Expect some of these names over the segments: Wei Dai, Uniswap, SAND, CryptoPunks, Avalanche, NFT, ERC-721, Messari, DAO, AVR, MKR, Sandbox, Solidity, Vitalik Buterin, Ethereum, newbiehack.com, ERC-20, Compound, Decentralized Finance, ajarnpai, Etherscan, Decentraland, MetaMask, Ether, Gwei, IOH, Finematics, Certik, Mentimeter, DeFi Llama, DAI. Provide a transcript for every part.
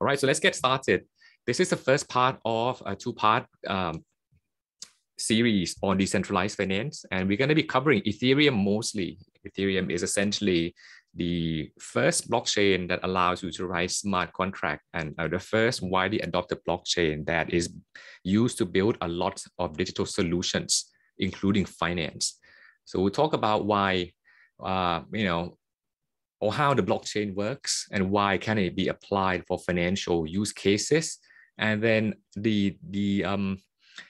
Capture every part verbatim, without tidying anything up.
All right, so let's get started. This is the first part of a two-part um, series on decentralized finance, and we're going to be covering Ethereum mostly. Ethereum is essentially the first blockchain that allows you to write smart contract, and uh, the first widely adopted blockchain that is used to build a lot of digital solutions, including finance. So we'll talk about why, uh, you know, or how the blockchain works and why can it be applied for financial use cases, and then the, the um,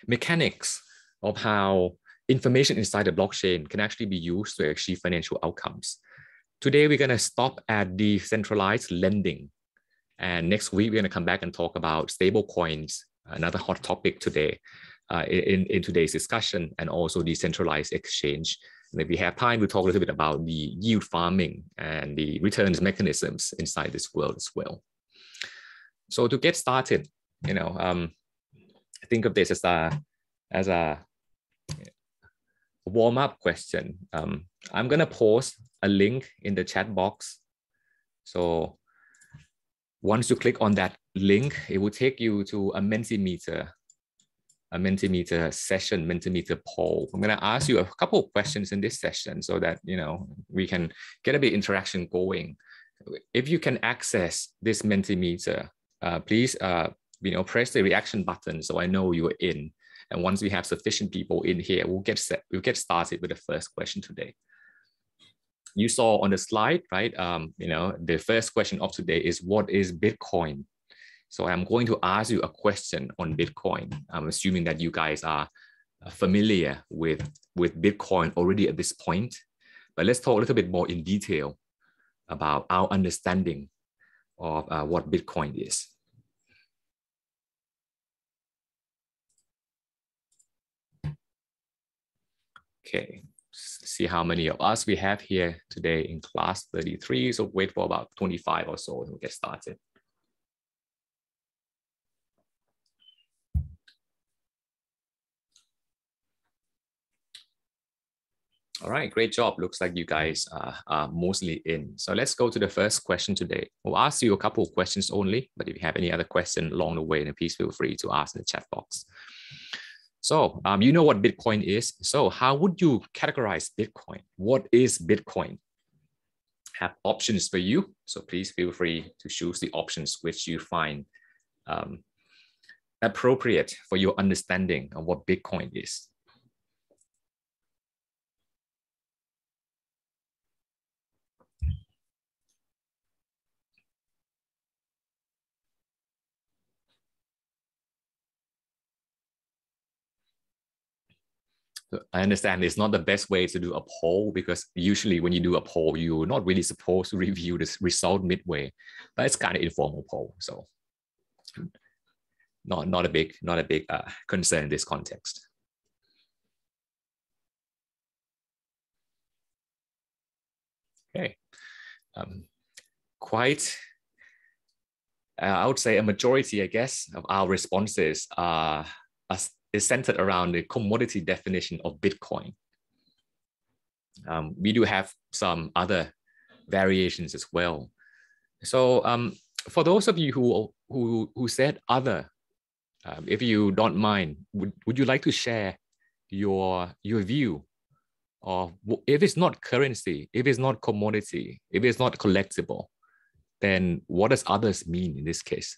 mechanics of how information inside the blockchain can actually be used to achieve financial outcomes. Today, we're going to stop at decentralized lending. And next week, we're going to come back and talk about stable coins, another hot topic today uh, in, in today's discussion, and also decentralized exchange. And if we have time, we'll talk a little bit about the yield farming and the returns mechanisms inside this world as well. So to get started, you know, um, think of this as a, as a warm-up question. Um, I'm going to post a link in the chat box. So once you click on that link, it will take you to a Mentimeter a Mentimeter session, Mentimeter poll. I'm going to ask you a couple of questions in this session so that, you know, we can get a bit of interaction going. If you can access this Mentimeter, uh, please, uh, you know, press the reaction button so I know you're in. And once we have sufficient people in here, we'll get set, we'll get started with the first question today. You saw on the slide, right? Um, you know, the first question of today is, what is Bitcoin? So I'm going to ask you a question on Bitcoin. I'm assuming that you guys are familiar with, with Bitcoin already at this point, but let's talk a little bit more in detail about our understanding of uh, what Bitcoin is. Okay, see how many of us we have here today in class thirty-three. So wait for about twenty-five or so and we'll get started. All right, great job. Looks like you guys uh, are mostly in. So let's go to the first question today. We'll ask you a couple of questions only, but if you have any other question along the way, then please feel free to ask in the chat box. So um, you know what Bitcoin is. So how would you categorize Bitcoin? What is Bitcoin? I have options for you. So please feel free to choose the options which you find um, appropriate for your understanding of what Bitcoin is. I understand it's not the best way to do a poll because usually when you do a poll, you're not really supposed to review this result midway, but it's kind of informal poll. So not, not a big, not a big uh, concern in this context. Okay. Um, quite, uh, I would say a majority, I guess, of our responses are, are is centered around the commodity definition of Bitcoin. Um, we do have some other variations as well. So um, for those of you who, who, who said other, um, if you don't mind, would, would you like to share your, your view of if it's not currency, if it's not commodity, if it's not collectible, then what does others mean in this case?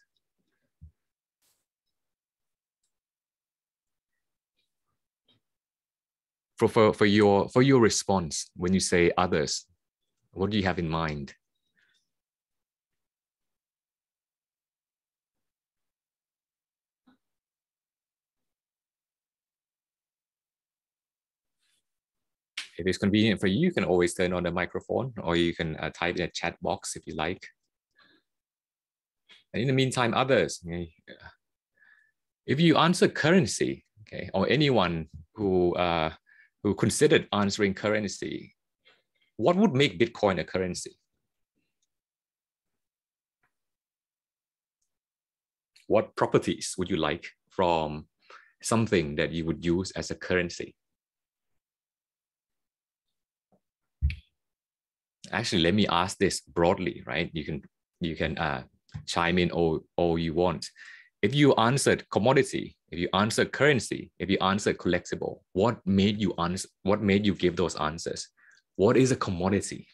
For, for, for, your, for your response, when you say others, what do you have in mind? If it's convenient for you, you can always turn on the microphone or you can uh, type in a chat box if you like. And in the meantime, others, if you answer currency, okay, or anyone who uh, who considered answering currency, what would make Bitcoin a currency? What properties would you like from something that you would use as a currency? Actually, let me ask this broadly, right? You can, you can uh, chime in all, all you want. If you answered commodity, if you answered currency, if you answered collectible, what made you answer, what made you give those answers? What is a commodity?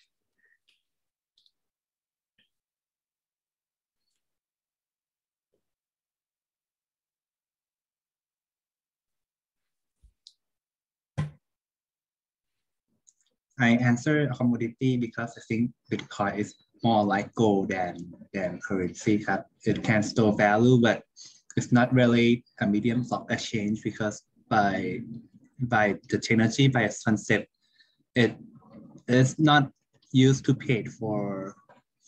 I answer a commodity because I think Bitcoin is more like gold than, than currency. It can store value, but it's not really a medium of exchange because by, by the technology, by its concept, it is not used to pay for,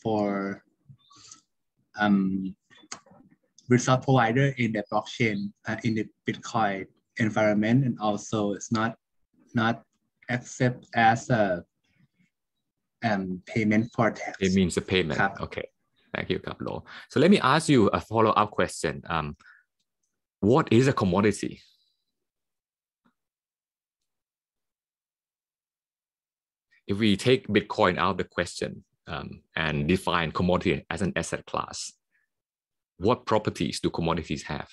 for um, resource provider in the blockchain, uh, in the Bitcoin environment. And also it's not, not accept as a um, payment for tax. It means a payment. Cap. Okay. Thank you, Kaplo. So let me ask you a follow-up question. Um, what is a commodity? If we take Bitcoin out of the question um, and define commodity as an asset class, what properties do commodities have?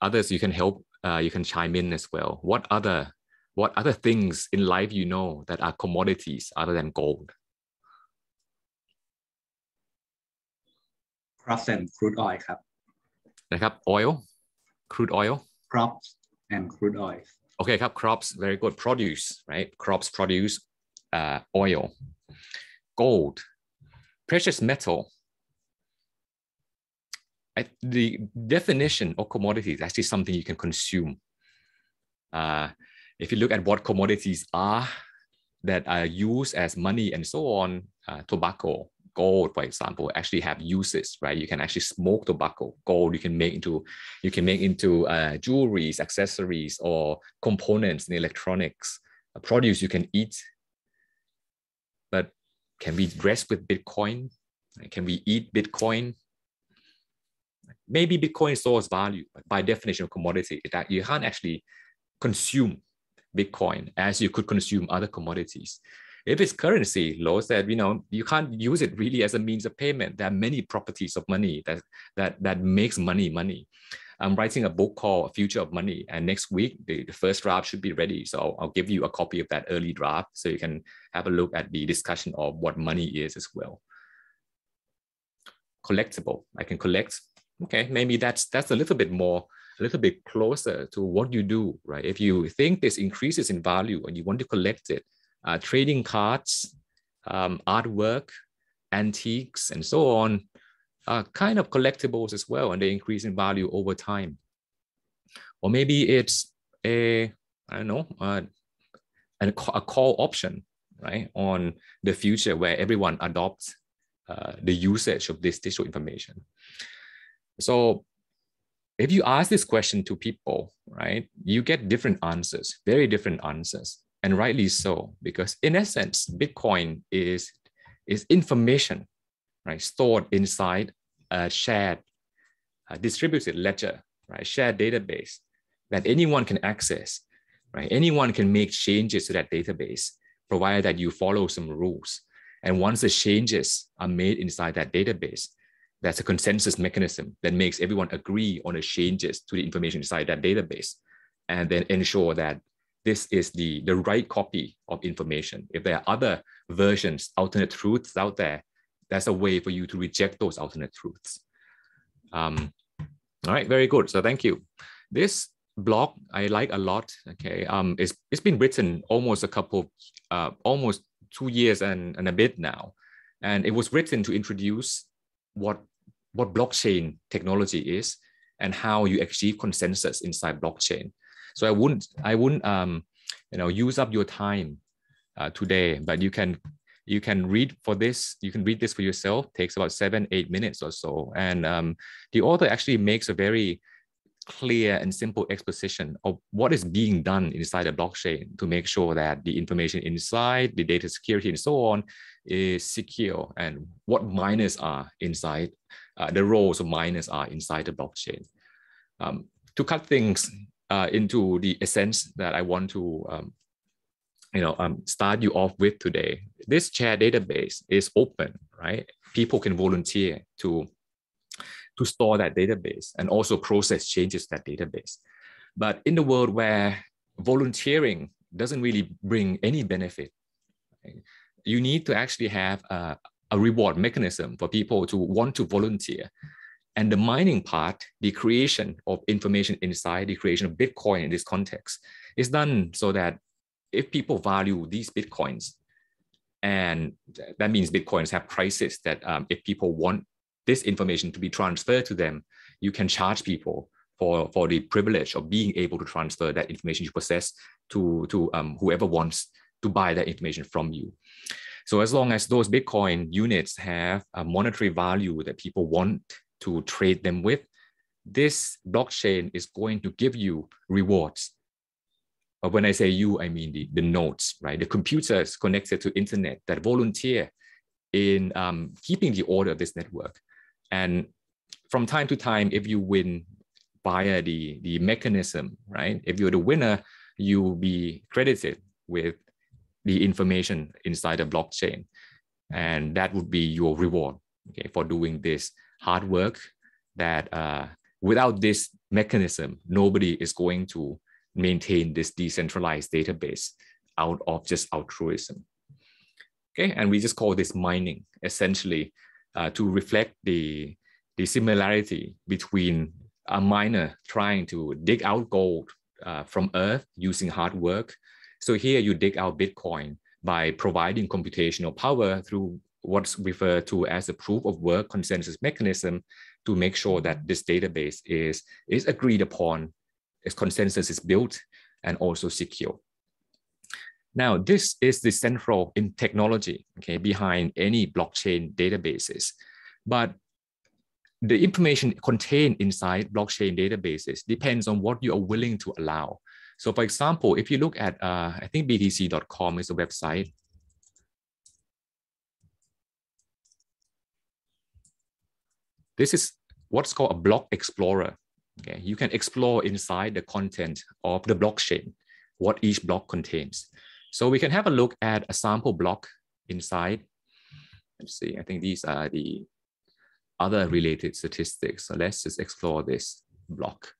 Others, you can help, uh, you can chime in as well. What other, what other things in life you know that are commodities other than gold? Crops and crude oil. Oil, crude oil. Crops and crude oil. Okay, crops, very good. Produce, right? Crops, produce, uh, oil, gold, precious metal. I, the definition of commodity is actually something you can consume. Uh, if you look at what commodities are that are used as money and so on, uh, tobacco, gold, for example, actually have uses, right? You can actually smoke tobacco. Gold you can make into, you can make into uh, jewelries, accessories, or components in electronics. Uh, produce you can eat, but can we dress with Bitcoin? Can we eat Bitcoin? Maybe Bitcoin stores value, but by definition of commodity, that you can't actually consume Bitcoin as you could consume other commodities. If it's currency, Lo said, you know, you can't use it really as a means of payment. There are many properties of money that, that, that makes money money. I'm writing a book called Future of Money, and next week, the, the first draft should be ready. So I'll, I'll give you a copy of that early draft so you can have a look at the discussion of what money is as well. Collectible, I can collect. Okay, maybe that's that's a little bit more, a little bit closer to what you do, right? If you think this increases in value and you want to collect it, uh, trading cards, um, artwork, antiques, and so on, are kind of collectibles as well, and they increase in value over time. Or maybe it's a, I don't know, uh, a call option, right, on the future where everyone adopts uh, the usage of this digital information. So if you ask this question to people, right, you get different answers, very different answers, and rightly so, because in essence, Bitcoin is, is information, right, stored inside a shared, a distributed ledger, right, shared database that anyone can access, right? Anyone can make changes to that database, provided that you follow some rules. And once the changes are made inside that database, that's a consensus mechanism that makes everyone agree on the changes to the information inside that database, and then ensure that this is the, the right copy of information. If there are other versions, alternate truths out there, that's a way for you to reject those alternate truths. Um, all right, very good. So thank you. This blog I like a lot. Okay, um, it's, it's been written almost a couple, uh, almost two years and, and a bit now. And it was written to introduce what what blockchain technology is and how you achieve consensus inside blockchain. So I wouldn't, I wouldn't, um, you know, use up your time uh, today, but you can, you can read for this, you can read this for yourself. It takes about seven, eight minutes or so. And um, the author actually makes a very clear and simple exposition of what is being done inside a blockchain to make sure that the information inside, the data security and so on, is secure, and what miners are inside, uh, the roles of miners are inside the blockchain. Um, to cut things uh, into the essence that I want to um, you know, um, start you off with today. This chair database is open, right? People can volunteer to, to store that database and also process changes to that database. But in the world where volunteering doesn't really bring any benefit, right, you need to actually have a, a reward mechanism for people to want to volunteer. And the mining part, the creation of information inside, the creation of Bitcoin in this context, is done so that if people value these Bitcoins, and that means Bitcoins have prices that um, if people want this information to be transferred to them, you can charge people for, for the privilege of being able to transfer that information you possess to, to um, whoever wants to buy that information from you. So as long as those Bitcoin units have a monetary value that people want to trade them with, this blockchain is going to give you rewards. But when I say you, I mean the, the nodes, right? The computers connected to internet that volunteer in um, keeping the order of this network. And from time to time, if you win via the, the mechanism, right? If you're the winner, you will be credited with the information inside the blockchain. And that would be your reward, okay, for doing this hard work that uh, without this mechanism, nobody is going to maintain this decentralized database out of just altruism. Okay, and we just call this mining, essentially, uh, to reflect the, the similarity between a miner trying to dig out gold uh, from Earth using hard work. So here you dig out Bitcoin by providing computational power through what's referred to as a proof of work consensus mechanism to make sure that this database is, is agreed upon, its consensus is built, and also secure. Now, this is the central in technology, okay, behind any blockchain databases. But the information contained inside blockchain databases depends on what you are willing to allow. So for example, if you look at, uh, I think b t c dot com is a website. This is what's called a block explorer. Okay, you can explore inside the content of the blockchain, what each block contains. So we can have a look at a sample block inside. Let's see, I think these are the other related statistics. So let's just explore this block.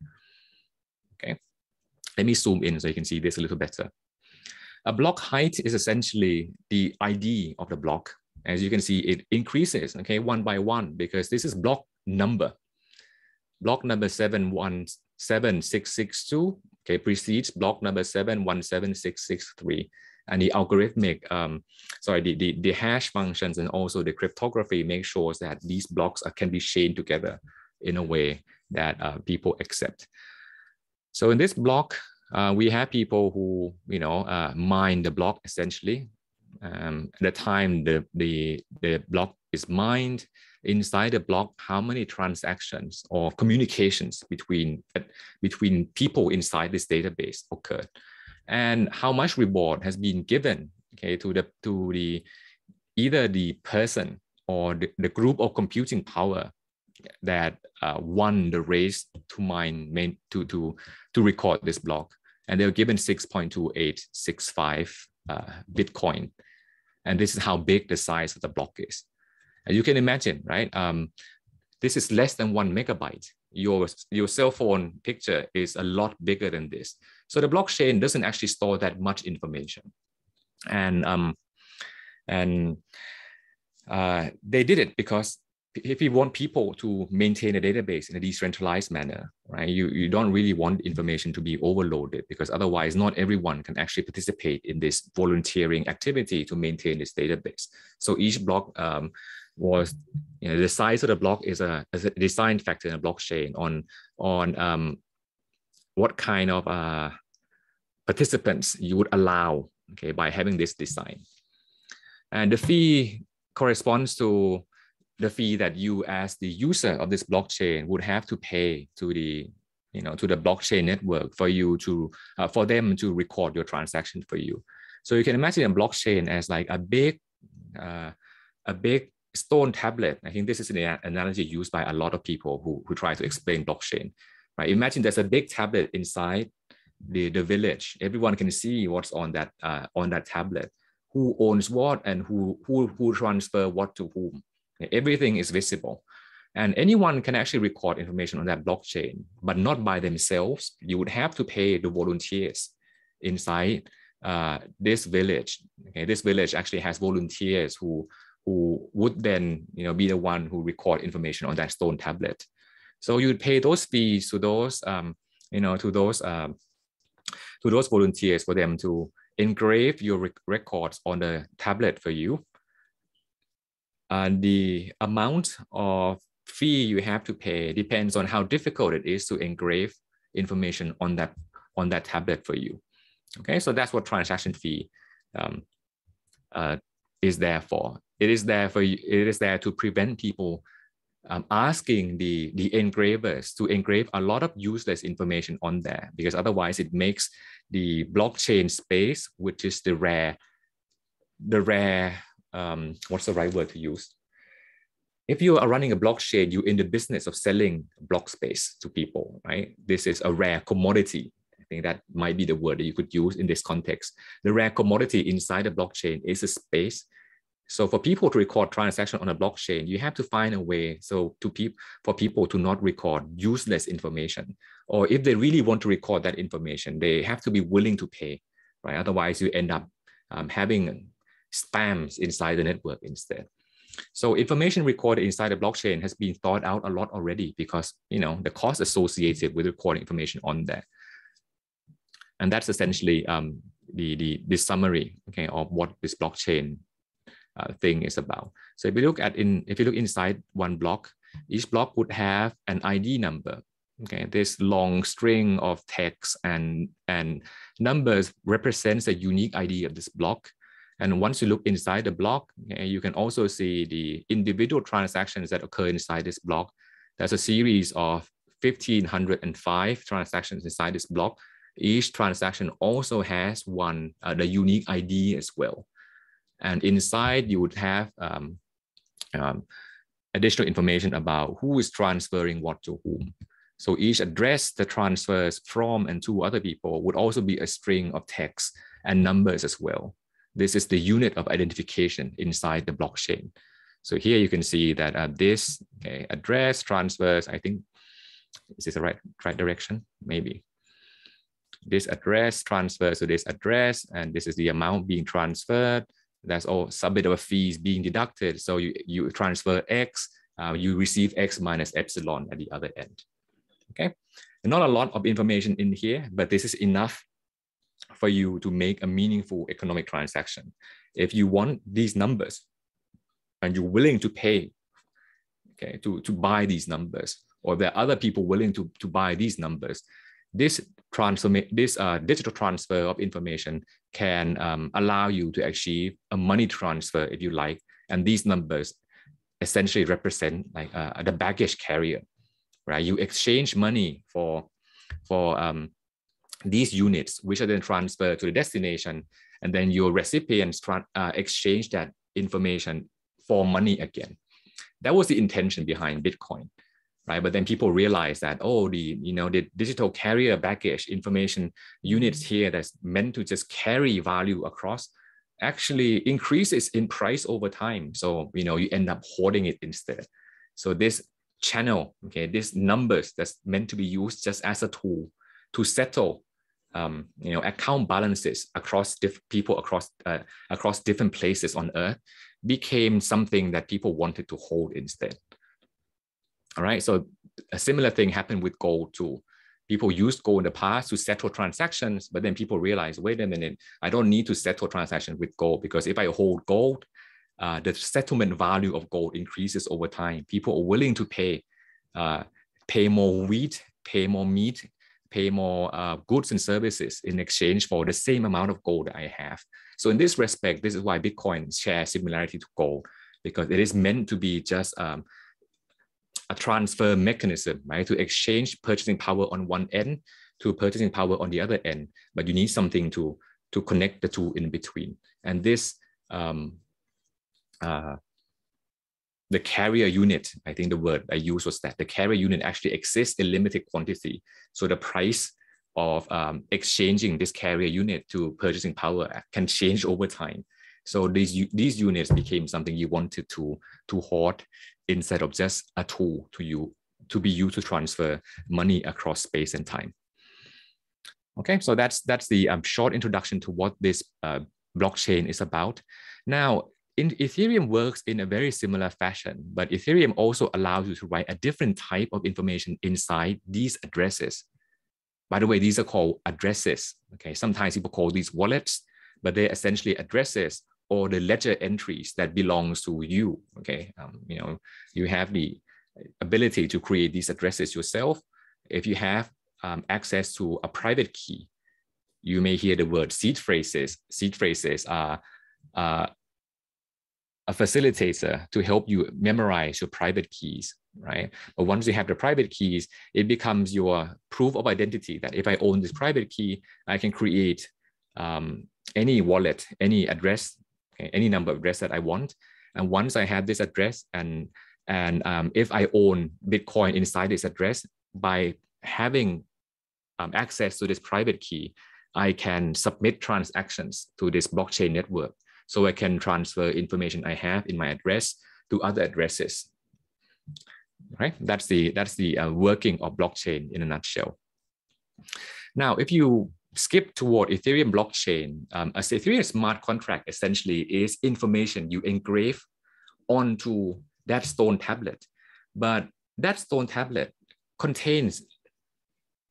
Okay, let me zoom in so you can see this a little better. A block height is essentially the I D of the block. As you can see, it increases, okay, one by one, because this is block number. Block number seven one seven six six two, okay, precedes block number seven one seven six six three. And the algorithmic, um, sorry, the, the, the hash functions and also the cryptography make sure that these blocks are, can be chained together in a way that uh, people accept. So in this block, uh, we have people who, you know, uh, mine the block essentially. Um, at the time the, the, the block is mined, inside the block, how many transactions or communications between, between people inside this database occurred, and how much reward has been given, okay, to the, to the either the person or the, the group of computing power that uh, won the race to mine, to, to, to record this block. And they were given six point two eight six five uh, Bitcoin. And this is how big the size of the block is. And you can imagine, right? Um, this is less than one megabyte. Your, your cell phone picture is a lot bigger than this. So the blockchain doesn't actually store that much information. And, um, and uh, they did it because if you want people to maintain a database in a decentralized manner, right? You, you don't really want information to be overloaded, because otherwise not everyone can actually participate in this volunteering activity to maintain this database. So each block, um, was, you know, the size of the block is a, is a design factor in a blockchain on, on um, what kind of uh, participants you would allow, okay, by having this design. And the fee corresponds to the fee that you as the user of this blockchain would have to pay to the, you know, to the blockchain network for you to, uh, for them to record your transaction for you. So you can imagine a blockchain as like a big, uh, a big stone tablet. I think this is an analogy used by a lot of people who, who try to explain blockchain, right? Imagine there's a big tablet inside the, the village. Everyone can see what's on that uh, on that tablet, who owns what and who who who transfer what to whom. Everything is visible. And anyone can actually record information on that blockchain, but not by themselves. You would have to pay the volunteers inside uh, this village. Okay, this village actually has volunteers who who would then you know be the one who record information on that stone tablet. So you would pay those fees to those um, you know to those um, to those volunteers for them to engrave your rec records on the tablet for you. And the amount of fee you have to pay depends on how difficult it is to engrave information on that on that tablet for you. Okay, so that's what transaction fee um, uh, is there for. It is there for you, it is there to prevent people um, asking the the engravers to engrave a lot of useless information on there, because otherwise it makes the blockchain space, which is the rare the rare. Um, what's the right word to use? If you are running a blockchain, you're in the business of selling block space to people, right? This is a rare commodity. I think that might be the word that you could use in this context. The rare commodity inside the blockchain is a space. So for people to record transactions on a blockchain, you have to find a way so to pe- for people to not record useless information. Or if they really want to record that information, they have to be willing to pay, right? Otherwise, you end up um, having spams inside the network instead. So information recorded inside the blockchain has been thought out a lot already, because you know the cost associated with recording information on that. And that's essentially um, the, the the summary, okay, of what this blockchain uh, thing is about. So if you look at in if you look inside one block, each block would have an I D number. Okay, this long string of text and and numbers represents a unique I D of this block. And once you look inside the block, you can also see the individual transactions that occur inside this block. There's a series of one thousand five hundred five transactions inside this block. Each transaction also has one, uh, the unique I D as well. And inside you would have um, um, additional information about who is transferring what to whom. So each address that transfers from and to other people would also be a string of text and numbers as well. This is the unit of identification inside the blockchain. So here you can see that uh, this okay, address transfers, I think, is this the right, right direction? Maybe. This address transfers to this address, and this is the amount being transferred. That's all subbit of fees being deducted. So you, you transfer X, uh, you receive X minus epsilon at the other end. Okay, not a lot of information in here, but this is enough for you to make a meaningful economic transaction. If you want these numbers and you're willing to pay, okay, to, to buy these numbers, or there are other people willing to, to buy these numbers, this transform this uh, digital transfer of information can um, allow you to achieve a money transfer, if you like. And these numbers essentially represent like uh, the baggage carrier, right? You exchange money for, for, um, these units, which are then transferred to the destination, and then your recipients uh, exchange that information for money again. That was the intention behind Bitcoin, right? But then people realized that, oh, the you know the digital carrier baggage information units here that's meant to just carry value across actually increases in price over time. So you know you end up hoarding it instead. So this channel, okay, these numbers that's meant to be used just as a tool to settle Um, you know, account balances across diff people across uh, across different places on Earth became something that people wanted to hold instead. All right, so a similar thing happened with gold too. People used gold in the past to settle transactions, but then people realized, wait a minute, I don't need to settle transactions with gold, because if I hold gold, uh, the settlement value of gold increases over time. People are willing to pay, uh, pay more wheat, pay more meat, pay more uh, goods and services in exchange for the same amount of gold that I have. So in this respect, this is why Bitcoin shares similarity to gold, because it is meant to be just um, a transfer mechanism, right? To exchange purchasing power on one end to purchasing power on the other end, but you need something to, to connect the two in between. And this, um, uh, the carrier unit, I think the word I used was that the carrier unit actually exists in limited quantity. So the price of um, exchanging this carrier unit to purchasing power can change over time. So these, these units became something you wanted to, to hoard instead of just a tool to you to be used to transfer money across space and time. Okay, so that's, that's the um, short introduction to what this uh, blockchain is about. Now, in Ethereum works in a very similar fashion, but Ethereum also allows you to write a different type of information inside these addresses. By the way, these are called addresses. Okay, sometimes people call these wallets, but they're essentially addresses or the ledger entries that belongs to you. Okay, um, you know, you have the ability to create these addresses yourself. If you have um, access to a private key, you may hear the word seed phrases. Seed phrases are uh, a facilitator to help you memorize your private keys, right? But once you have the private keys, it becomes your proof of identity that if I own this private key, I can create um, any wallet, any address, okay, any number of address that I want. And once I have this address, and and um, if I own Bitcoin inside this address, by having um, access to this private key, I can submit transactions to this blockchain network. So I can transfer information I have in my address to other addresses. Right? That's the, that's the uh, working of blockchain in a nutshell. Now, if you skip toward Ethereum blockchain, um, a Ethereum smart contract essentially is information you engrave onto that stone tablet. But that stone tablet contains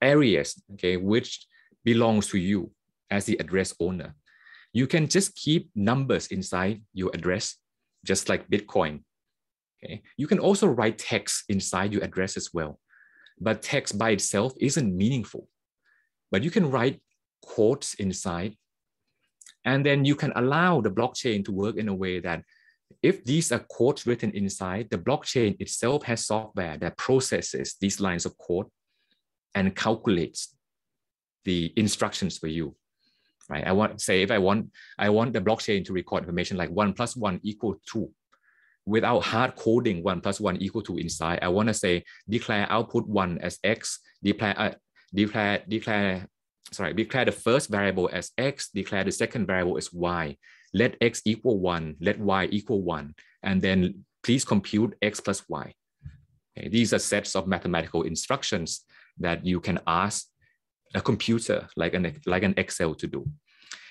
areas, okay, which belongs to you as the address owner. You can just keep numbers inside your address, just like Bitcoin. Okay? You can also write text inside your address as well. But text by itself isn't meaningful. But you can write quotes inside. And then you can allow the blockchain to work in a way that if these are quotes written inside, the blockchain itself has software that processes these lines of code and calculates the instructions for you. Right? I want say if I want, I want the blockchain to record information like one plus one equal two, without hard coding one plus one equal two inside. I want to say declare output one as x, declare uh, declare declare sorry declare the first variable as x, declare the second variable as y. Let x equal one, let y equal one, and then please compute x plus y. Okay, these are sets of mathematical instructions that you can ask a computer like an, like an Excel to do.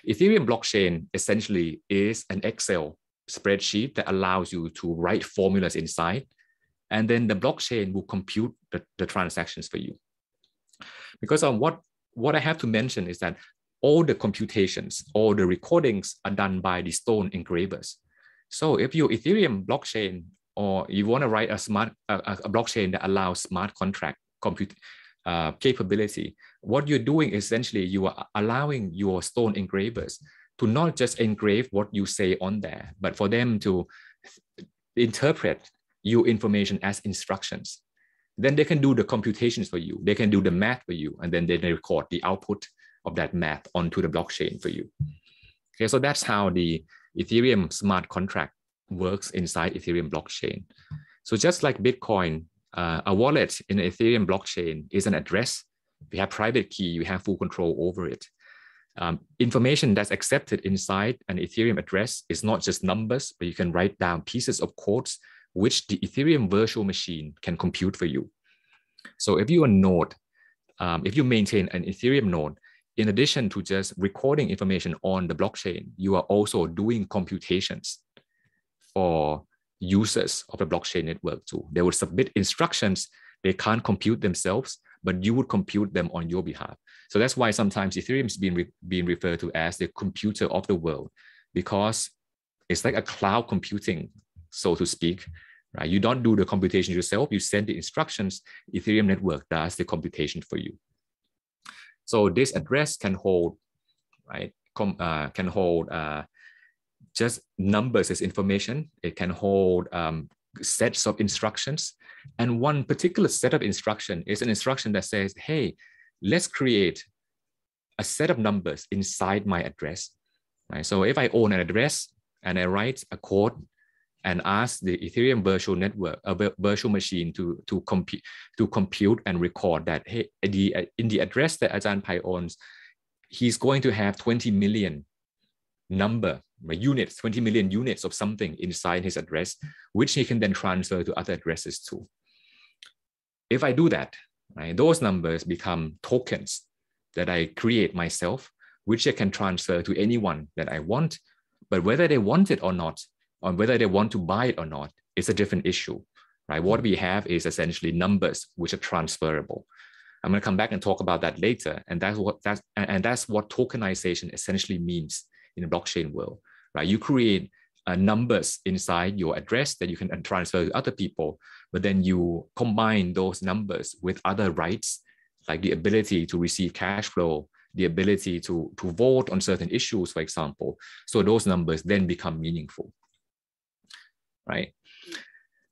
Ethereum blockchain essentially is an Excel spreadsheet that allows you to write formulas inside, and then the blockchain will compute the, the transactions for you. Because on what, what I have to mention is that all the computations, all the recordings are done by the stone engravers. So if your Ethereum blockchain, or you want to write a smart a, a blockchain that allows smart contract compute uh, capability, what you're doing essentially, you are allowing your stone engravers to not just engrave what you say on there, but for them to interpret your information as instructions. Then they can do the computations for you. They can do the math for you, and then they record the output of that math onto the blockchain for you. Okay, so that's how the Ethereum smart contract works inside Ethereum blockchain. So just like Bitcoin, uh, a wallet in the Ethereum blockchain is an address. We have private key, you have full control over it. Um, information that's accepted inside an Ethereum address is not just numbers, but you can write down pieces of codes which the Ethereum virtual machine can compute for you. So if you're a node, um, if you maintain an Ethereum node, in addition to just recording information on the blockchain, you are also doing computations for users of the blockchain network too. They will submit instructions they can't compute themselves, but you would compute them on your behalf. So that's why sometimes Ethereum is being, re being referred to as the computer of the world, because it's like a cloud computing, so to speak, right? You don't do the computation yourself, you send the instructions, Ethereum network does the computation for you. So this address can hold, right, com uh, can hold uh, just numbers as information. It can hold um, sets of instructions. And one particular set of instruction is an instruction that says, hey, let's create a set of numbers inside my address. Right? So if I own an address and I write a code and ask the Ethereum virtual network, a uh, virtual machine to, to, compute, to compute and record that, hey, the, uh, in the address that Ajahn Pai owns, he's going to have twenty million number, units, twenty million units of something inside his address, which he can then transfer to other addresses too. If I do that, right, those numbers become tokens that I create myself, which I can transfer to anyone that I want, but whether they want it or not, or whether they want to buy it or not, it's a different issue, right? What we have is essentially numbers which are transferable. I'm going to come back and talk about that later, and that's what that's and that's what tokenization essentially means in the blockchain world, right? You create uh, numbers inside your address that you can transfer to other people, but then you combine those numbers with other rights, like the ability to receive cash flow, the ability to, to vote on certain issues, for example. So those numbers then become meaningful, right?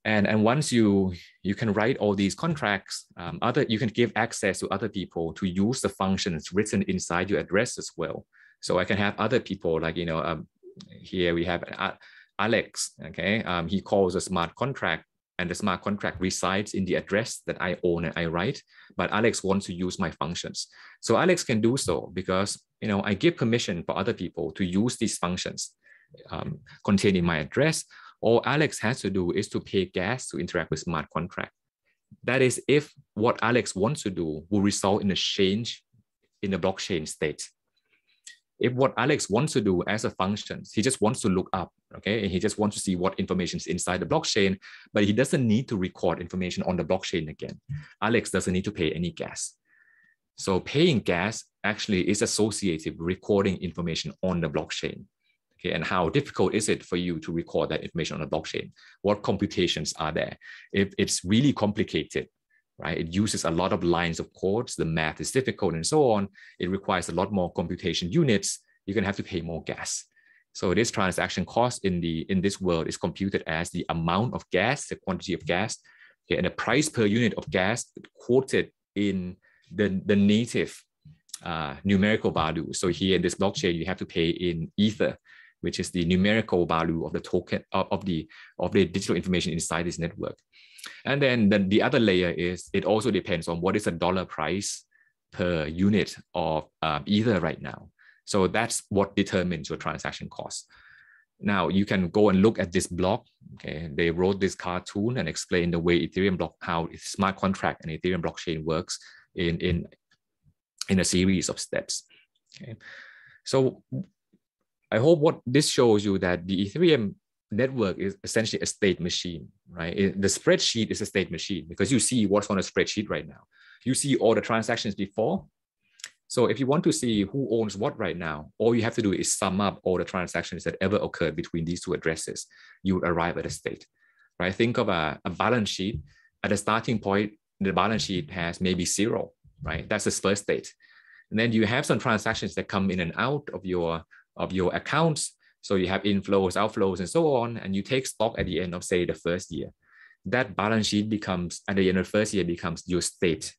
And, and once you, you can write all these contracts, um, other, you can give access to other people to use the functions written inside your address as well. So I can have other people like, you know, um, here we have Alex, okay? Um, he calls a smart contract, and the smart contract resides in the address that I own and I write, but Alex wants to use my functions. So Alex can do so because, you know, I give permission for other people to use these functions um, contained in my address. All Alex has to do is to pay gas to interact with smart contract. That is if what Alex wants to do will result in a change in the blockchain state. If what Alex wants to do as a function, he just wants to look up, okay? And he just wants to see what information is inside the blockchain, but he doesn't need to record information on the blockchain again. Alex doesn't need to pay any gas. So paying gas actually is associated with recording information on the blockchain, okay? And how difficult is it for you to record that information on the blockchain? What computations are there? If it's really complicated, right? It uses a lot of lines of codes, the math is difficult and so on. It requires a lot more computation units. You're gonna have to pay more gas. So this transaction cost in the in this world is computed as the amount of gas, the quantity of gas, okay, and the price per unit of gas quoted in the, the native uh, numerical value. So here in this blockchain, you have to pay in Ether, which is the numerical value of the token of, of the of the digital information inside this network. And then the, the other layer is it also depends on what is the dollar price per unit of um, Ether right now. So that's what determines your transaction cost. Now you can go and look at this blog. Okay, they wrote this cartoon and explained the way Ethereum block, how smart contract and Ethereum blockchain works in in in a series of steps. Okay, so I hope what this shows you that the Ethereum network is essentially a state machine, right? It, the spreadsheet is a state machine because you see what's on a spreadsheet right now. You see all the transactions before. So if you want to see who owns what right now, all you have to do is sum up all the transactions that ever occurred between these two addresses. You would arrive at a state, right? Think of a, a balance sheet. At the starting point, the balance sheet has maybe zero, right? That's the first state. And then you have some transactions that come in and out of your, of your accounts. So you have inflows, outflows, and so on, and you take stock at the end of, say, the first year. That balance sheet becomes, at the end of the first year, becomes your state,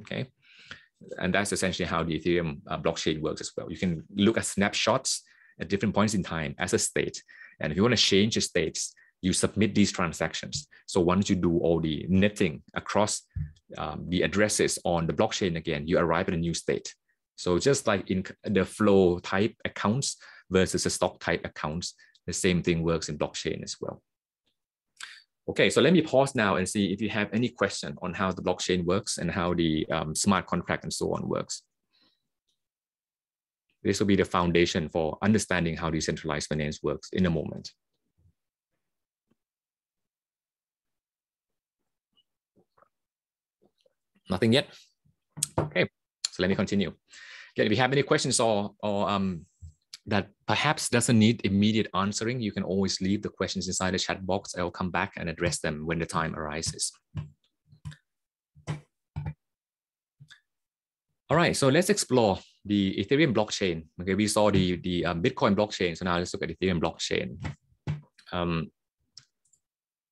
okay? And that's essentially how the Ethereum uh, blockchain works as well. You can look at snapshots at different points in time as a state. And if you want to change the states, you submit these transactions. So once you do all the netting across um, the addresses on the blockchain again, you arrive at a new state. So just like in the flow type accounts, versus the stock type accounts, the same thing works in blockchain as well. Okay, so let me pause now and see if you have any question on how the blockchain works and how the um, smart contract and so on works. This will be the foundation for understanding how decentralized finance works in a moment. Nothing yet? Okay, so let me continue. Okay, if you have any questions or, or um, that perhaps doesn't need immediate answering, you can always leave the questions inside the chat box. I'll come back and address them when the time arises. All right, so let's explore the Ethereum blockchain. Okay, we saw the, the um, Bitcoin blockchain, so now let's look at Ethereum blockchain. Um,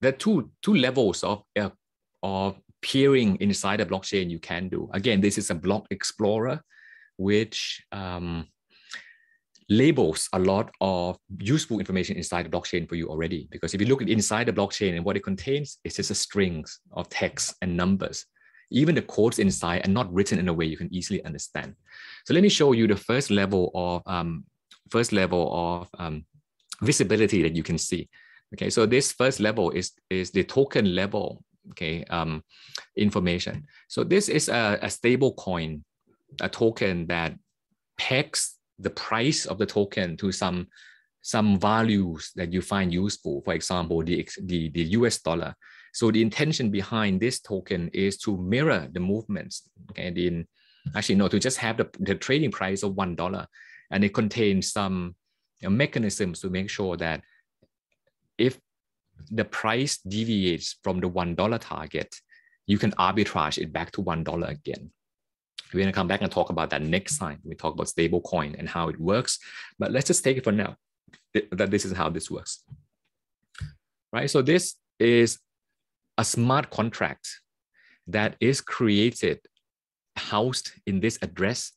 there are two, two levels of, uh, of peering inside a blockchain you can do. Again, this is a block explorer, which um, labels a lot of useful information inside the blockchain for you already. Because if you look inside the blockchain and what it contains, it's just a string of text and numbers. Even the codes inside are not written in a way you can easily understand. So let me show you the first level of um, first level of um, visibility that you can see. Okay, so this first level is is the token level. Okay, um, information. So this is a, a stable coin, a token that pegs the price of the token to some some values that you find useful. For example, the the, the U S dollar. So the intention behind this token is to mirror the movements, okay, and in actually no, to just have the, the trading price of one dollar, and it contains some you know, mechanisms to make sure that if the price deviates from the one dollar target, you can arbitrage it back to one dollar again. We're going to come back and talk about that next time. We talk about stablecoin and how it works, but let's just take it for now that this is how this works, right? So this is a smart contract that is created, housed in this address.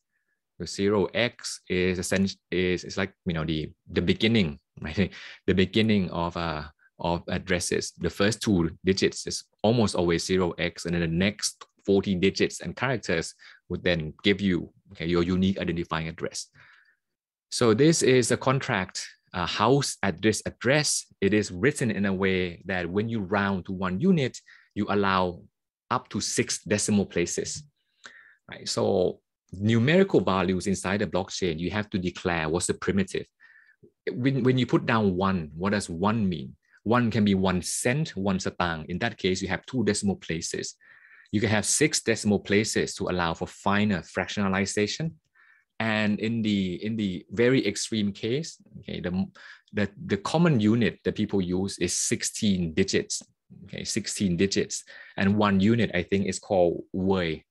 The zero x is essentially is it's like you know the the beginning, right? The beginning of a of addresses. The first two digits is almost always zero x, and then the next forty digits and characters would then give you okay, your unique identifying address. So this is a contract uh, housed at this address. It is written in a way that when you round to one unit, you allow up to six decimal places. Right? So numerical values inside the blockchain, you have to declare what's the primitive. When, when you put down one, what does one mean? One can be one cent, one satang. In that case, you have two decimal places. You can have six decimal places to allow for finer fractionalization. And in the in the very extreme case, okay, the, the, the common unit that people use is sixteen digits. Okay, sixteen digits. And one unit, I think, is called Wei,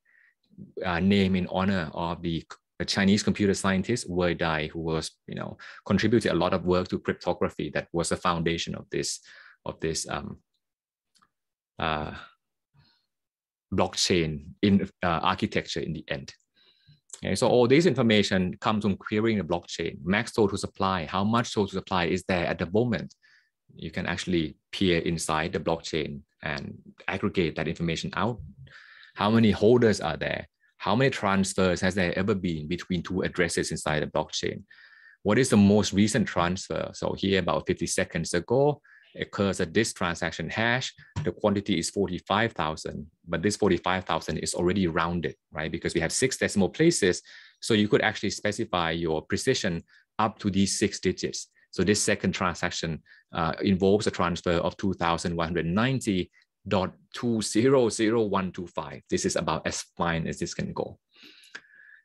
uh, name in honor of the a Chinese computer scientist, Wei Dai, who was, you know, contributed a lot of work to cryptography that was the foundation of this, of this um, uh, blockchain in uh, architecture in the end. Okay, so all this information comes from querying the blockchain. Max total supply, how much total supply is there at the moment? You can actually peer inside the blockchain and aggregate that information out. How many holders are there? How many transfers has there ever been between two addresses inside the blockchain? What is the most recent transfer? So here about fifty seconds ago, occurs at this transaction hash. The quantity is forty-five thousand, but this forty-five thousand is already rounded, right? Because we have six decimal places. So you could actually specify your precision up to these six digits. So this second transaction uh, involves a transfer of two thousand one hundred ninety. zero point two zero zero one two five. This is about as fine as this can go.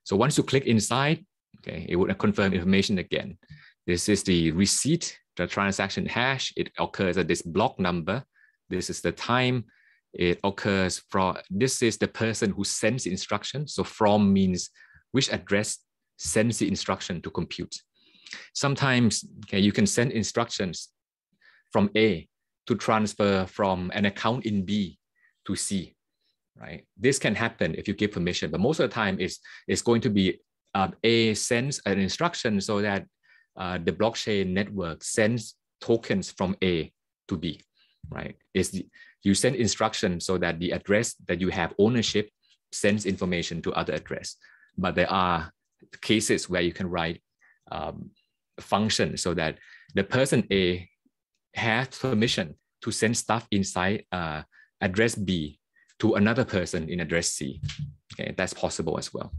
So once you click inside, okay, it would confirm information again. This is the receipt, the transaction hash. It occurs at this block number. This is the time. It occurs from, this is the person who sends the instruction. So from means which address sends the instruction to compute. Sometimes okay, you can send instructions from A to transfer from an account in B to C, right? This can happen if you give permission, but most of the time it's, it's going to be um, A sends an instruction so that uh, the blockchain network sends tokens from A to B, right? It's the, you send instructions so that the address that you have ownership sends information to other address. But there are cases where you can write um, functions so that the person A have permission to send stuff inside uh, address B to another person in address C. Okay, that's possible as well.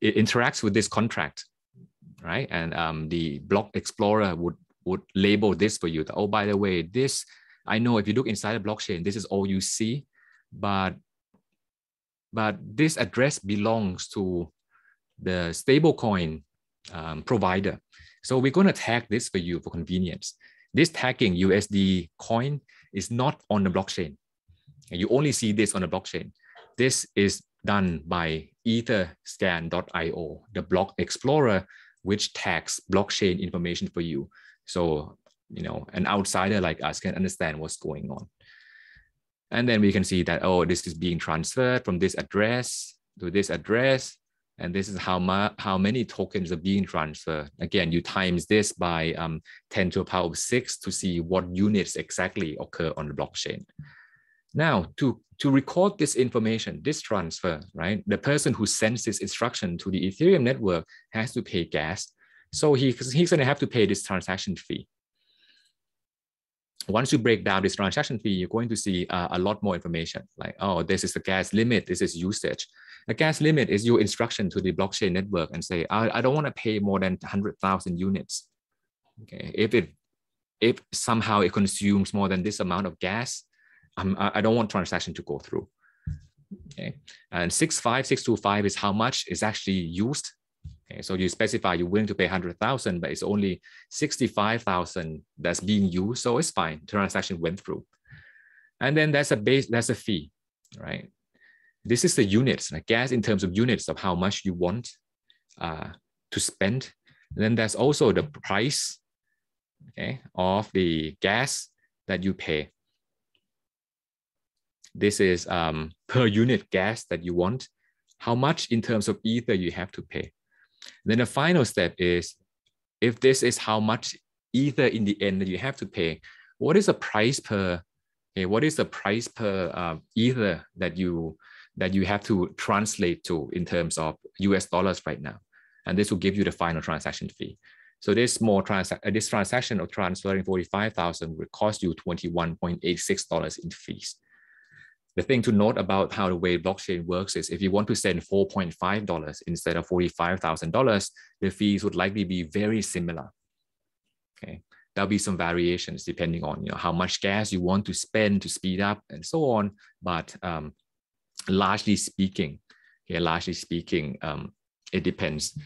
It interacts with this contract, right? And um, the block explorer would, would label this for you. That, oh, by the way, this, I know if you look inside the blockchain, this is all you see, but, but this address belongs to the stablecoin um, provider. So we're going to tag this for you for convenience. This tagging U S D coin is not on the blockchain. And you only see this on the blockchain. This is done by Etherscan dot i o, the block explorer, which tags blockchain information for you. So, you know, an outsider like us can understand what's going on. And then we can see that, oh, this is being transferred from this address to this address. And this is how ma how many tokens are being transferred. Again, you times this by um, ten to the power of six to see what units exactly occur on the blockchain. Now, to, to record this information, this transfer, right? The person who sends this instruction to the Ethereum network has to pay gas. So he, he's gonna have to pay this transaction fee. Once you break down this transaction fee, you're going to see uh, a lot more information, like, oh, this is the gas limit, this is usage. The gas limit is your instruction to the blockchain network and say, I, I don't want to pay more than one hundred thousand units. Okay, if it, if somehow it consumes more than this amount of gas, I'm, I don't want transaction to go through. Okay, and six five six two five is how much is actually used. Okay, so you specify you're willing to pay one hundred thousand, but it's only sixty-five thousand that's being used, so it's fine. Transaction went through, and then that's a base, that's a fee, right? This is the units, like gas in terms of units of how much you want uh, to spend. And then there's also the price, okay, of the gas that you pay. This is um, per unit gas that you want, how much in terms of ether you have to pay. Then the final step is, if this is how much ether in the end that you have to pay, what is the price per, okay, what is the price per uh, ether that you, that you have to translate to in terms of U S dollars right now? And this will give you the final transaction fee. So this more trans this transaction of transferring forty-five thousand will cost you twenty-one point eight six dollars in fees. The thing to note about how the way blockchain works is if you want to send four point five dollars instead of forty-five thousand dollars, the fees would likely be very similar. Okay, there'll be some variations depending on, you know, how much gas you want to spend to speed up and so on. But um, largely speaking, okay, largely speaking, um, it depends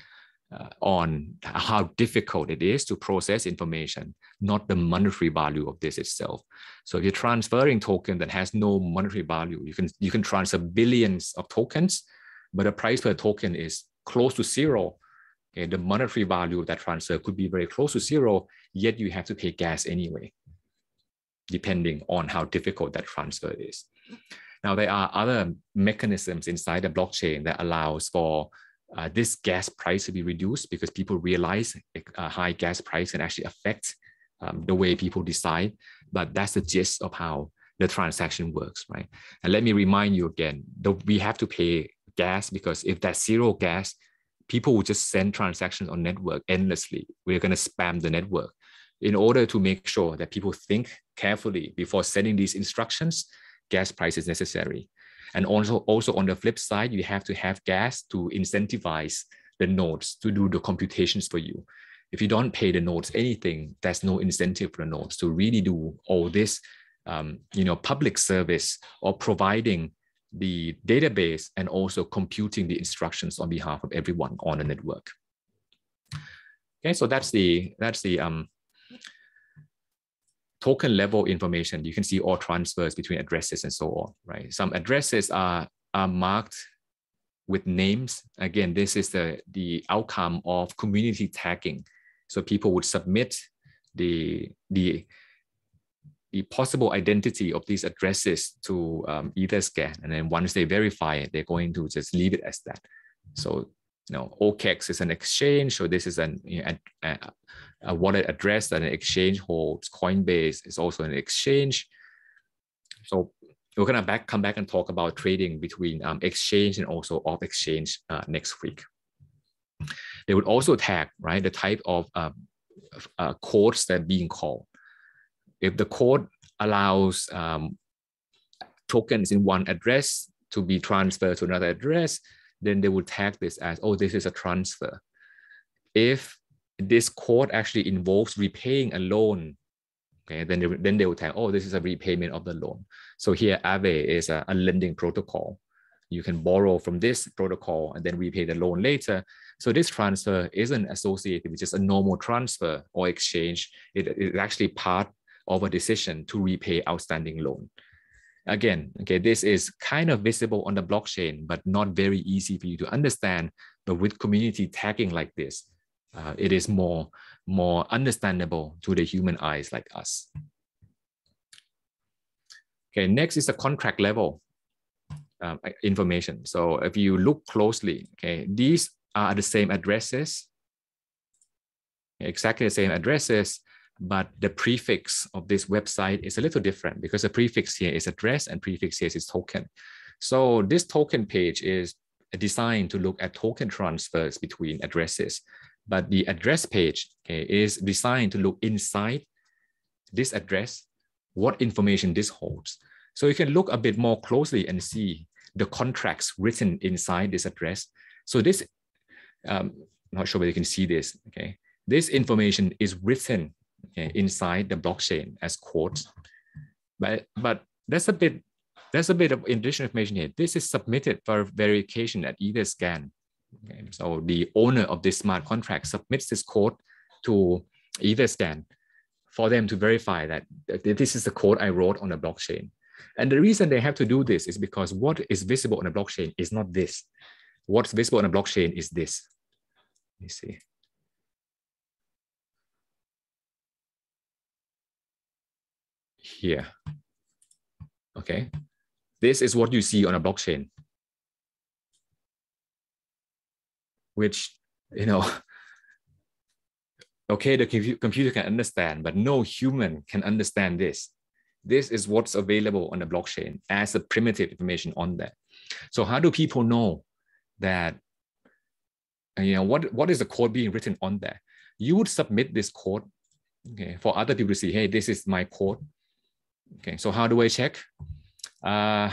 uh, on how difficult it is to process information, not the monetary value of this itself. So if you're transferring token that has no monetary value, you can, you can transfer billions of tokens, but the price per token is close to zero. Okay, the monetary value of that transfer could be very close to zero, yet you have to pay gas anyway, depending on how difficult that transfer is. Now, there are other mechanisms inside the blockchain that allows for uh, this gas price to be reduced because people realize a high gas price can actually affect Um, the way people decide, but that's the gist of how the transaction works, right? And let me remind you again, we have to pay gas because if that's zero gas, people will just send transactions on network endlessly. We're going to spam the network. In order to make sure that people think carefully before sending these instructions, gas price is necessary. And also, also on the flip side, you have to have gas to incentivize the nodes to do the computations for you. If you don't pay the nodes anything, there's no incentive for the nodes to really do all this, um, you know, public service or providing the database and also computing the instructions on behalf of everyone on the network. Okay, so that's the that's the um, token level information. You can see all transfers between addresses and so on, right? Some addresses are are marked with names. Again, this is the the outcome of community tagging. So people would submit the, the, the possible identity of these addresses to um, Etherscan. And then once they verify it, they're going to just leave it as that. So, you know, O K E X is an exchange. So this is an, you know, a, a wallet address that an exchange holds. Coinbase is also an exchange. So we're going to back, come back and talk about trading between um, exchange and also off exchange uh, next week. They would also tag, right, the type of um, uh, codes that are being called. If the code allows um, tokens in one address to be transferred to another address, then they would tag this as, oh, this is a transfer. If this code actually involves repaying a loan, okay, then they, then they will tag, oh, this is a repayment of the loan. So here, Aave is a, a lending protocol. You can borrow from this protocol and then repay the loan later. So this transfer isn't associated with just a normal transfer or exchange. It is actually part of a decision to repay outstanding loan. Again, okay, this is kind of visible on the blockchain, but not very easy for you to understand. But with community tagging like this, uh, it is more, more understandable to the human eyes like us. Okay, next is the contract level. um, information. So if you look closely, okay, these are the same addresses, exactly the same addresses, but the prefix of this website is a little different because the prefix here is address and prefix here is token. So this token page is designed to look at token transfers between addresses, but the address page, okay, is designed to look inside this address, what information this holds. So you can look a bit more closely and see the contracts written inside this address. So this, um, I'm not sure whether you can see this, okay? This information is written, okay, inside the blockchain as quotes, but but that's a bit that's a bit of additional information here. This is submitted for verification at Etherscan. Okay, so the owner of this smart contract submits this code to Etherscan for them to verify that this is the code I wrote on the blockchain. And the reason they have to do this is because what is visible on the blockchain is not this. What's visible on the blockchain is this. Let me see. Here, okay, this is what you see on a blockchain, which, you know, okay, the computer can understand, but no human can understand this. This is what's available on the blockchain as a primitive information on that. So how do people know that, you know, what, what is the code being written on there? You would submit this code, okay, for other people to see, hey, this is my code. Okay, so how do I check? Uh,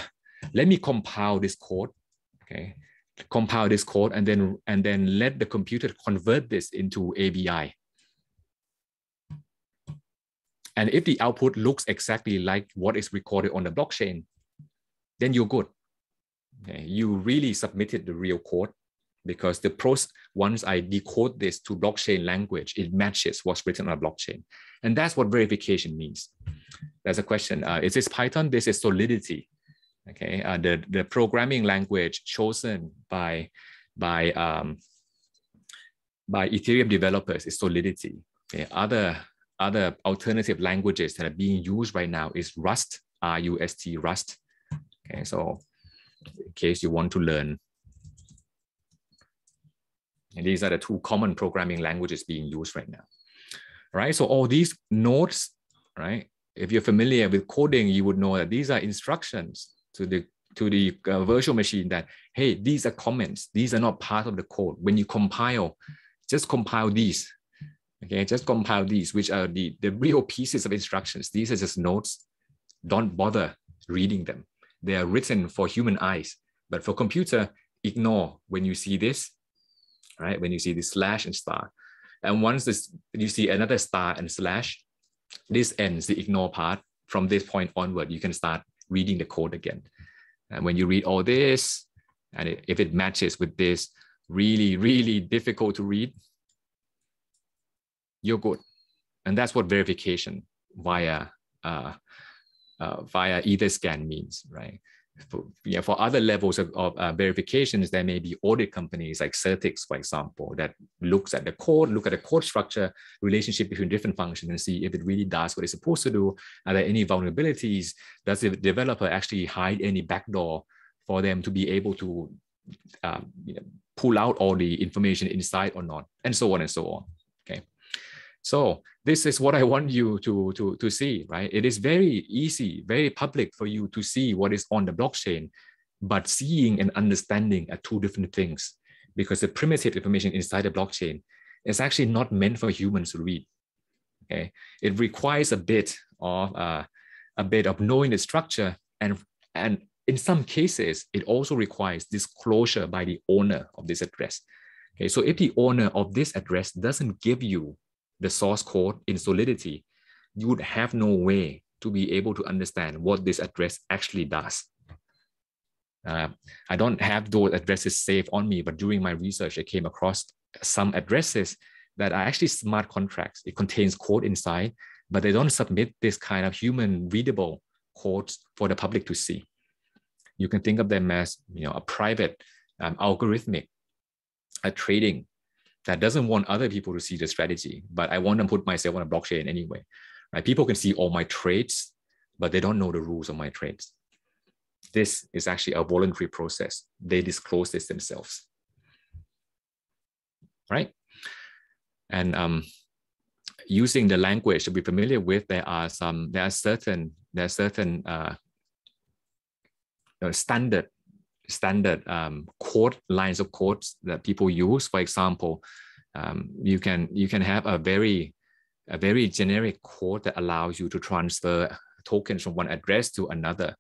let me compile this code, okay? Compile this code and then, and then let the computer convert this into A B I. And if the output looks exactly like what is recorded on the blockchain, then you're good. Okay, you really submitted the real code, because the process, once I decode this to blockchain language, it matches what's written on a blockchain. And that's what verification means. There's a question, uh, is this Python? This is Solidity. Okay, uh, the, the programming language chosen by, by, um, by Ethereum developers is Solidity. Okay, other, other alternative languages that are being used right now is Rust, R U S T, Rust. Okay, so in case you want to learn, and these are the two common programming languages being used right now, right? So all these nodes, right? If you're familiar with coding, you would know that these are instructions to the, to the uh, virtual machine that, hey, these are comments. These are not part of the code. When you compile, just compile these, okay? Just compile these, which are the, the real pieces of instructions. These are just notes. Don't bother reading them. They are written for human eyes, but for computer, ignore when you see this. Right, when you see this slash and star, and once this you see another star and slash, this ends the ignore part. From this point onward, you can start reading the code again. And when you read all this, and it, if it matches with this really, really difficult to read, you're good. And that's what verification via uh, uh, via Etherscan means, right? For, yeah, for other levels of, of uh, verifications, there may be audit companies like Certik, for example, that looks at the code, look at the code structure, relationship between different functions, and see if it really does what it's supposed to do. Are there any vulnerabilities? Does the developer actually hide any backdoor for them to be able to um, you know, pull out all the information inside or not? And so on and so on. Okay. So this is what I want you to, to, to see, right? It is very easy, very public for you to see what is on the blockchain, but seeing and understanding are two different things, because the primitive information inside the blockchain is actually not meant for humans to read, okay? It requires a bit of, uh, a bit of knowing the structure, and, and in some cases, it also requires disclosure by the owner of this address, okay? So if the owner of this address doesn't give you the source code in Solidity, you would have no way to be able to understand what this address actually does. Uh, I don't have those addresses saved on me, but during my research, I came across some addresses that are actually smart contracts. It contains code inside, but they don't submit this kind of human readable codes for the public to see. You can think of them as, you know, a private um, algorithmic a trading that doesn't want other people to see the strategy, but I want to put myself on a blockchain anyway. Right? People can see all my trades, but they don't know the rules of my trades. this is actually a voluntary process. They disclose this themselves, right? And um, using the language that we're familiar with, there are some, there are certain, there are certain uh, standard, standard um, code lines of codes that people use. For example, um, you can you can have a very a very generic code that allows you to transfer tokens from one address to another.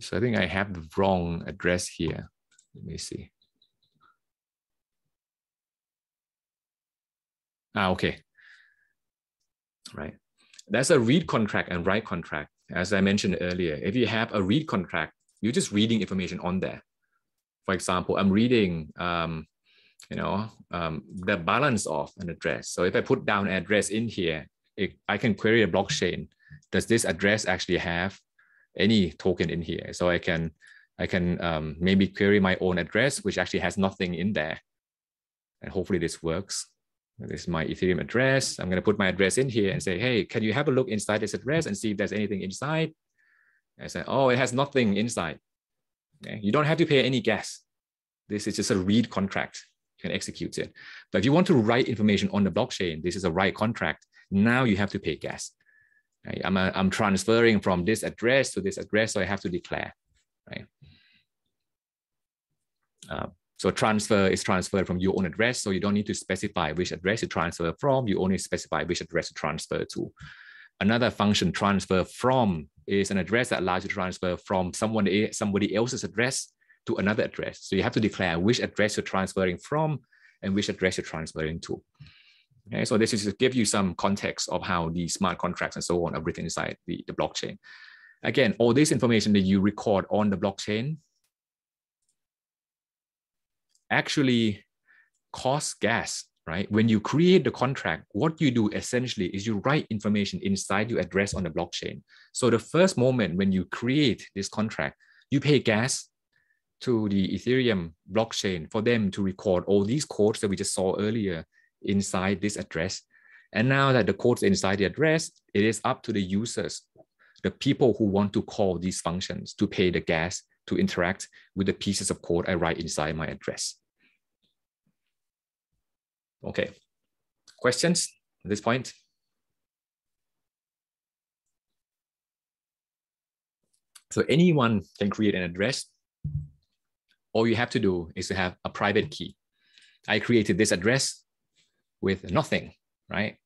So I think I have the wrong address here. Let me see. Ah, okay. Right. That's a read contract and write contract. As I mentioned earlier, if you have a read contract, you're just reading information on there. For example, I'm reading, um, you know, um, the balance of an address. So if I put down an address in here, it, I can query a blockchain. Does this address actually have any token in here? So I can, I can um, maybe query my own address, which actually has nothing in there. And hopefully this works. This is my Ethereum address. I'm going to put my address in here and say, hey, can you have a look inside this address and see if there's anything inside? I said, oh, it has nothing inside. Okay? You don't have to pay any gas. This is just a read contract. You can execute it. But if you want to write information on the blockchain, this is a write contract. Now you have to pay gas. Right? I'm, a, I'm transferring from this address to this address, so I have to declare. Right? Uh, So transfer is transferred from your own address. So you don't need to specify which address you transfer from. You only specify which address to transfer to. Another function, transfer from, is an address that allows you to transfer from someone, somebody else's address to another address. So you have to declare which address you're transferring from and which address you're transferring to. Okay, so this is to give you some context of how the smart contracts and so on are written inside the, the blockchain. Again, all this information that you record on the blockchain actually costs gas, right? When you create the contract, what you do essentially is you write information inside your address on the blockchain. So the first moment when you create this contract, you pay gas to the Ethereum blockchain for them to record all these codes that we just saw earlier inside this address. And now that the codes are inside the address, it is up to the users, the people who want to call these functions, to pay the gas to interact with the pieces of code I write inside my address. Okay, questions at this point? So anyone can create an address. All you have to do is to have a private key. I created this address with nothing, right?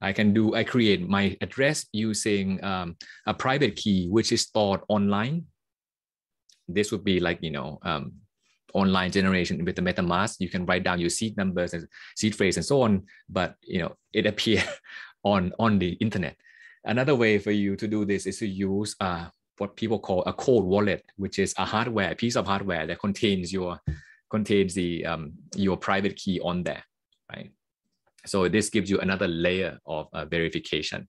I can do, I create my address using um, a private key, which is stored online. This would be like, you know, um, online generation with the MetaMask. You can write down your seed numbers and seed phrase and so on, but you know, it appears on, on the internet. Another way for you to do this is to use uh, what people call a cold wallet, which is a hardware, a piece of hardware that contains your, contains the, um, your private key on there, right? So this gives you another layer of uh, verification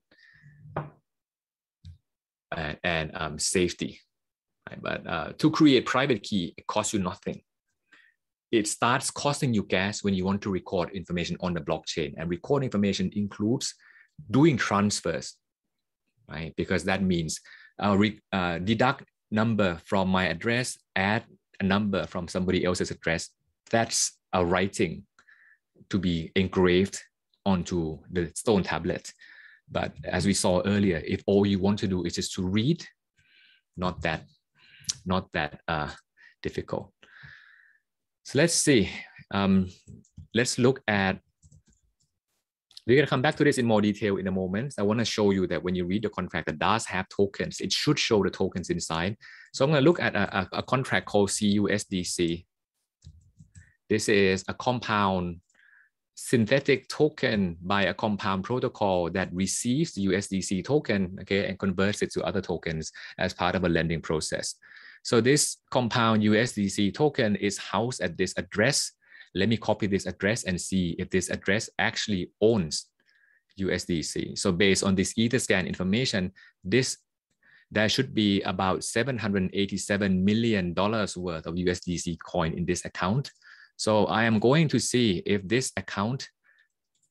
and, and um, safety. But uh, to create private key, it costs you nothing. It starts costing you gas when you want to record information on the blockchain. And record information includes doing transfers, right? Because that means I'll re uh, deduct number from my address, add a number from somebody else's address. That's a writing to be engraved onto the stone tablet. But as we saw earlier, if all you want to do is just to read, not that. Not that uh, difficult. So let's see. Um, let's look at, we're going to come back to this in more detail in a moment. I want to show you that when you read the contract that does have tokens, it should show the tokens inside. So I'm going to look at a, a contract called C U S D C. This is a compound synthetic token by a compound protocol that receives the U S D C token, okay, and converts it to other tokens as part of a lending process. So this compound U S D C token is housed at this address. Let me copy this address and see if this address actually owns U S D C. So based on this Etherscan information, this there should be about seven hundred eighty-seven million dollars worth of U S D C coin in this account. So I am going to see if this account,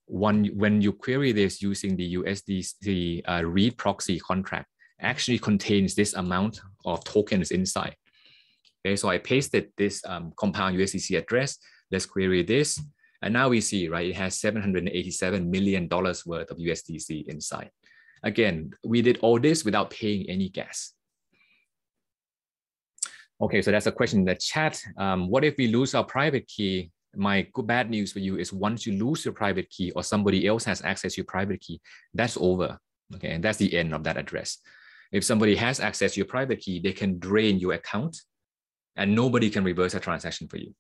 one, when you query this using the U S D C uh, read proxy contract, actually contains this amount of tokens inside. Okay, so I pasted this um, compound U S D C address. Let's query this. And now we see, right, it has seven hundred eighty-seven million dollars worth of U S D C inside. Again, we did all this without paying any gas. Okay, so that's a question in the chat. Um, what if we lose our private key? My good bad news for you is once you lose your private key or somebody else has access to your private key, that's over. Okay, and that's the end of that address. If somebody has access to your private key, they can drain your account and nobody can reverse a transaction for you.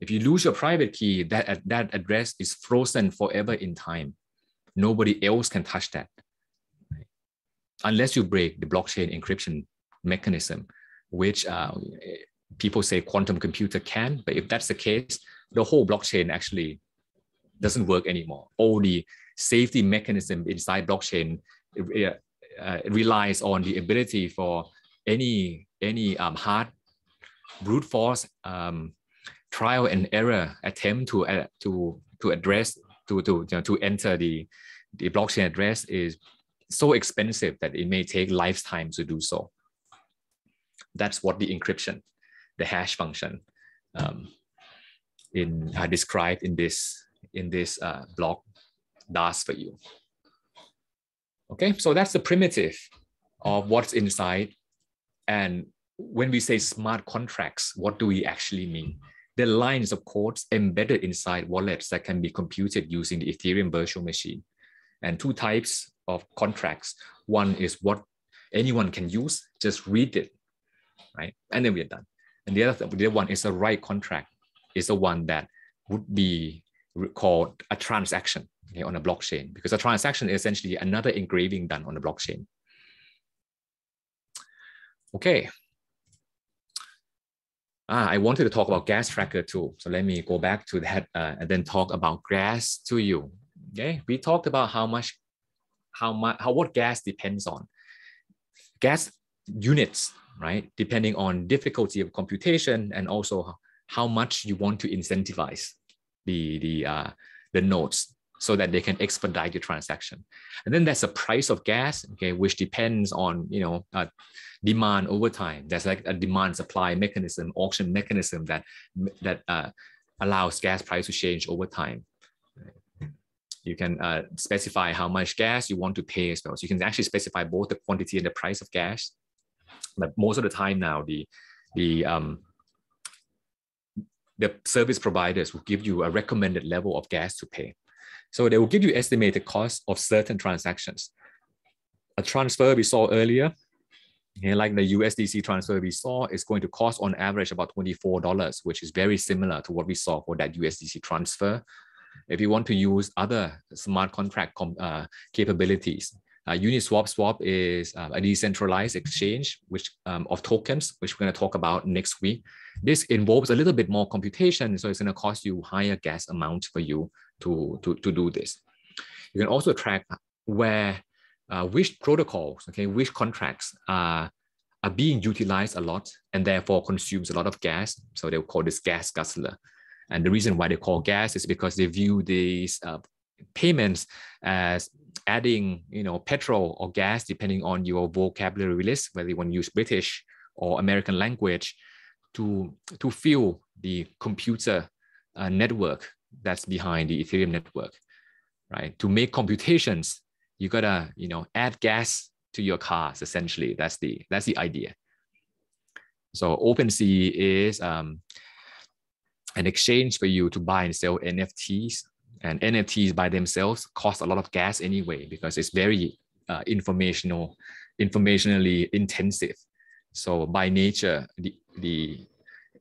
If you lose your private key, that, that address is frozen forever in time. Nobody else can touch that. Unless you break the blockchain encryption mechanism, which uh, people say quantum computer can, but if that's the case, the whole blockchain actually doesn't work anymore. All the safety mechanism inside blockchain uh, uh, relies on the ability for any, any um, hard brute force um, trial and error attempt to uh, to to address to to you know, to enter the the blockchain address is so expensive that it may take lifetime to do so. That's what the encryption, the hash function, um, in are described in this in this uh, block does for you. Okay, so that's the primitive of what's inside. And when we say smart contracts, what do we actually mean? The lines of codes embedded inside wallets that can be computed using the Ethereum virtual machine. And two types of contracts. One is what anyone can use, just read it, right? And then we're done. And the other, the other one is a write contract, is the one that would be called a transaction, okay, on a blockchain, because a transaction is essentially another engraving done on a blockchain. Okay. Ah, I wanted to talk about gas tracker too. So let me go back to that uh, and then talk about gas to you. Okay, we talked about how much, how much, how what gas depends on. Gas units, right? Depending on difficulty of computation and also how much you want to incentivize the the uh, the nodes so that they can expedite your transaction. And then there's a price of gas, okay, which depends on, you know, uh, demand over time. There's like a demand supply mechanism, auction mechanism that, that uh, allows gas price to change over time. You can uh, specify how much gas you want to pay as well. So you can actually specify both the quantity and the price of gas. But most of the time now, the, the, um, the service providers will give you a recommended level of gas to pay. So they will give you estimated costs of certain transactions. A transfer we saw earlier, okay, like the U S D C transfer we saw, is going to cost on average about twenty-four dollars, which is very similar to what we saw for that U S D C transfer. If you want to use other smart contract com uh, capabilities, uh, Uniswap Swap is uh, a decentralized exchange which um, of tokens, which we're going to talk about next week. This involves a little bit more computation, so it's going to cost you higher gas amount for you to, to, to do this. You can also track where, uh, which protocols, okay, which contracts are, are being utilized a lot and therefore consumes a lot of gas. So they'll call this gas guzzler. And the reason why they call gas is because they view these uh, payments as adding, you know, petrol or gas, depending on your vocabulary list, whether you want to use British or American language, to, to fuel the computer uh, network that's behind the Ethereum network, right? To make computations, you gotta, you know, add gas to your cars, essentially. That's the, that's the idea. So OpenSea is um, an exchange for you to buy and sell N F Ts, and N F Ts by themselves cost a lot of gas anyway, because it's very uh, informational, informationally intensive. So by nature, the, the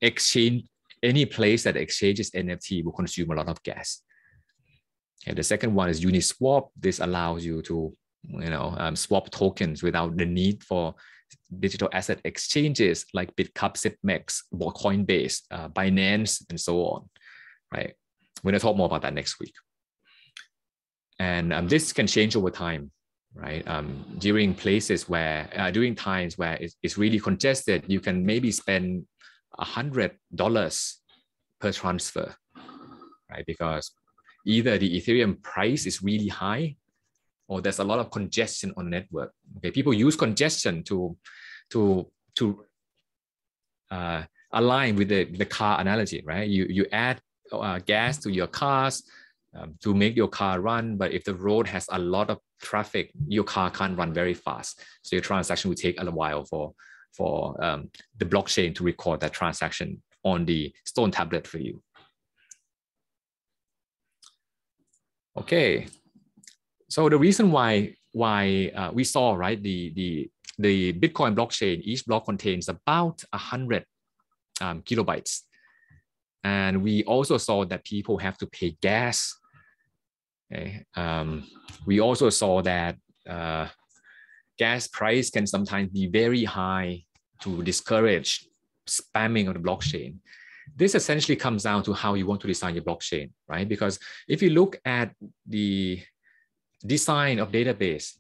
exchange, any place that exchanges N F T will consume a lot of gas. And the second one is Uniswap. This allows you to, you know, um, swap tokens without the need for digital asset exchanges like Bitcup, Zipmax, Coinbase, uh, Binance, and so on, right? We're gonna talk more about that next week. And um, this can change over time, right? Um, during places where, uh, during times where it's, it's really congested, you can maybe spend a hundred dollars per transfer, right? Because either the Ethereum price is really high, or there's a lot of congestion on network. Okay, people use congestion to to to uh, align with the, the car analogy, right? You you add uh, gas to your cars um, to make your car run, but if the road has a lot of traffic, your car can't run very fast. So your transaction will take a while for for um, the blockchain to record that transaction on the stone tablet for you. Okay, so the reason why why uh, we saw, right, the the the Bitcoin blockchain, each block contains about a hundred um, kilobytes, and we also saw that people have to pay gas. Okay, um, we also saw that uh, gas price can sometimes be very high to discourage spamming of the blockchain. This essentially comes down to how you want to design your blockchain, right? Because if you look at the design of database,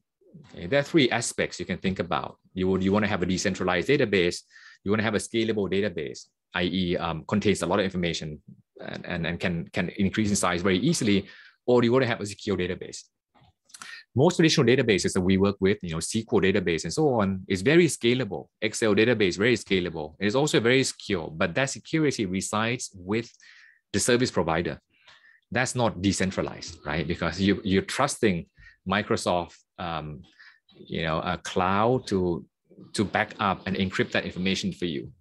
okay, there are three aspects you can think about. You would, you want to have a decentralized database. You want to have a scalable database, that is, um, contains a lot of information and, and, and can, can increase in size very easily, or you want to have a secure database. Most traditional databases that we work with, you know, S Q L database and so on, is very scalable. Excel database, very scalable. It is also very secure, but that security resides with the service provider. That's not decentralized, right? Because you, you're trusting Microsoft, um, you know, a cloud to, to back up and encrypt that information for you.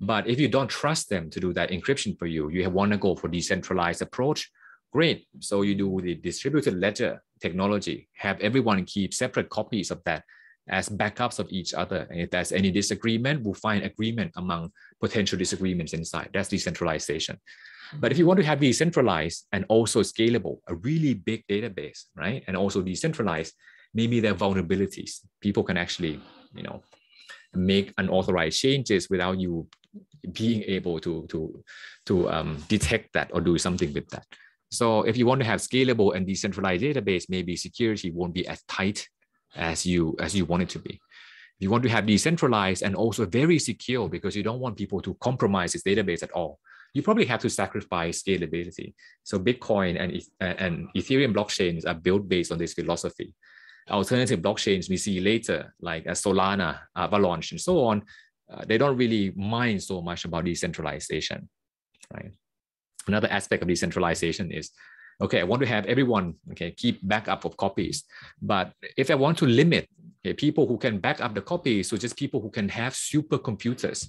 But if you don't trust them to do that encryption for you, you want to go for decentralized approach. Great. So you do the distributed ledger technology, have everyone keep separate copies of that as backups of each other. And if there's any disagreement, we'll find agreement among potential disagreements inside. That's decentralization. But if you want to have decentralized and also scalable, a really big database, right? And also decentralized, maybe there are vulnerabilities. People can actually, you know, make unauthorized changes without you being able to, to, to um, detect that or do something with that. So if you want to have scalable and decentralized database, maybe security won't be as tight as you, as you want it to be. You want to have decentralized and also very secure because you don't want people to compromise this database at all. You probably have to sacrifice scalability. So Bitcoin and, and Ethereum blockchains are built based on this philosophy. Alternative blockchains we see later, like Solana, Avalanche, and so on, uh, they don't really mind so much about decentralization, right? Another aspect of decentralization is, okay, I want to have everyone, okay, keep backup of copies. But if I want to limit, okay, people who can back up the copies, so just people who can have supercomputers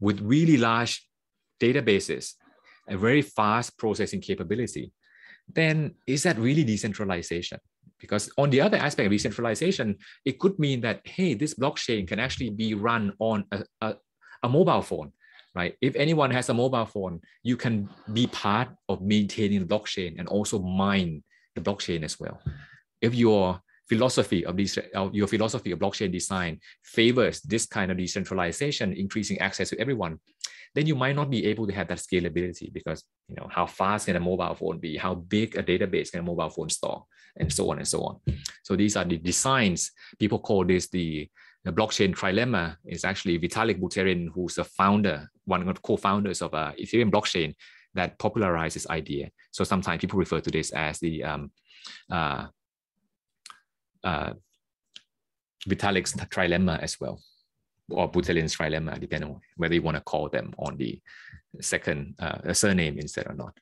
with really large databases and very fast processing capability, then is that really decentralization? Because on the other aspect of decentralization, it could mean that, hey, this blockchain can actually be run on a, a, a mobile phone. Right? If anyone has a mobile phone, you can be part of maintaining the blockchain and also mine the blockchain as well. If your philosophy of this, your philosophy of blockchain design favors this kind of decentralization, increasing access to everyone, then you might not be able to have that scalability because, you know, how fast can a mobile phone be? How big a database can a mobile phone store? And so on and so on. So these are the designs. People call this the The blockchain trilemma. Is actually Vitalik Buterin, who's the founder, one of the co-founders of uh, Ethereum blockchain, that popularized this idea. So sometimes people refer to this as the um, uh, uh, Vitalik's trilemma as well, or Buterin's trilemma, depending on whether you want to call them on the second uh, surname instead or not.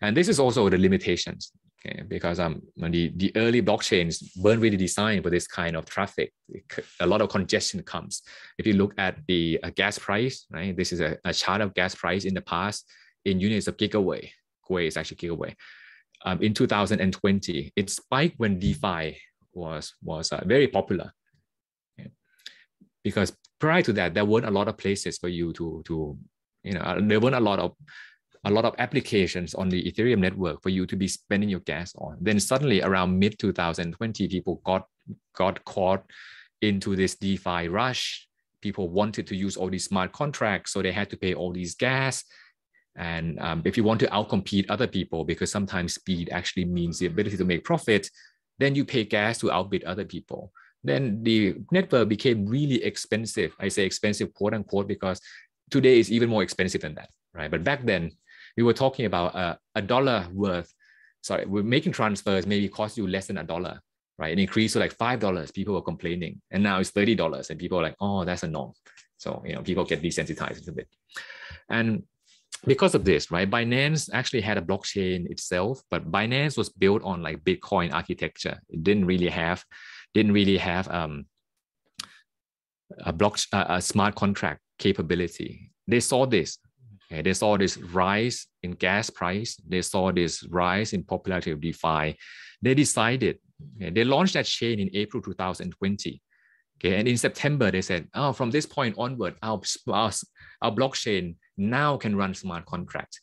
And this is also the limitations. Okay, because um, the, the early blockchains weren't really designed for this kind of traffic. It, a lot of congestion comes. If you look at the uh, gas price, right? This is a, a chart of gas price in the past in units of gigawatt. Gwei is actually gigawatt. Um, in two thousand twenty, it spiked when DeFi was, was uh, very popular. Okay. Because prior to that, there weren't a lot of places for you to, to you know, there weren't a lot of a lot of applications on the Ethereum network for you to be spending your gas on. Then suddenly around mid two thousand twenty, people got, got caught into this DeFi rush. People wanted to use all these smart contracts, so they had to pay all these gas. And um, if you want to outcompete other people, because sometimes speed actually means the ability to make profit, then you pay gas to outbid other people. Then the network became really expensive. I say expensive, quote unquote, because today is even more expensive than that, right? But back then, we were talking about uh, a dollar worth, sorry, we're making transfers maybe cost you less than a dollar, right? It increased to like five dollars, people were complaining. And now it's thirty dollars and people are like, oh, that's a norm. So, you know, people get desensitized a bit. And because of this, right, Binance actually had a blockchain itself, but Binance was built on like Bitcoin architecture. It didn't really have, didn't really have um, a block, uh, a smart contract capability. They saw this. Okay? They saw this rise in gas price. They saw this rise in popularity of DeFi. They decided, okay, they launched that chain in April two thousand twenty. Okay, and in September, they said, oh, from this point onward, our, our, our blockchain now can run smart contracts.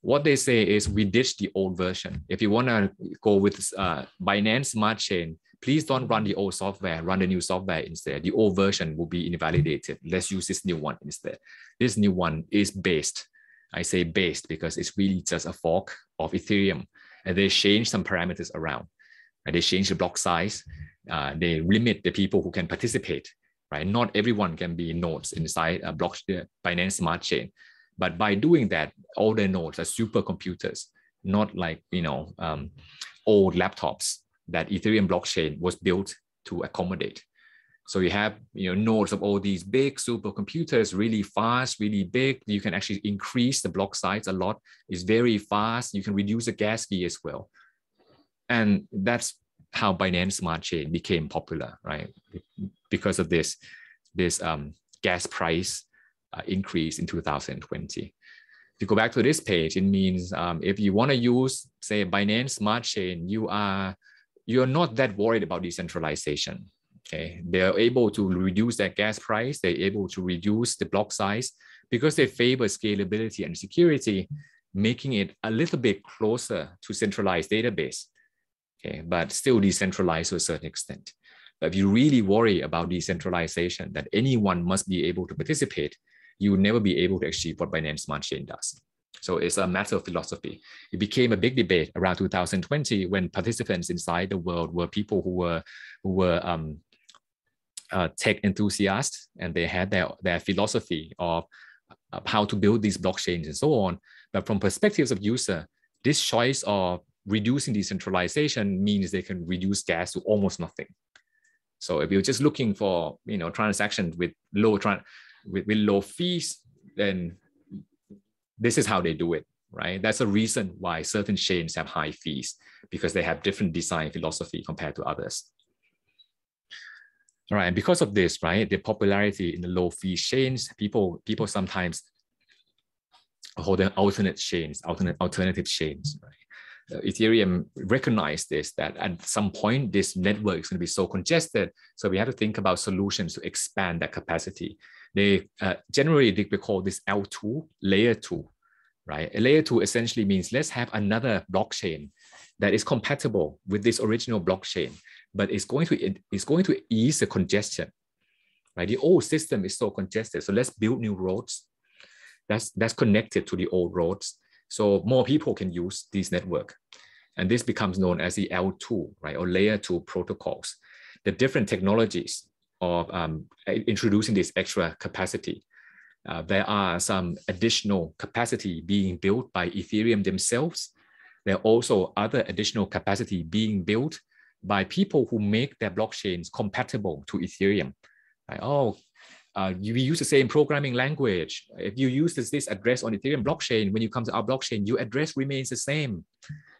What they say is we ditched the old version. If you want to go with uh, Binance Smart Chain, please don't run the old software, run the new software instead. The old version will be invalidated. Let's use this new one instead. This new one is based. I say based because it's really just a fork of Ethereum. And they changed some parameters around. And they changed the block size. Uh, they limit the people who can participate, right? Not everyone can be nodes inside a block, uh, Binance Smart Chain. But by doing that, all their nodes are supercomputers, not like, you know, um, old laptops that Ethereum blockchain was built to accommodate. So you have, you know, nodes of all these big supercomputers, really fast, really big. You can actually increase the block size a lot. It's very fast. You can reduce the gas fee as well. And that's how Binance Smart Chain became popular, right? Because of this, this um, gas price uh, increase in two thousand twenty. If you go back to this page, it means um, if you want to use, say, Binance Smart Chain, you are you're not that worried about decentralization. Okay, they're able to reduce that gas price. They're able to reduce the block size because they favor scalability and security, making it a little bit closer to centralized database. Okay, but still decentralized to a certain extent. But if you really worry about decentralization, that anyone must be able to participate, you will never be able to achieve what Binance Smart Chain does. So it's a matter of philosophy. It became a big debate around two thousand twenty when participants inside the world were people who were, who were um, uh, tech enthusiasts, and they had their, their philosophy of, of how to build these blockchains and so on. But from perspectives of user, this choice of reducing decentralization means they can reduce gas to almost nothing. So if you're just looking for, you know, transactions with low tran with, with low fees, then this is how they do it, right? That's a reason why certain chains have high fees, because they have different design philosophy compared to others. All right, and because of this, right, the popularity in the low fee chains, people people sometimes hold an alternate chains, alternate alternative chains, right? Ethereum recognized this, that at some point, this network is going to be so congested. So we have to think about solutions to expand that capacity. They uh, generally they call this L two, layer two, right? A layer two essentially means let's have another blockchain that is compatible with this original blockchain, but it's going to, it's going to ease the congestion, right? The old system is so congested. So let's build new roads that's, that's connected to the old roads. So more people can use these network. And this becomes known as the L two, right, or layer two protocols. The different technologies of um, introducing this extra capacity. Uh, there are some additional capacity being built by Ethereum themselves. There are also other additional capacity being built by people who make their blockchains compatible to Ethereum. Like, oh, Uh, you use the same programming language. If you use this, this address on Ethereum blockchain, when you come to our blockchain, your address remains the same.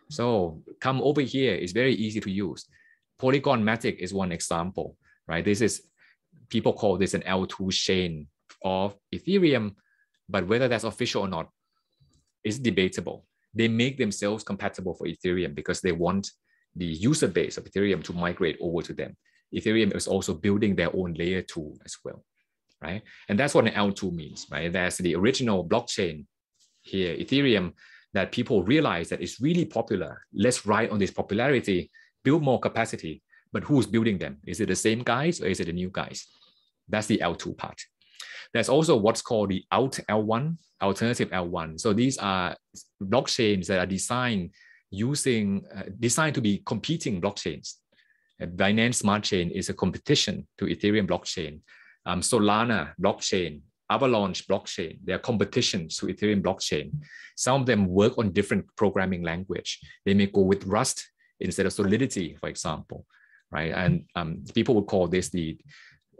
So come over here. It's very easy to use. Polygon Matic is one example, right? This is, people call this an L two chain of Ethereum, but whether that's official or not is debatable. They make themselves compatible for Ethereum because they want the user base of Ethereum to migrate over to them. Ethereum is also building their own layer two as well. Right? And that's what an L two means, right? That's the original blockchain here, Ethereum, that people realize that it's really popular. Let's ride on this popularity, build more capacity, but who's building them? Is it the same guys or is it the new guys? That's the L two part. There's also what's called the Alt L one, alternative L one. So these are blockchains that are designed using, uh, designed to be competing blockchains. Binance Smart Chain is a competition to Ethereum blockchain. Um, Solana blockchain Avalanche blockchain. They are competitions to Ethereum blockchain. Some of them work on different programming language. They may go with Rust instead of Solidity, for example, right? And um, people would call this the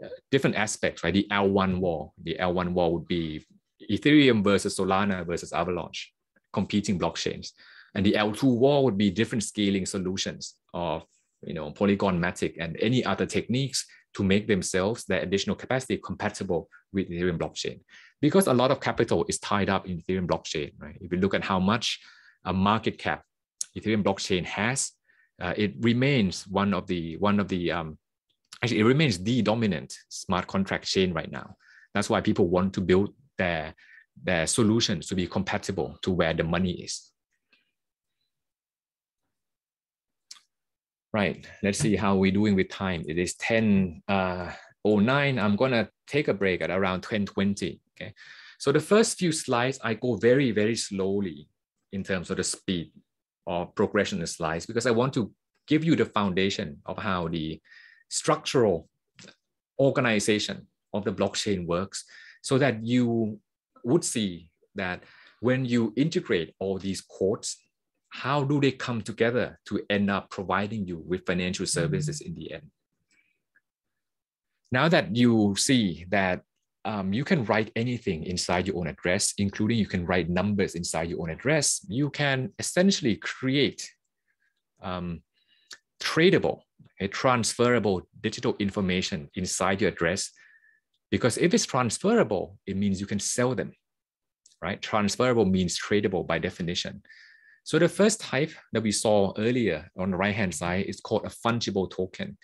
uh, different aspects, right? The L one war. The L one war would be Ethereum versus Solana versus Avalanche, competing blockchains. And the L two war would be different scaling solutions of, you know, Polygon-matic and any other techniques to make themselves, their additional capacity, compatible with Ethereum blockchain. Because a lot of capital is tied up in Ethereum blockchain, right? If you look at how much a market cap Ethereum blockchain has, uh, it remains one of the, one of the um, actually it remains the dominant smart contract chain right now. That's why people want to build their, their solutions to be compatible to where the money is. Right, let's see how we're doing with time. It is ten oh nine. Uh, I'm gonna take a break at around ten twenty, okay? So the first few slides, I go very, very slowly in terms of the speed or progression of the slides, because I want to give you the foundation of how the structural organization of the blockchain works, so that you would see that when you integrate all these codes, how do they come together to end up providing you with financial services in the end? Now that you see that um, you can write anything inside your own address, including you can write numbers inside your own address, you can essentially create um, tradable, a transferable digital information inside your address. Because if it's transferable, it means you can sell them, right? Transferable means tradable by definition. So the first type that we saw earlier on the right-hand side is called a fungible token.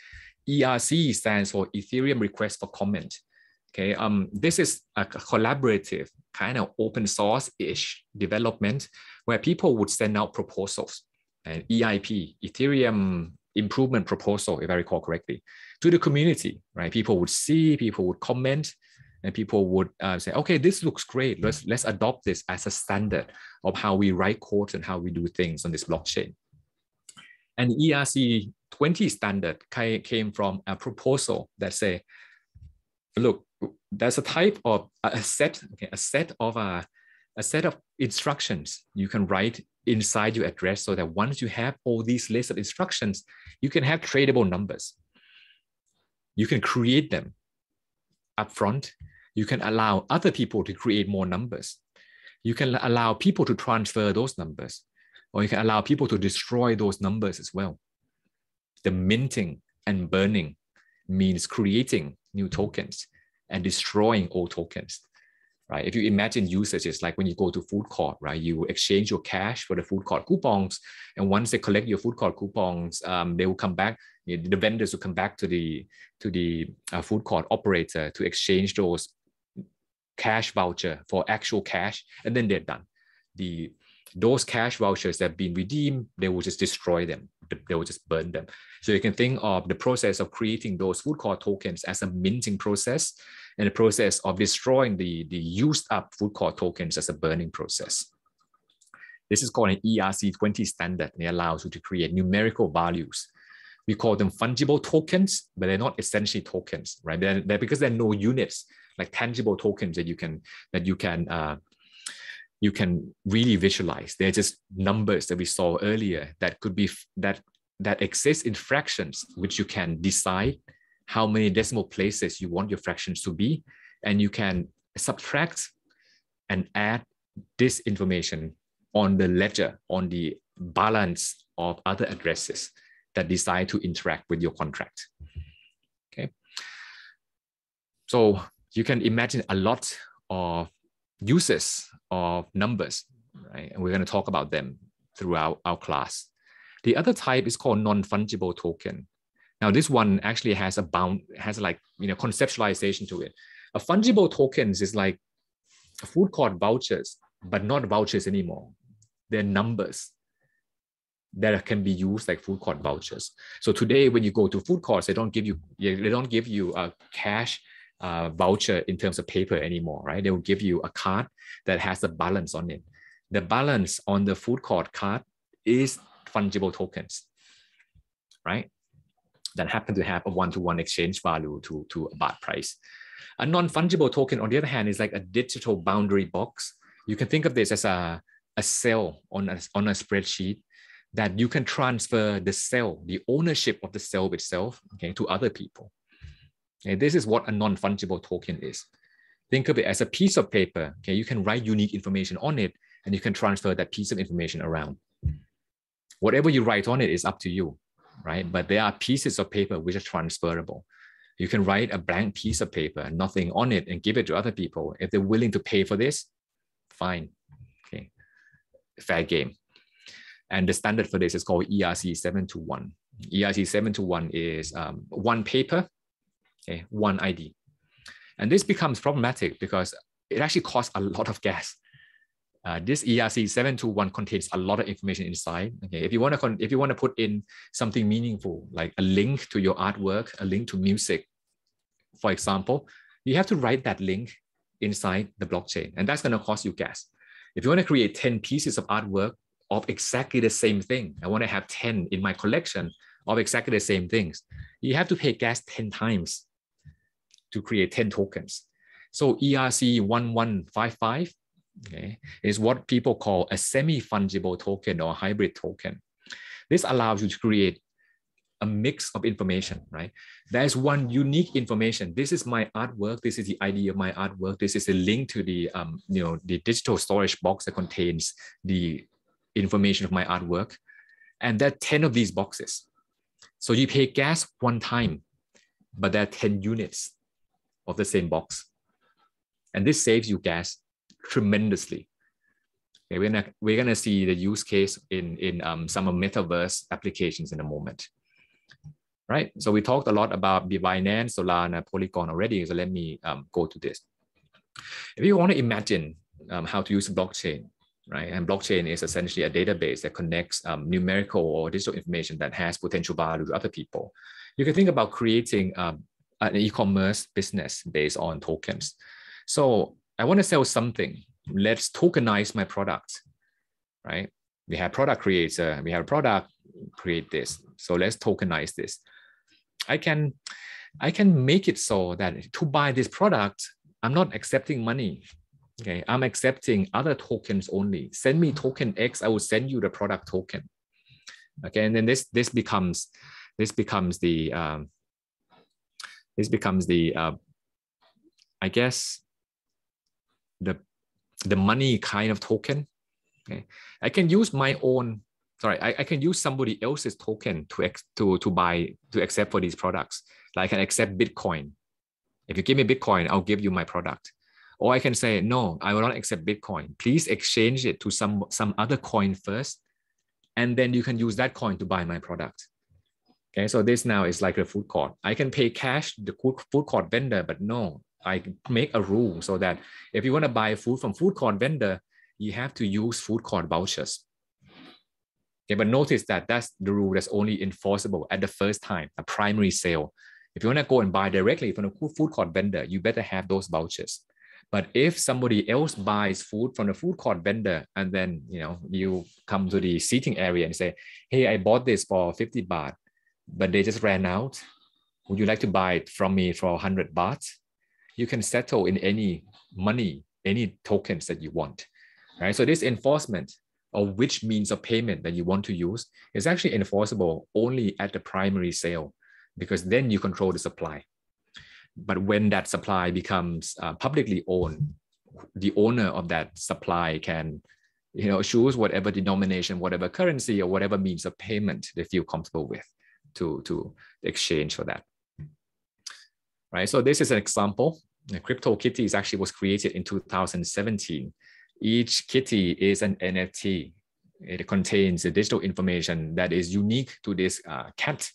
E R C stands for Ethereum Request for Comment. Okay, um, this is a collaborative kind of open source-ish development where people would send out proposals, an E I P, Ethereum Improvement Proposal, if I recall correctly, to the community, right? People would see, people would comment, and people would uh, say, okay, this looks great. Let's, let's adopt this as a standard of how we write codes and how we do things on this blockchain. And the E R C twenty standard came from a proposal that say, look, there's a type of a set, okay, a set of a, a set of instructions you can write inside your address, so that once you have all these lists of instructions, you can have tradable numbers. You can create them upfront. You can allow other people to create more numbers. You can allow people to transfer those numbers, or you can allow people to destroy those numbers as well. The minting and burning means creating new tokens and destroying old tokens, right? If you imagine usage, it's like when you go to food court, right? You exchange your cash for the food court coupons. And once they collect your food court coupons, um, they will come back. The vendors will come back to the, to the uh, food court operator to exchange those cash voucher for actual cash, and then they're done. The, those cash vouchers that have been redeemed, they will just destroy them. They will just burn them. So you can think of the process of creating those food court tokens as a minting process, and the process of destroying the, the used up food court tokens as a burning process. This is called an E R C twenty standard, and it allows you to create numerical values. We call them fungible tokens, but they're not essentially tokens, right? They're, they're because there are no units like tangible tokens that you can that you can uh, you can really visualize. They're just numbers that we saw earlier that could be that that exist in fractions, which you can decide how many decimal places you want your fractions to be, and you can subtract and add this information on the ledger, on the balance of other addresses that decide to interact with your contract. Okay, so you can imagine a lot of uses of numbers, right? And we're going to talk about them throughout our class. The other type is called non-fungible token. Now this one actually has a bound, has like, you know, conceptualization to it. A fungible tokens is like food court vouchers, but not vouchers anymore. They're numbers that can be used like food court vouchers. So today, when you go to food courts, they don't give you they don't give you a cash uh, voucher in terms of paper anymore, right? They will give you a card that has a balance on it. The balance on the food court card is fungible tokens, right? That happen to have a one-to-one exchange value to, to a baht price. A non-fungible token, on the other hand, is like a digital boundary box. You can think of this as a, a cell on a, on a spreadsheet that you can transfer the cell, the ownership of the cell itself, okay, to other people. Okay, this is what a non-fungible token is. Think of it as a piece of paper. Okay, you can write unique information on it, and you can transfer that piece of information around. Whatever you write on it is up to you, right? But there are pieces of paper which are transferable. You can write a blank piece of paper, nothing on it, and give it to other people. If they're willing to pay for this, fine. Okay, fair game. And the standard for this is called E R C seven twenty-one. E R C seven twenty-one is um, one paper, okay, one I D. And this becomes problematic because it actually costs a lot of gas. Uh, this E R C seven twenty-one contains a lot of information inside. Okay, if you want to, if you want to put in something meaningful, like a link to your artwork, a link to music, for example, you have to write that link inside the blockchain, and that's going to cost you gas. If you want to create ten pieces of artwork of exactly the same thing, I want to have ten in my collection of exactly the same things, you have to pay gas ten times to create ten tokens. So E R C eleven fifty-five, okay, is what people call a semi-fungible token or a hybrid token. This allows you to create a mix of information, right? There's one unique information. This is my artwork. This is the I D of my artwork. This is a link to the, um, you know, the digital storage box that contains the information of my artwork. And there are ten of these boxes. So you pay gas one time, but there are ten units of the same box. And this saves you gas tremendously. Okay, we're gonna we're gonna see the use case in in um, some of metaverse applications in a moment, right? So we talked a lot about Binance, Solana, Polygon already. So let me um, go to this. If you want to imagine um, how to use blockchain, right? And blockchain is essentially a database that connects um, numerical or digital information that has potential value to other people. You can think about creating um, an e-commerce business based on tokens. So I want to sell something. Let's tokenize my product, right? We have product creator, we have a product, create this. So let's tokenize this. I can, I can make it so that to buy this product, I'm not accepting money. Okay, I'm accepting other tokens only. Send me token X, I will send you the product token. Okay, and then this this becomes this becomes the um, this becomes the uh, I guess. the the money kind of token. Okay, I can use my own, sorry, I, I can use somebody else's token to ex, to to buy, to accept for these products. Like I can accept Bitcoin. If you give me Bitcoin, I'll give you my product. Or I can say, no, I will not accept Bitcoin. Please exchange it to some some other coin first, and then you can use that coin to buy my product. Okay, so this now is like a food court. I can pay cash the food court vendor, but no, I make a rule so that if you want to buy food from food court vendor, you have to use food court vouchers. Okay, but notice that that's the rule that's only enforceable at the first time, a primary sale. If you want to go and buy directly from a food court vendor, you better have those vouchers. But if somebody else buys food from the food court vendor, and then you know you come to the seating area and say, hey, I bought this for fifty baht, but they just ran out. Would you like to buy it from me for one hundred baht? You can settle in any money, any tokens that you want, right? So this enforcement of which means of payment that you want to use is actually enforceable only at the primary sale, because then you control the supply. But when that supply becomes uh, publicly owned, the owner of that supply can, you know, choose whatever denomination, whatever currency, or whatever means of payment they feel comfortable with to, to exchange for that, right? So this is an example. Crypto Kitties actually was created in two thousand seventeen. Each kitty is an N F T. It contains the digital information that is unique to this uh, cat.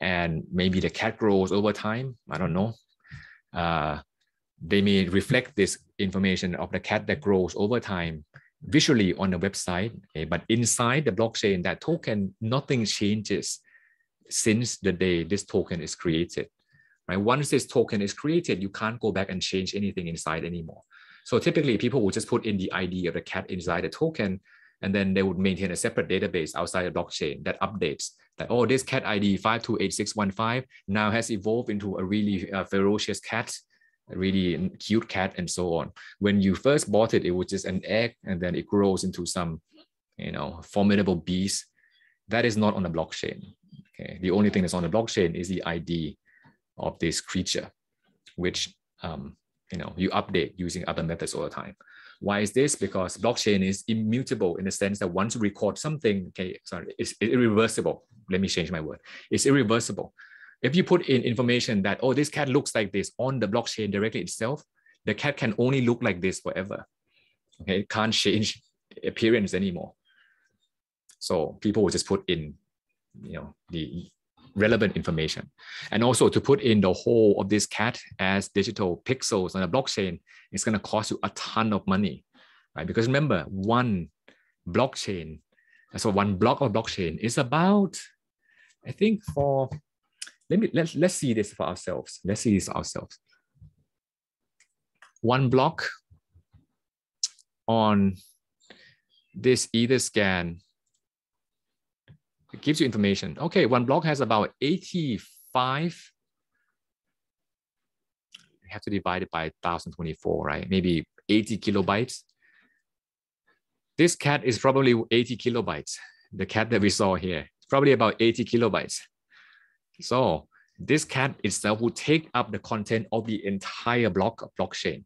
And maybe the cat grows over time. I don't know. Uh, they may reflect this information of the cat that grows over time visually on the website. Okay? But inside the blockchain, that token, nothing changes since the day this token is created. Right? Once this token is created, you can't go back and change anything inside anymore. So typically people will just put in the I D of the cat inside the token, and then they would maintain a separate database outside the blockchain that updates that, oh, this cat I D five two eight six one five now has evolved into a really uh, ferocious cat really cute cat and so on. When you first bought it, it was just an egg, and then it grows into some, you know, formidable beast. That is not on the blockchain. Okay, the only thing that's on the blockchain is the I D of this creature, which um, you know, you update using other methods all the time. Why is this? Because blockchain is immutable in the sense that once you record something, okay, sorry, it's irreversible. Let me change my word. It's irreversible. If you put in information that, oh, this cat looks like this on the blockchain directly itself, the cat can only look like this forever. Okay, it can't change appearance anymore. So people will just put in, you know, the relevant information. And also to put in the whole of this cat as digital pixels on a blockchain, it's going to cost you a ton of money, right? Because remember, one blockchain, so one block of blockchain is about, I think for, let me, let's, let's see this for ourselves. Let's see this ourselves. One block on this Etherscan, it gives you information. Okay, one block has about eighty-five. You have to divide it by one thousand twenty-four, right? Maybe eighty kilobytes. This cat is probably eighty kilobytes. The cat that we saw here, probably about eighty kilobytes. So this cat itself will take up the content of the entire block of blockchain.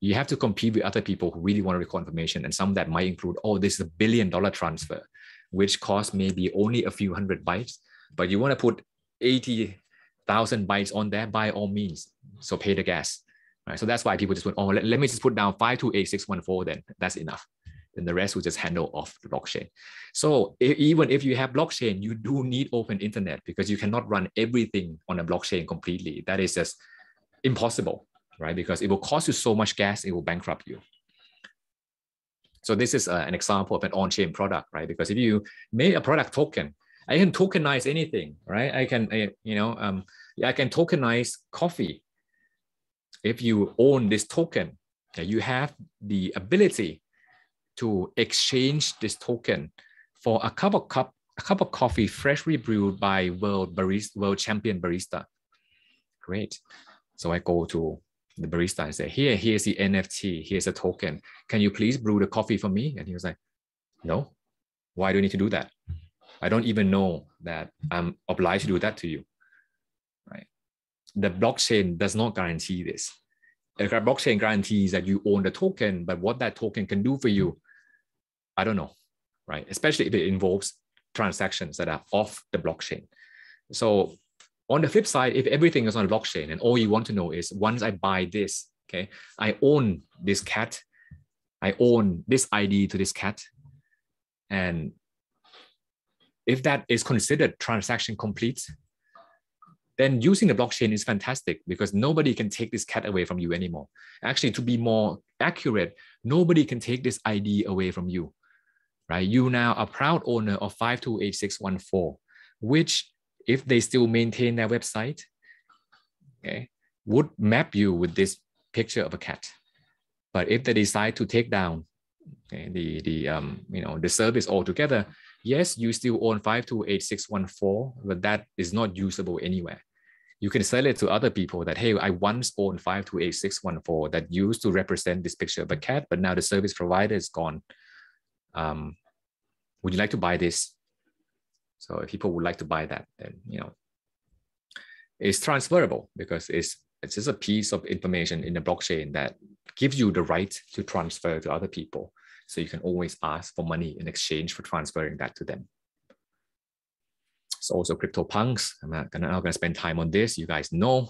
You have to compete with other people who really want to record information, and some that might include, oh, this is a billion dollar transfer, which costs maybe only a few hundred bytes, but you want to put eighty thousand bytes on there, by all means. So pay the gas, right? So that's why people just went, oh, let, let me just put down five two eight six one four, then that's enough. Then the rest will just handle off the blockchain. So if, even if you have blockchain, you do need open internet, because you cannot run everything on a blockchain completely. That is just impossible, right? Because it will cost you so much gas, it will bankrupt you. So this is uh, an example of an on-chain product, right? Because if you made a product token, I can tokenize anything, right? I can, I, you know, um, I can tokenize coffee. If you own this token, okay, you have the ability to exchange this token for a cup of cup, a cup of coffee freshly brewed by world barista, world champion barista. Great. So I go to the barista and say, here, here's the N F T, here's a token. Can you please brew the coffee for me? And he was like, no, why do you need to do that? I don't even know that I'm obliged to do that to you, right? The blockchain does not guarantee this. The blockchain guarantees that you own the token, but what that token can do for you, I don't know, right? Especially if it involves transactions that are off the blockchain. So on the flip side, if everything is on blockchain and all you want to know is, once I buy this, okay, I own this cat, I own this I D to this cat. And if that is considered transaction complete, then using the blockchain is fantastic, because nobody can take this cat away from you anymore. Actually, to be more accurate, nobody can take this I D away from you, right? You now are proud owner of five two eight six one four, which, if they still maintain their website, okay, would map you with this picture of a cat. But if they decide to take down, okay, the, the, um, you know, the service altogether, yes, you still own five two eight six one four, but that is not usable anywhere. You can sell it to other people that, hey, I once owned five two eight six one four that used to represent this picture of a cat, but now the service provider is gone. Um, would you like to buy this? So if people would like to buy that, then, you know, it's transferable, because it's, it's just a piece of information in the blockchain that gives you the right to transfer to other people. So you can always ask for money in exchange for transferring that to them. So also CryptoPunks, I'm not gonna, I'm not gonna spend time on this, you guys know.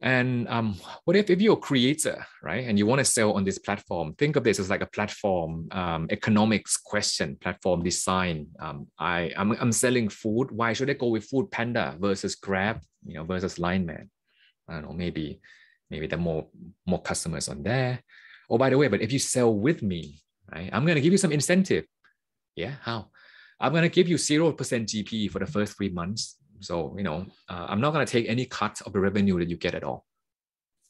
And um, what if, if you're a creator, right? And you want to sell on this platform, think of this as like a platform um, economics question, platform design. Um, I, I'm, I'm selling food. Why should I go with Food Panda versus Grab, you know, versus Line Man? I don't know, maybe, maybe there are more, more customers on there. Oh, by the way, but if you sell with me, right, I'm going to give you some incentive. Yeah, how? I'm going to give you zero percent G P for the first three months. So, you know, uh, I'm not going to take any cut of the revenue that you get at all.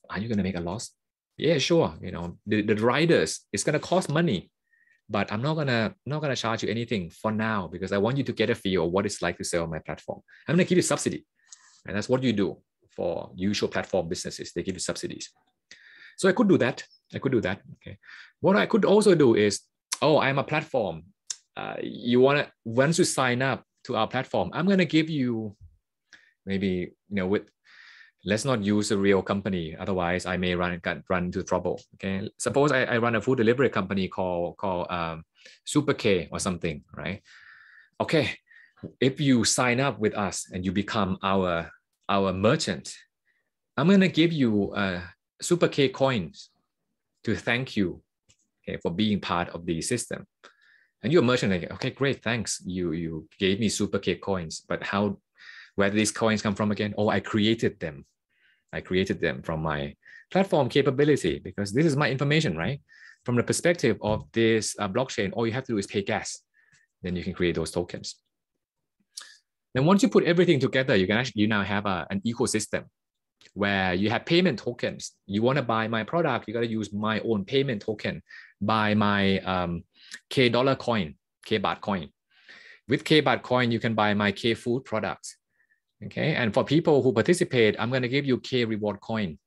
Are you going to make a loss? Yeah, sure. You know, the, the riders, it's going to cost money, but I'm not going to not going to charge you anything for now, because I want you to get a feel of what it's like to sell on my platform. I'm going to give you subsidy. And that's what you do for usual platform businesses. They give you subsidies. So I could do that. I could do that. Okay. What I could also do is, oh, I'm a platform. Uh, you want to, once you sign up to our platform, I'm going to give you maybe, you know, with, let's not use a real company. Otherwise I may run, run into trouble. Okay. Suppose I, I run a food delivery company called, called um, Super K or something, right? Okay. If you sign up with us and you become our, our merchant, I'm going to give you uh, Super K coins to thank you, okay, for being part of the system. And you're a merchant, like, okay, great, thanks. You, you gave me Super K coins, but how, where do these coins come from again? Oh, I created them. I created them from my platform capability, because this is my information, right? From the perspective of this uh, blockchain, all you have to do is pay gas. Then you can create those tokens. Then once you put everything together, you can actually, you now have a, an ecosystem where you have payment tokens. You want to buy my product, you got to use my own payment token, buy my um, K dollar coin, K baht coin. With K baht coin, you can buy my K food products. Okay, and for people who participate, I'm going to give you K reward coin.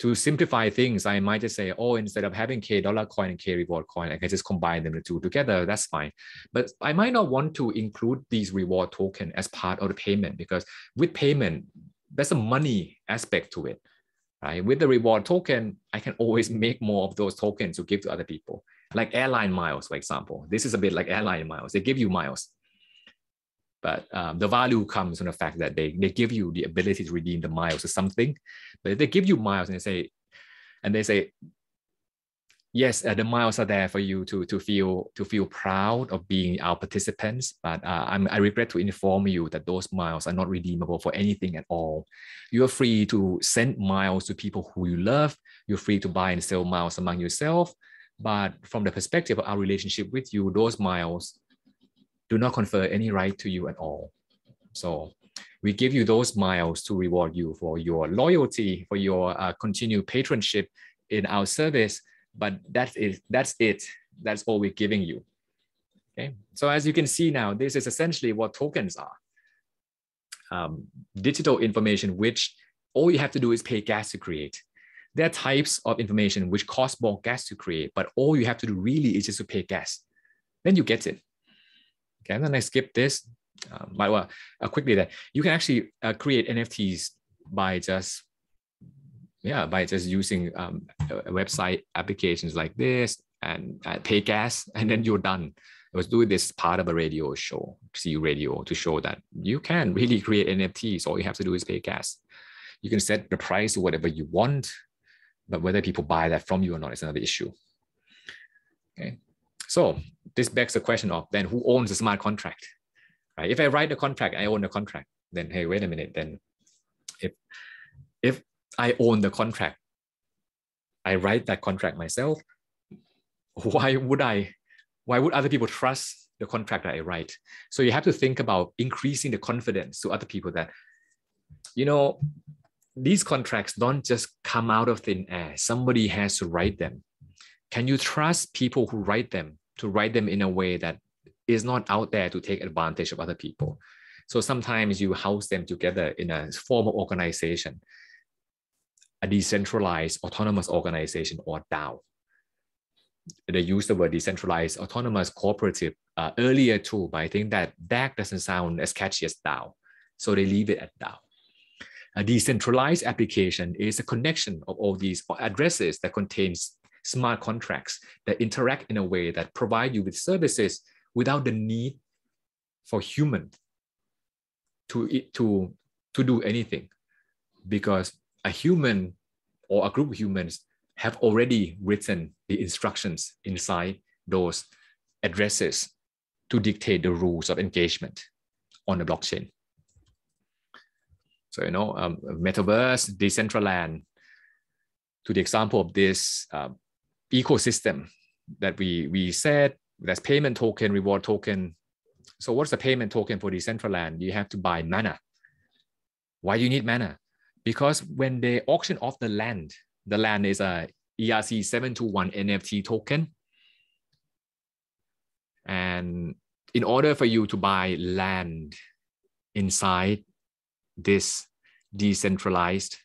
To simplify things, I might just say, oh, instead of having K dollar coin and K reward coin, I can just combine them the two together. That's fine. But I might not want to include these reward token as part of the payment, because with payment, there's a money aspect to it, right? With the reward token, I can always make more of those tokens to give to other people. Like airline miles, for example. This is a bit like airline miles. They give you miles. But um, the value comes from the fact that they, they give you the ability to redeem the miles or something. But if they give you miles and they say, and they say, yes, uh, the miles are there for you to, to, feel, to feel proud of being our participants. But uh, I'm, I regret to inform you that those miles are not redeemable for anything at all. You're free to send miles to people who you love. You're free to buy and sell miles among yourself. But from the perspective of our relationship with you, those miles do not confer any right to you at all. So we give you those miles to reward you for your loyalty, for your uh, continued patronship in our service, but that is, that's it. That's all we're giving you. Okay. So as you can see now, this is essentially what tokens are. Um, digital information, which all you have to do is pay gas to create. There are types of information which cost more gas to create, but all you have to do really is just to pay gas. Then you get it. Okay, and then I skip this, uh, by well, uh, quickly that you can actually uh, create N F Ts by just, yeah, by just using um, website applications like this and uh, pay gas, and then you're done. I was doing this part of a radio show, C radio, to show that you can really create N F Ts. All you have to do is pay gas. You can set the price to whatever you want, but whether people buy that from you or not is another issue. Okay. So this begs the question of then who owns the smart contract, right? If I write the contract, I own the contract, then hey, wait a minute. Then if, if I own the contract, I write that contract myself, why would I, why would other people trust the contract that I write? So you have to think about increasing the confidence to other people that, you know, these contracts don't just come out of thin air. Somebody has to write them. Can you trust people who write them? To write them in a way that is not out there to take advantage of other people. So sometimes you house them together in a formal organization, a decentralized autonomous organization or DAO. They use the word decentralized autonomous cooperative uh, earlier too, but I think that D A C doesn't sound as catchy as DAO. So they leave it at DAO. A decentralized application is a connection of all these addresses that contains smart contracts that interact in a way that provide you with services without the need for human to, to, to do anything, because a human or a group of humans have already written the instructions inside those addresses to dictate the rules of engagement on the blockchain. So, you know, um, Metaverse, Decentraland, to the example of this, um, ecosystem that we, we said, that's payment token, reward token. So what's the payment token for Decentraland? You have to buy MANA. Why do you need MANA? Because when they auction off the land, the land is a E R C seven twenty-one N F T token. And in order for you to buy land inside this decentralized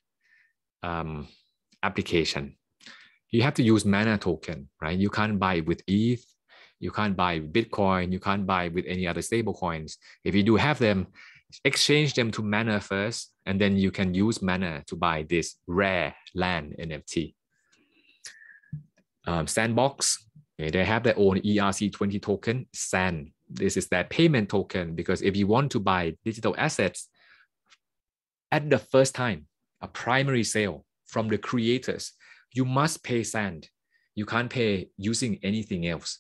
um, application, you have to use MANA token, right? You can't buy it with E T H, you can't buy Bitcoin, you can't buy with any other stable coins. If you do have them, exchange them to MANA first, and then you can use MANA to buy this rare land N F T. Um, Sandbox, okay, they have their own E R C twenty token, SAND. This is their payment token, because if you want to buy digital assets at the first time, a primary sale from the creators, you must pay SAND. You can't pay using anything else.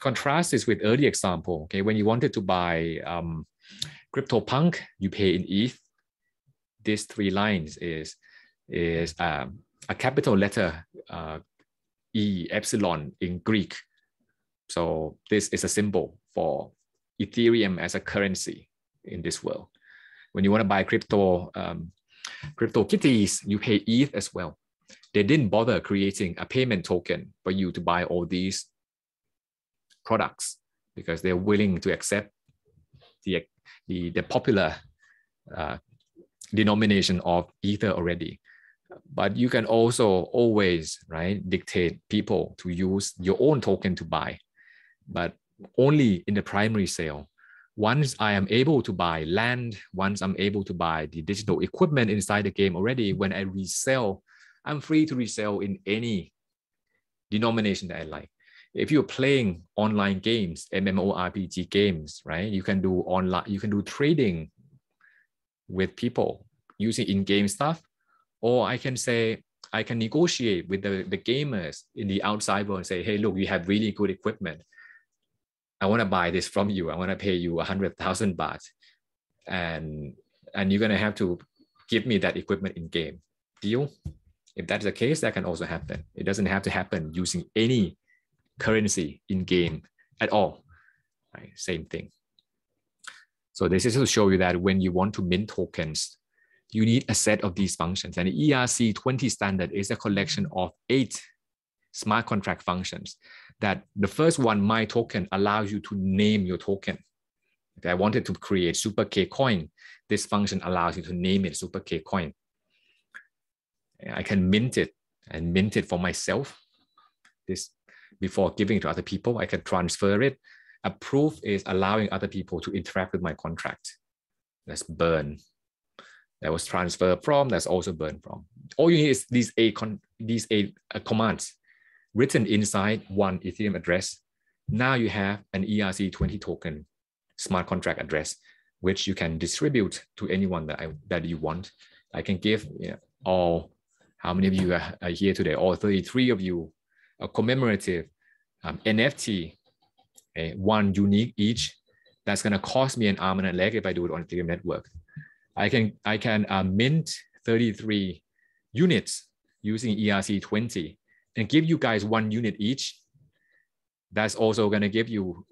Contrast this with early example. Okay, when you wanted to buy um, CryptoPunk, you pay in E T H. These three lines is, is um, a capital letter, uh, E epsilon in Greek. So this is a symbol for Ethereum as a currency in this world. When you want to buy crypto, um, Crypto Kitties, you pay E T H as well. They didn't bother creating a payment token for you to buy all these products because they're willing to accept the, the, the popular uh, denomination of Ether already. But you can also always, right, dictate people to use your own token to buy, but only in the primary sale. Once I am able to buy land, once I'm able to buy the digital equipment inside the game already, when I resell, I'm free to resell in any denomination that I like. If you're playing online games, M M O R P G games, right, you can do online, you can do trading with people using in-game stuff. Or I can say, I can negotiate with the, the gamers in the outside world and say, hey, look, you have really good equipment. I want to buy this from you. I want to pay you one hundred thousand baht. And, and you're going to have to give me that equipment in game. Deal? If that's the case, that can also happen. It doesn't have to happen using any currency in game at all. Right? Same thing. So this is to show you that when you want to mint tokens, you need a set of these functions. And the E R C twenty standard is a collection of eight smart contract functions that the first one, my token, allows you to name your token. If I wanted to create Super K coin, this function allows you to name it Super K coin. I can mint it and mint it for myself. This before giving it to other people, I can transfer it. Approve is allowing other people to interact with my contract. That's burn. That was transferred from, that's also burned from. All you need is these eight, con these eight uh, commands written inside one Ethereum address. Now you have an E R C twenty token smart contract address, which you can distribute to anyone that, I, that you want. I can give you know, all, how many of you are, are here today? All thirty-three of you, a commemorative um, N F T, okay, one unique each. That's gonna cost me an arm and a leg if I do it on Ethereum network. I can, I can uh, mint thirty-three units using E R C twenty and give you guys one unit each. That's also going to give you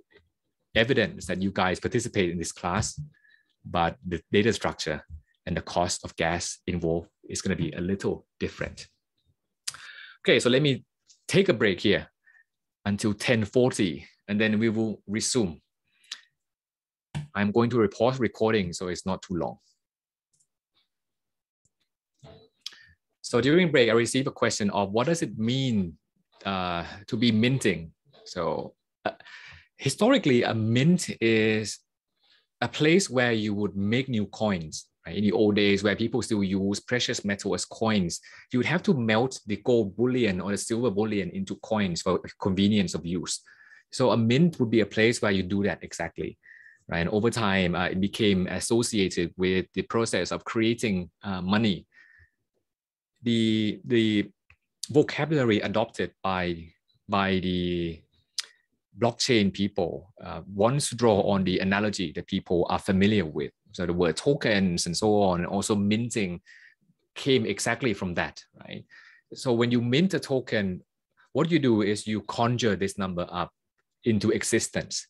evidence that you guys participate in this class, but the data structure and the cost of gas involved is going to be a little different. Okay, so let me take a break here until ten forty, and then we will resume. I'm going to pause recording so it's not too long. So during break, I received a question of what does it mean uh, to be minting? So uh, historically, a mint is a place where you would make new coins. Right? In the old days where people still use precious metal as coins, you would have to melt the gold bullion or the silver bullion into coins for convenience of use. So a mint would be a place where you do that exactly. Right? And over time, uh, it became associated with the process of creating uh, money. The, the vocabulary adopted by, by the blockchain people uh, wants to draw on the analogy that people are familiar with. So the word tokens and so on, and also minting came exactly from that, right? So when you mint a token, what you do is you conjure this number up into existence.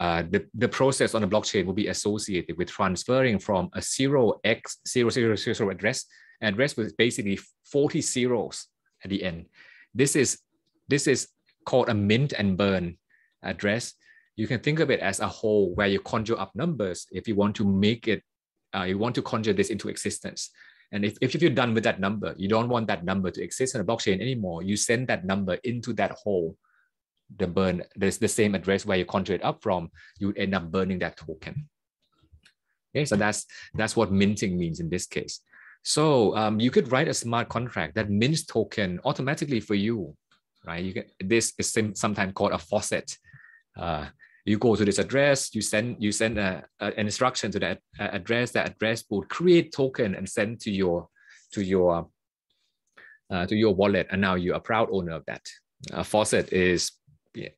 Uh, the, the process on the blockchain will be associated with transferring from a zero x zero zero zero address address with basically forty zeros at the end. This is, this is called a mint and burn address. You can think of it as a whole where you conjure up numbers if you want to make it Uh, you want to conjure this into existence. And if, if you're done with that number, you don't want that number to exist on a blockchain anymore, you send that number into that hole, the burn, there's the same address where you conjure it up from, you end up burning that token. Okay, so that's, that's what minting means in this case. So um, you could write a smart contract that mints token automatically for you, right? You can, this is sometimes called a faucet. Uh, you go to this address, you send, you send a, a, an instruction to that address, that address will create token and send to your, to your, uh, to your wallet. And now you're a proud owner of that. A faucet is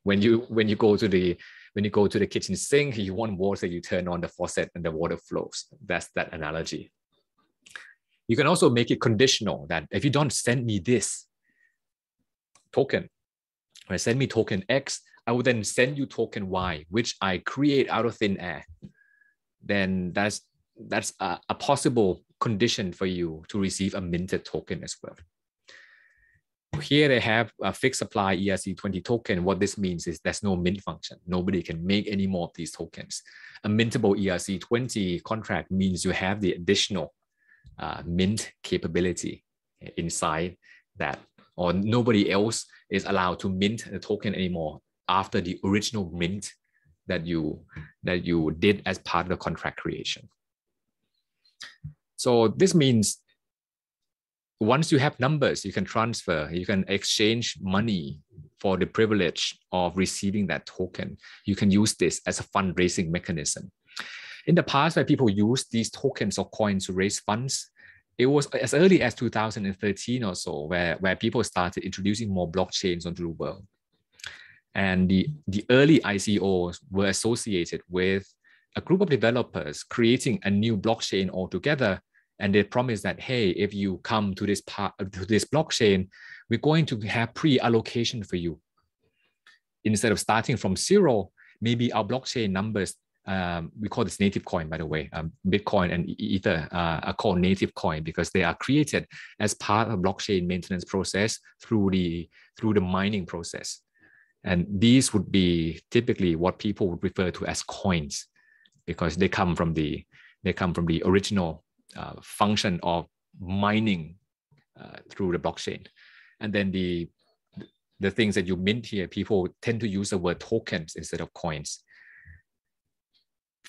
when you, when you go to the, when you go to the kitchen sink, you want water, you turn on the faucet and the water flows. That's that analogy. You can also make it conditional that if you don't send me this token, or send me token X, I will then send you token Y, which I create out of thin air. Then that's, that's a, a possible condition for you to receive a minted token as well. Here they have a fixed supply E R C twenty token. What this means is there's no mint function. Nobody can make any more of these tokens. A mintable E R C twenty contract means you have the additional uh, mint capability inside that, or nobody else is allowed to mint the token anymore after the original mint that you, that you did as part of the contract creation. So this means once you have numbers, you can transfer, you can exchange money for the privilege of receiving that token. You can use this as a fundraising mechanism. In the past, where people used these tokens or coins to raise funds, it was as early as two thousand thirteen or so, where, where people started introducing more blockchains onto the world. And the, the early I C Os were associated with a group of developers creating a new blockchain altogether. And they promise that, hey, if you come to this part, to this blockchain, we're going to have pre-allocation for you. Instead of starting from zero, maybe our blockchain numbers, um, we call this native coin, by the way. Um, Bitcoin and Ether uh, are called native coin because they are created as part of blockchain maintenance process through the, through the mining process. And these would be typically what people would refer to as coins, because they come from the, they come from the original Uh, function of mining uh, through the blockchain. And then the, the things that you mint here, people tend to use the word tokens instead of coins.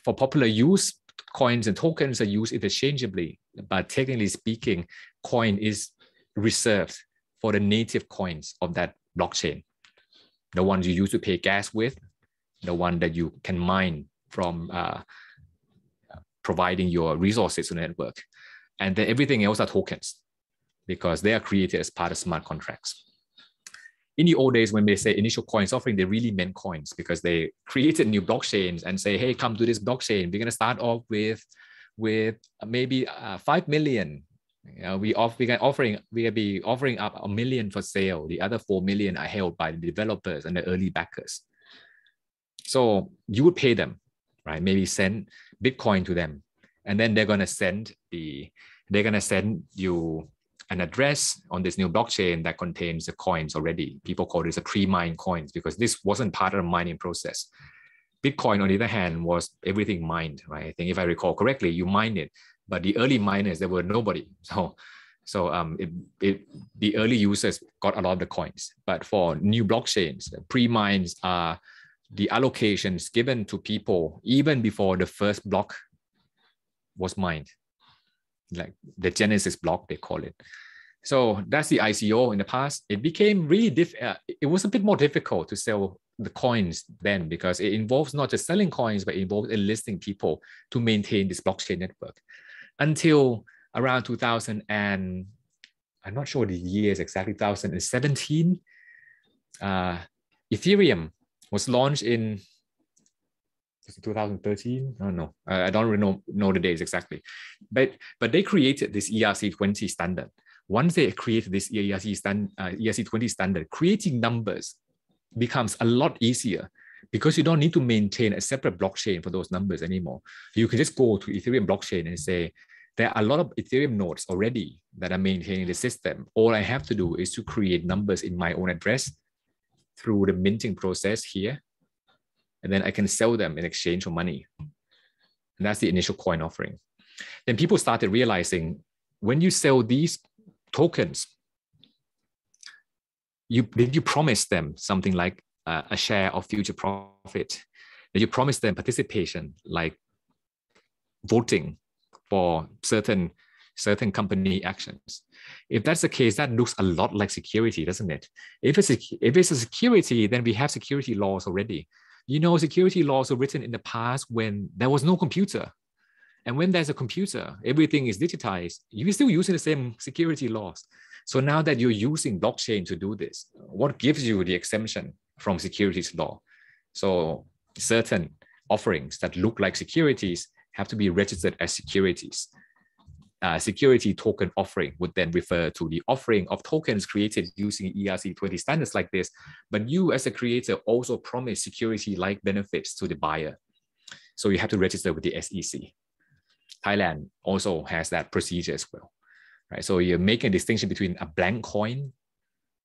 For popular use, coins and tokens are used interchangeably, but technically speaking, coin is reserved for the native coins of that blockchain. The ones you use to pay gas with, the one that you can mine from uh, providing your resources to the network. And then everything else are tokens because they are created as part of smart contracts. In the old days, when they say initial coins offering, they really meant coins because they created new blockchains and say, hey, come to this blockchain. We're going to start off with, with maybe uh, five million. You know, we off, we can offering, we can be offering up a million for sale. The other four million are held by the developers and the early backers. So you would pay them, right? Maybe send Bitcoin to them, and then they're gonna send the they're gonna send you an address on this new blockchain that contains the coins already. People call this a pre-mined coins because this wasn't part of the mining process. Bitcoin, on the other hand, was everything mined, right? I think if I recall correctly, you mined it, but the early miners there were nobody, so so um it, it the early users got a lot of the coins. But for new blockchains, pre-mines are the allocations given to people even before the first block was mined, like the Genesis block, they call it. So that's the I C O in the past. It became really diff uh, it was a bit more difficult to sell the coins then because it involves not just selling coins, but it involves enlisting people to maintain this blockchain network until around two thousand, and I'm not sure the years exactly, two thousand seventeen, uh, Ethereum was launched in two thousand thirteen. I don't know. I don't really know, know the dates exactly. But, but they created this E R C twenty standard. Once they created this E R C stand, uh, E R C twenty standard, creating numbers becomes a lot easier because you don't need to maintain a separate blockchain for those numbers anymore. You can just go to Ethereum blockchain and say, there are a lot of Ethereum nodes already that are maintaining the system. All I have to do is to create numbers in my own address through the minting process here, and then I can sell them in exchange for money. And that's the initial coin offering. Then people started realizing when you sell these tokens, you, did you promise them something like uh, a share of future profit? Did you promise them participation, like voting for certain certain company actions? If that's the case, that looks a lot like security, doesn't it? If it's a, if it's a security, then we have security laws already. You know, security laws were written in the past when there was no computer. And when there's a computer, everything is digitized. You're still using the same security laws. So now that you're using blockchain to do this, what gives you the exemption from securities law? So certain offerings that look like securities have to be registered as securities. Uh, security token offering would then refer to the offering of tokens created using E R C twenty standards like this, but you as a creator also promise security-like benefits to the buyer. So you have to register with the S E C. Thailand also has that procedure as well, right? So you're making a distinction between a blank coin,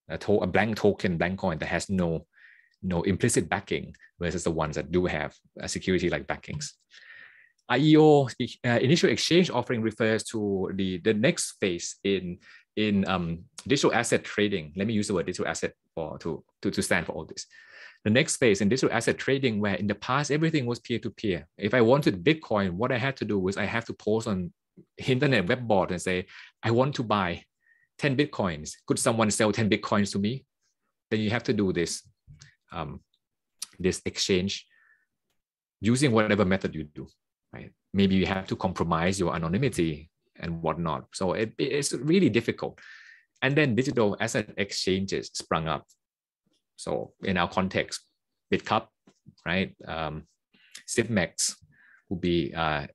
a, to a blank token, blank coin that has no, no implicit backing versus the ones that do have a security-like backings. I E O, uh, initial exchange offering, refers to the, the next phase in, in um, digital asset trading. Let me use the word digital asset for, to, to, to stand for all this. The next phase in digital asset trading, where in the past, everything was peer-to-peer. If I wanted Bitcoin, what I had to do was I have to post on internet web board and say, I want to buy ten Bitcoins. Could someone sell ten Bitcoins to me? Then you have to do this, um, this exchange using whatever method you do. Right. Maybe you have to compromise your anonymity and whatnot. So it, it's really difficult. And then digital asset exchanges sprung up. So in our context, BitCup, right? Um, SIPMEX would be uh,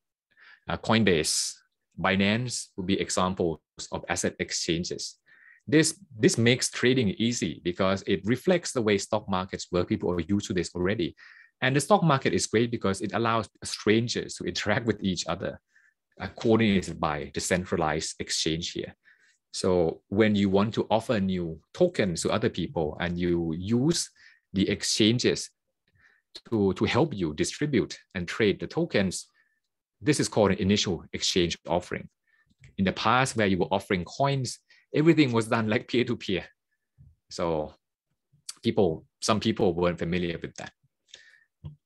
uh, Coinbase, Binance would be examples of asset exchanges. This, this makes trading easy because it reflects the way stock markets work. People are used to this already. And the stock market is great because it allows strangers to interact with each other, uh, coordinated by the centralized exchange here. So when you want to offer new tokens to other people and you use the exchanges to, to help you distribute and trade the tokens, this is called an initial exchange offering. In the past, where you were offering coins, everything was done like peer-to-peer. So people, some people weren't familiar with that.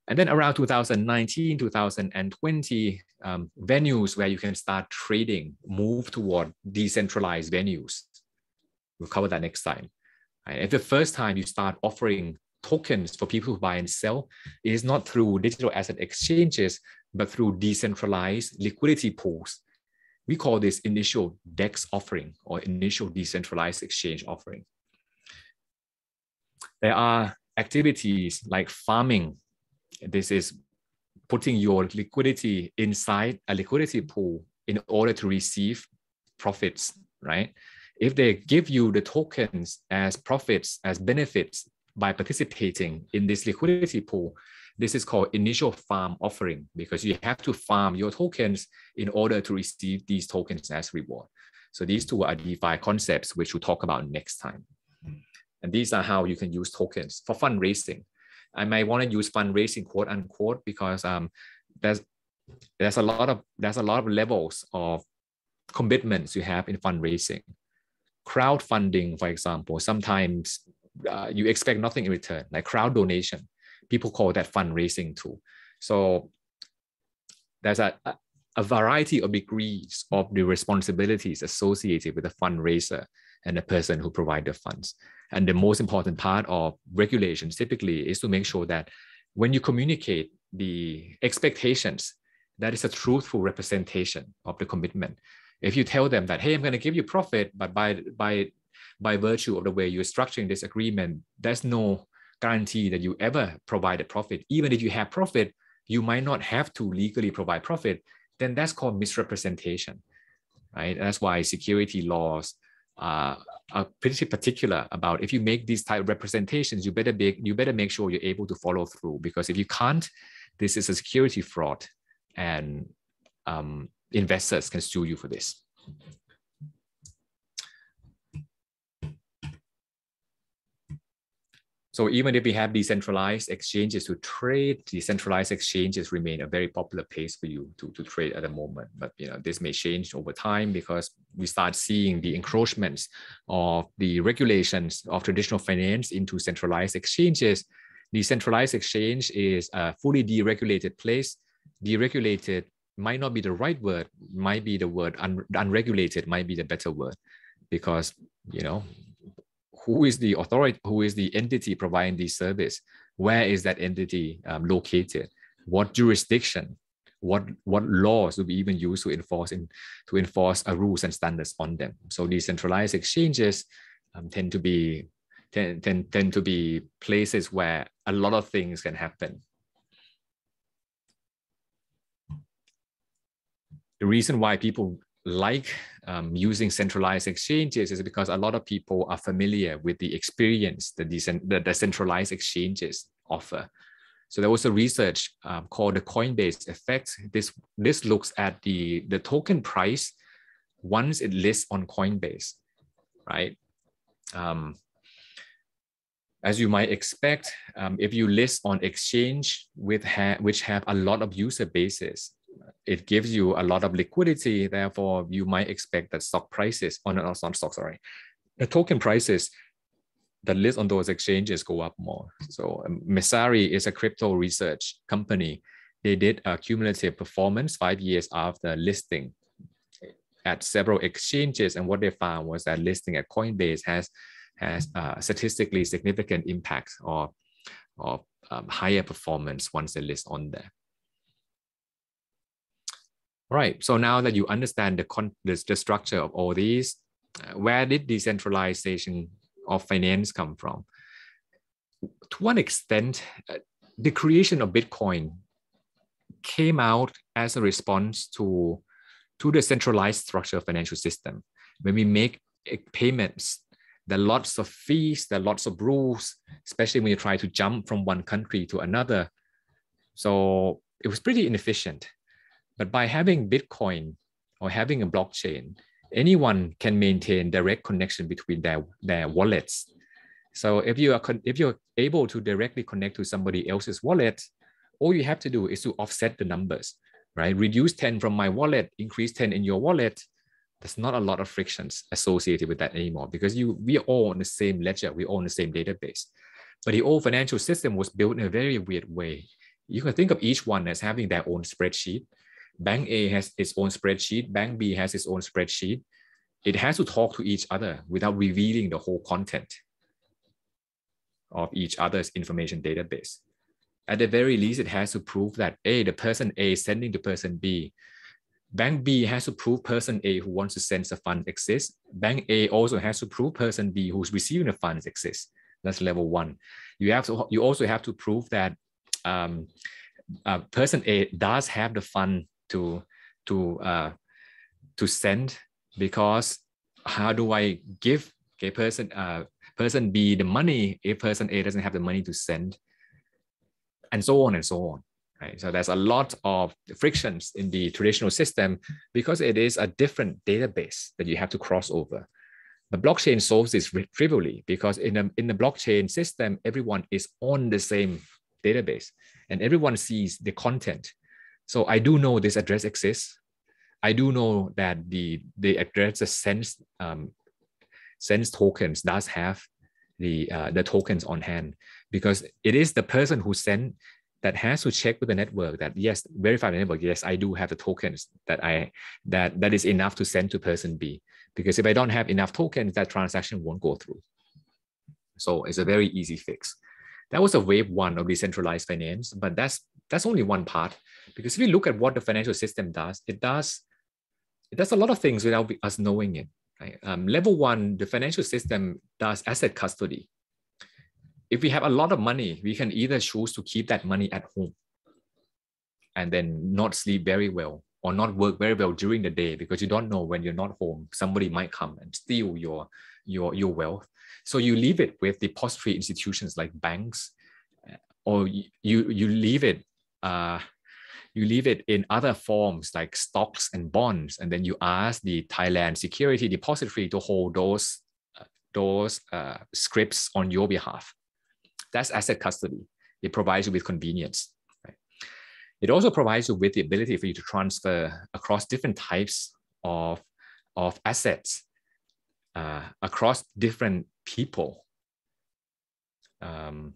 And then around two thousand nineteen, two thousand twenty, um, venues where you can start trading move toward decentralized venues. We'll cover that next time. And if the first time you start offering tokens for people who buy and sell, it is not through digital asset exchanges, but through decentralized liquidity pools. We call this initial DEX offering or initial decentralized exchange offering. There are activities like farming. This is putting your liquidity inside a liquidity pool in order to receive profits, right? If they give you the tokens as profits, as benefits by participating in this liquidity pool, this is called initial farm offering because you have to farm your tokens in order to receive these tokens as reward. So these two are DeFi concepts, which we'll talk about next time. And these are how you can use tokens for fundraising. I might want to use fundraising, quote unquote, because um, there's there's a lot of there's a lot of levels of commitments you have in fundraising. Crowdfunding, for example, sometimes uh, you expect nothing in return, like crowd donation. People call that fundraising too. So there's a a variety of degrees of the responsibilities associated with a fundraiser and the person who provides the funds. And the most important part of regulations typically is to make sure that when you communicate the expectations, that is a truthful representation of the commitment. If you tell them that, hey, I'm going to give you profit, but by, by, by virtue of the way you're structuring this agreement, there's no guarantee that you ever provide a profit. Even if you have profit, you might not have to legally provide profit. Then that's called misrepresentation, right? That's why security laws Uh, are pretty particular about if you make these type of representations, you better make you better make sure you're able to follow through, because if you can't, this is a security fraud, and um, investors can sue you for this. So even if we have decentralized exchanges to trade, decentralized exchanges remain a very popular place for you to, to trade at the moment. But you know, this may change over time because we start seeing the encroachments of the regulations of traditional finance into centralized exchanges. Decentralized exchange is a fully deregulated place. Deregulated might not be the right word, might be the word un unregulated, might be the better word, because, you know, who is the authority, who is the entity providing this service? Where is that entity um, located? What jurisdiction? What, what laws do we even use to enforce, in, to enforce uh, rules and standards on them? So decentralized exchanges um, tend, to be, tend, tend, tend to be places where a lot of things can happen. The reason why people like um, using centralized exchanges is because a lot of people are familiar with the experience that the decentralized exchanges offer. So there was a research um, called the Coinbase effect. This, this looks at the, the token price once it lists on Coinbase, right? Um, as you might expect, um, if you list on exchange with ha which have a lot of user bases, it gives you a lot of liquidity. Therefore, you might expect that stock prices, or not, not stock, sorry, the token prices that list on those exchanges go up more. So Messari is a crypto research company. They did a cumulative performance five years after listing at several exchanges. And what they found was that listing at Coinbase has, has a statistically significant impact of, of um, higher performance once they list on there. All right, so now that you understand the, con the, the structure of all these, uh, where did decentralization of finance come from? To one extent, uh, the creation of Bitcoin came out as a response to, to the centralized structure of financial system. When we make uh, payments, there are lots of fees, there are lots of rules, especially when you try to jump from one country to another. So it was pretty inefficient. But by having Bitcoin or having a blockchain, anyone can maintain direct connection between their, their wallets. So if you are if you're able to directly connect to somebody else's wallet, all you have to do is to offset the numbers, right? Reduce ten from my wallet, increase ten in your wallet. There's not a lot of frictions associated with that anymore because you we are all on the same ledger, we're all on the same database. But the old financial system was built in a very weird way. You can think of each one as having their own spreadsheet. Bank A has its own spreadsheet. Bank B has its own spreadsheet. It has to talk to each other without revealing the whole content of each other's information database. At the very least, it has to prove that A, the person A is sending to person B. Bank B has to prove person A who wants to send the funds exists. Bank A also has to prove person B who's receiving the funds exists. That's level one. You have to, you also have to prove that um, uh, person A does have the fund to to uh, to send, because how do I give a person uh, person B the money if person A doesn't have the money to send, and so on and so on, right? So there's a lot of frictions in the traditional system because it is a different database that you have to cross over. The blockchain solves this trivially because in a, in the blockchain system, everyone is on the same database and everyone sees the content. So I do know this address exists. I do know that the, the address that sends, um, sends tokens does have the, uh, the tokens on hand, because it is the person who sent that has to check with the network that, yes, verify the network, yes, I do have the tokens that, I, that, that is enough to send to person B. Because if I don't have enough tokens, that transaction won't go through. So it's a very easy fix. That was a wave one of decentralized finance, but that's that's only one part. Because if you look at what the financial system does, it does it does a lot of things without us knowing it. Right? Um, level one, the financial system does asset custody. If we have a lot of money, we can either choose to keep that money at home and then not sleep very well or not work very well during the day, because you don't know when you're not home, somebody might come and steal your, your, your wealth. So you leave it with depository institutions like banks, or you, you leave it uh, you leave it in other forms like stocks and bonds, and then you ask the Thailand Security Depository to hold those, those uh, scrips on your behalf. That's asset custody. It provides you with convenience. Right? It also provides you with the ability for you to transfer across different types of, of assets, uh, across different people. Um,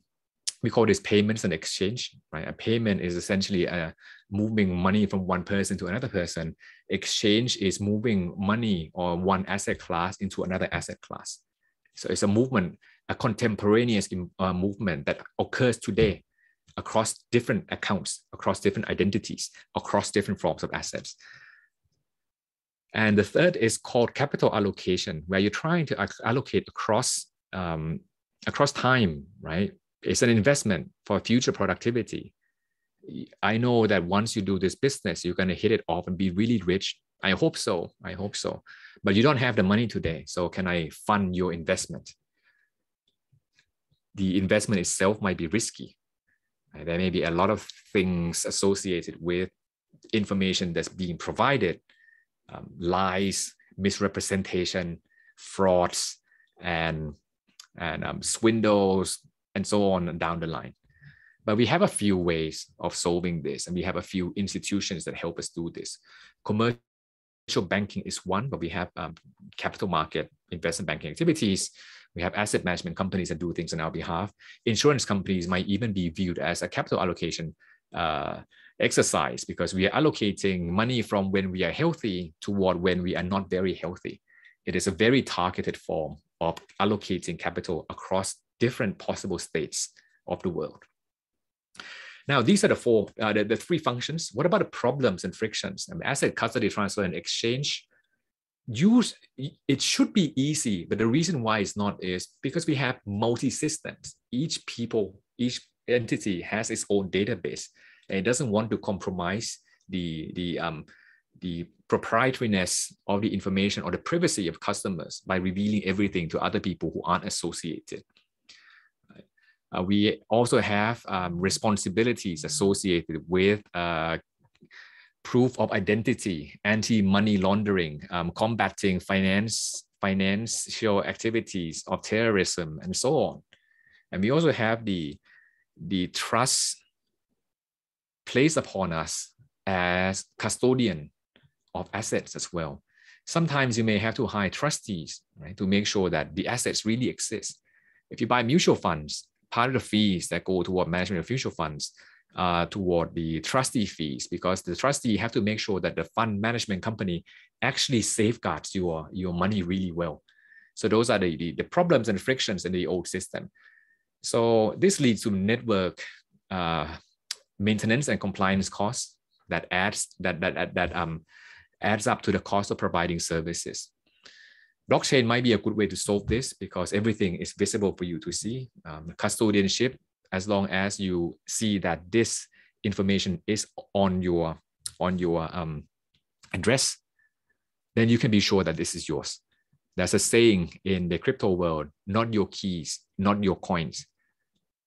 we call this payments and exchange, right? A payment is essentially uh, moving money from one person to another person. Exchange is moving money or one asset class into another asset class. So it's a movement, a contemporaneous uh, movement that occurs today across different accounts, across different identities, across different forms of assets. And the third is called capital allocation, where you're trying to allocate across, um, across time, right? It's an investment for future productivity. I know that once you do this business, you're going to hit it off and be really rich. I hope so. I hope so. But you don't have the money today. So can I fund your investment? The investment itself might be risky. There may be a lot of things associated with information that's being provided, um, lies, misrepresentation, frauds, and, and um, swindles, and so on and down the line. But we have a few ways of solving this, and we have a few institutions that help us do this. Commercial banking is one, but we have um, capital market investment banking activities. We have asset management companies that do things on our behalf. Insurance companies might even be viewed as a capital allocation uh, exercise, because we are allocating money from when we are healthy toward when we are not very healthy. It is a very targeted form of allocating capital across different possible states of the world. Now, these are the four, uh, the, the three functions. What about the problems and frictions? I mean, asset custody, transfer, and exchange. Use it should be easy, but the reason why it's not is because we have multi-systems. Each people, each entity has its own database, and it doesn't want to compromise the the um the proprietariness of the information or the privacy of customers by revealing everything to other people who aren't associated. Uh, we also have um, responsibilities associated with uh, proof of identity, anti-money laundering, um, combating finance, financial activities of terrorism, and so on. And we also have the, the trust placed upon us as custodian of assets as well. Sometimes you may have to hire trustees, right, to make sure that the assets really exist. If you buy mutual funds, part of the fees that go toward management of mutual funds uh, toward the trustee fees, because the trustee have to make sure that the fund management company actually safeguards your, your money really well. So those are the, the, the problems and frictions in the old system. So this leads to network uh, maintenance and compliance costs that adds that that, that, that um, adds up to the cost of providing services. Blockchain might be a good way to solve this because everything is visible for you to see. Um, custodianship, as long as you see that this information is on your, on your um, address, then you can be sure that this is yours. There's a saying in the crypto world, not your keys, not your coins.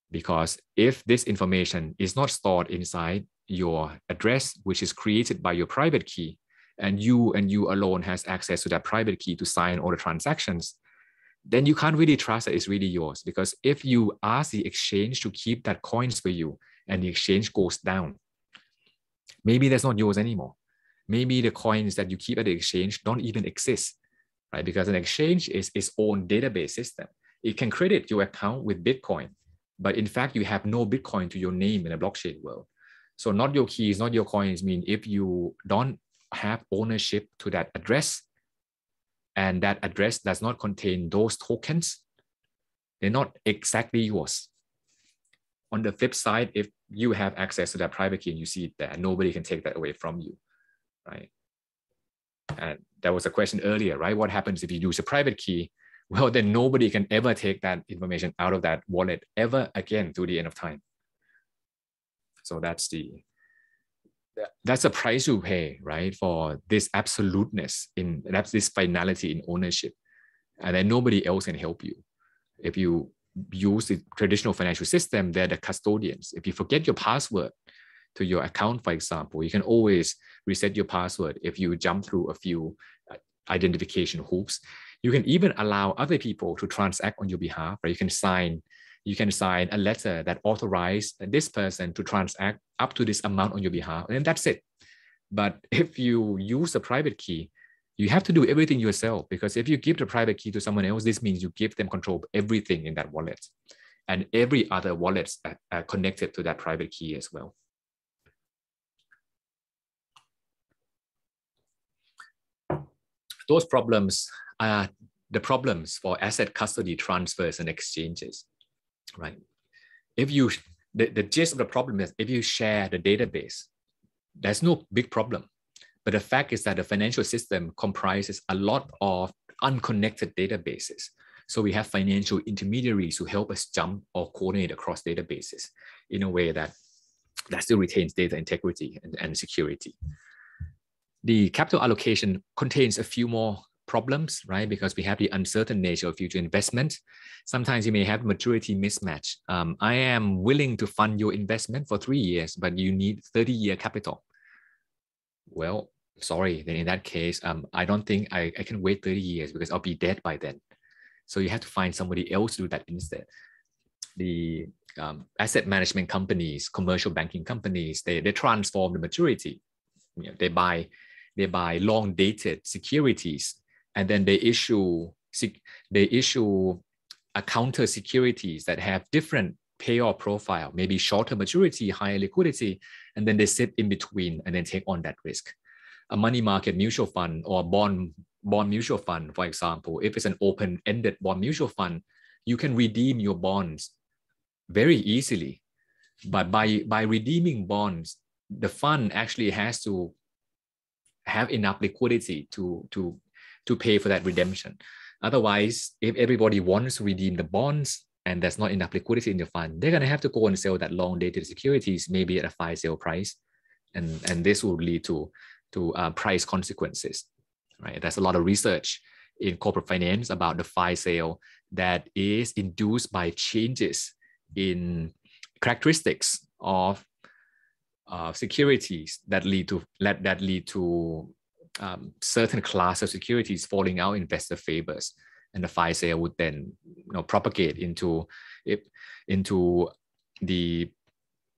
Because if this information is not stored inside your address, which is created by your private key, and you and you alone has access to that private key to sign all the transactions, then you can't really trust that it's really yours. Because if you ask the exchange to keep that coins for you and the exchange goes down, maybe that's not yours anymore. Maybe the coins that you keep at the exchange don't even exist, right? Because an exchange is its own database system. It can credit your account with Bitcoin, but in fact, you have no Bitcoin to your name in a blockchain world. So not your keys, not your coins mean if you don't have ownership to that address, and that address does not contain those tokens, they're not exactly yours. On the flip side, if you have access to that private key and you see it there, nobody can take that away from you, right? And there was a question earlier, right? What happens if you use a private key? Well, then nobody can ever take that information out of that wallet ever again to the end of time. So that's the That's a price you pay, right, for this absoluteness, in this finality in ownership. And then nobody else can help you. If you use the traditional financial system, they're the custodians. If you forget your password to your account, for example, you can always reset your password if you jump through a few identification hoops. You can even allow other people to transact on your behalf, or you can sign you can sign a letter that authorizes this person to transact up to this amount on your behalf, and that's it. But if you use a private key, you have to do everything yourself, because if you give the private key to someone else, this means you give them control of everything in that wallet and every other wallet uh, connected to that private key as well. Those problems are the problems for asset custody transfers and exchanges, right? If you, the, the gist of the problem is if you share the database, there's no big problem. But the fact is that the financial system comprises a lot of unconnected databases. So we have financial intermediaries who help us jump or coordinate across databases in a way that, that still retains data integrity and, and security. The capital allocation contains a few more problems, right? Because we have the uncertain nature of future investment. Sometimes you may have maturity mismatch. Um, I am willing to fund your investment for three years, but you need thirty year capital. Well, sorry, then in that case, um, I don't think I, I can wait thirty years because I'll be dead by then. So you have to find somebody else to do that instead. The um, asset management companies, commercial banking companies, they, they transform the maturity. You know, they buy, they buy long dated securities, and then they issue, they issue a counter securities that have different payoff profile, maybe shorter maturity, higher liquidity, and then they sit in between and then take on that risk. A money market mutual fund or a bond, bond mutual fund, for example, if it's an open-ended bond mutual fund, you can redeem your bonds very easily. But by, by redeeming bonds, the fund actually has to have enough liquidity to, to, to pay for that redemption. Otherwise, if everybody wants to redeem the bonds, and there's not enough liquidity in the fund, they're going to have to go and sell that long-dated securities, maybe at a fire sale price. And, and this will lead to, to uh, price consequences, right? There's a lot of research in corporate finance about the fire sale that is induced by changes in characteristics of uh, securities that lead to, that lead to um, certain class of securities falling out investor favors. And the fire sale would then, you know, propagate into, into the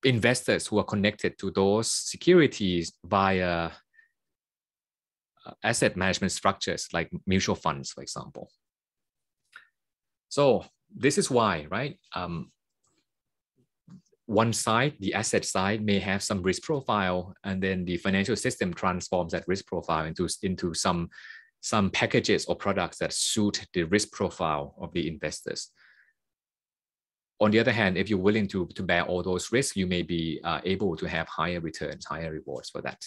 investors who are connected to those securities via asset management structures like mutual funds, for example. So this is why, right? Um, one side, the asset side, may have some risk profile, and then the financial system transforms that risk profile into, into some some packages or products that suit the risk profile of the investors. On the other hand, if you're willing to, to bear all those risks, you may be uh, able to have higher returns, higher rewards for that.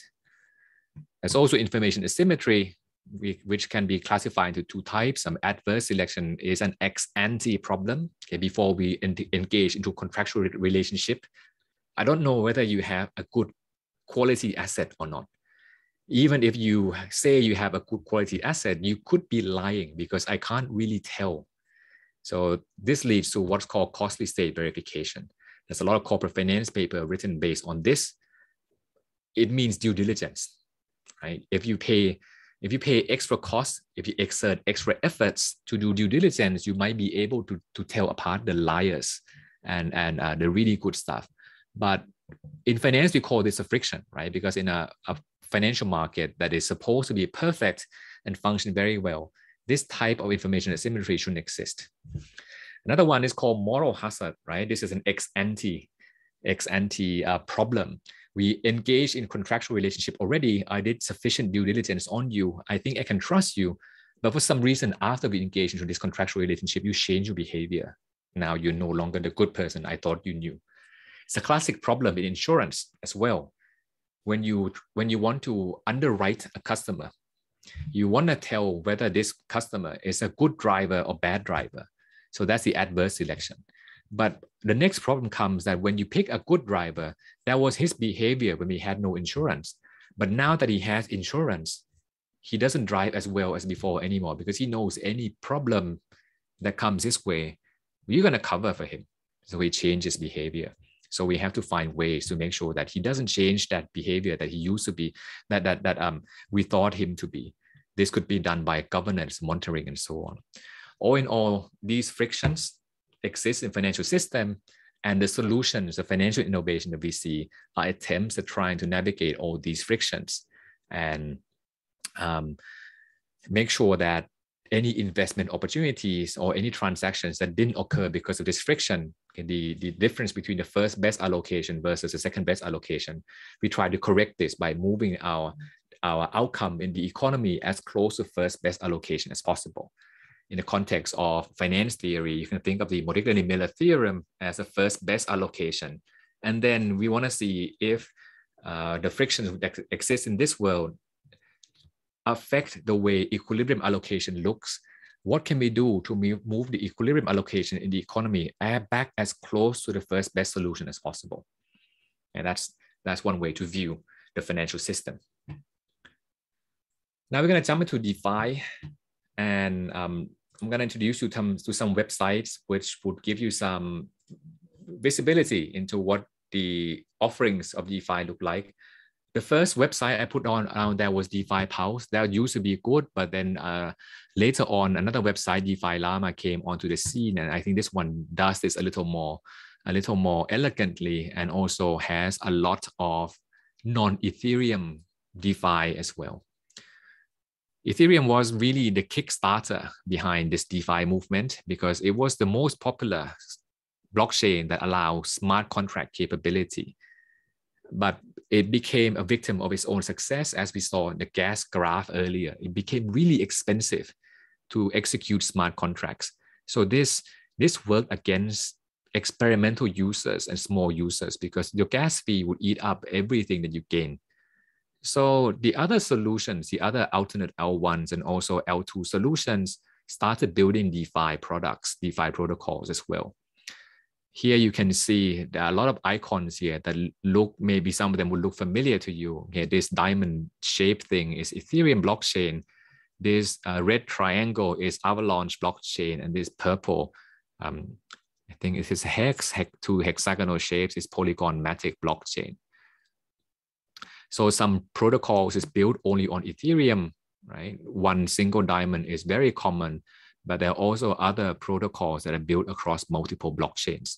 There's also information asymmetry, which can be classified into two types. Some adverse selection is an ex-ante problem. Okay, before we engage into contractual relationship, I don't know whether you have a good quality asset or not. Even if you say you have a good quality asset, you could be lying because I can't really tell. So this leads to what's called costly state verification. There's a lot of corporate finance paper written based on this. It means due diligence, right? If you pay, if you pay extra costs, if you exert extra efforts to do due diligence, you might be able to, to tell apart the liars and, and uh, the really good stuff. But in finance, we call this a friction, right? Because in a, a financial market that is supposed to be perfect and function very well, this type of information asymmetry shouldn't exist. Another one is called moral hazard, right? This is an ex-ante, ex-ante uh, problem. We engage in contractual relationship already. I did sufficient due diligence on you. I think I can trust you. But for some reason, after we engage into this contractual relationship, you change your behavior. Now you're no longer the good person I thought you knew. It's a classic problem in insurance as well. When you, when you want to underwrite a customer, you want to tell whether this customer is a good driver or bad driver. So that's the adverse selection. But the next problem comes that when you pick a good driver, that was his behavior when we had no insurance. But now that he has insurance, he doesn't drive as well as before anymore because he knows any problem that comes his way, we're going to cover for him. So he changes behavior. So we have to find ways to make sure that he doesn't change that behavior that he used to be, that, that, that um, we thought him to be. This could be done by governance, monitoring, and so on. All in all, these frictions, exists in financial system, and the solutions of financial innovation of V C are attempts at trying to navigate all these frictions and um, make sure that any investment opportunities or any transactions that didn't occur because of this friction, the, the difference between the first best allocation versus the second best allocation, we try to correct this by moving our, our outcome in the economy as close to first best allocation as possible. In the context of finance theory, you can think of the Modigliani-Miller theorem as the first best allocation. And then we want to see if uh, the frictions that exist in this world affect the way equilibrium allocation looks. What can we do to move the equilibrium allocation in the economy back as close to the first best solution as possible? And that's, that's one way to view the financial system. Now we're going to jump into DeFi. And um, I'm going to introduce you to, to some websites which would give you some visibility into what the offerings of DeFi look like. The first website I put on around there was DeFi Pulse. That used to be good, but then uh, later on, another website, DeFi Llama, came onto the scene. And I think this one does this a little more, a little more elegantly, and also has a lot of non-Ethereum DeFi as well. Ethereum was really the kickstarter behind this DeFi movement because it was the most popular blockchain that allows smart contract capability. But it became a victim of its own success, as we saw in the gas graph earlier. It became really expensive to execute smart contracts. So this, this worked against experimental users and small users because your gas fee would eat up everything that you gain. So the other solutions, the other alternate L ones and also L two solutions started building DeFi products, DeFi protocols as well. Here you can see there are a lot of icons here that look, maybe some of them will look familiar to you. Okay, this diamond shaped thing is Ethereum blockchain. This uh, red triangle is Avalanche blockchain, and this purple, um, I think it is hex, hex, two hexagonal shapes is Polygon-matic blockchain. So some protocols is built only on Ethereum, right? One single diamond is very common, but there are also other protocols that are built across multiple blockchains.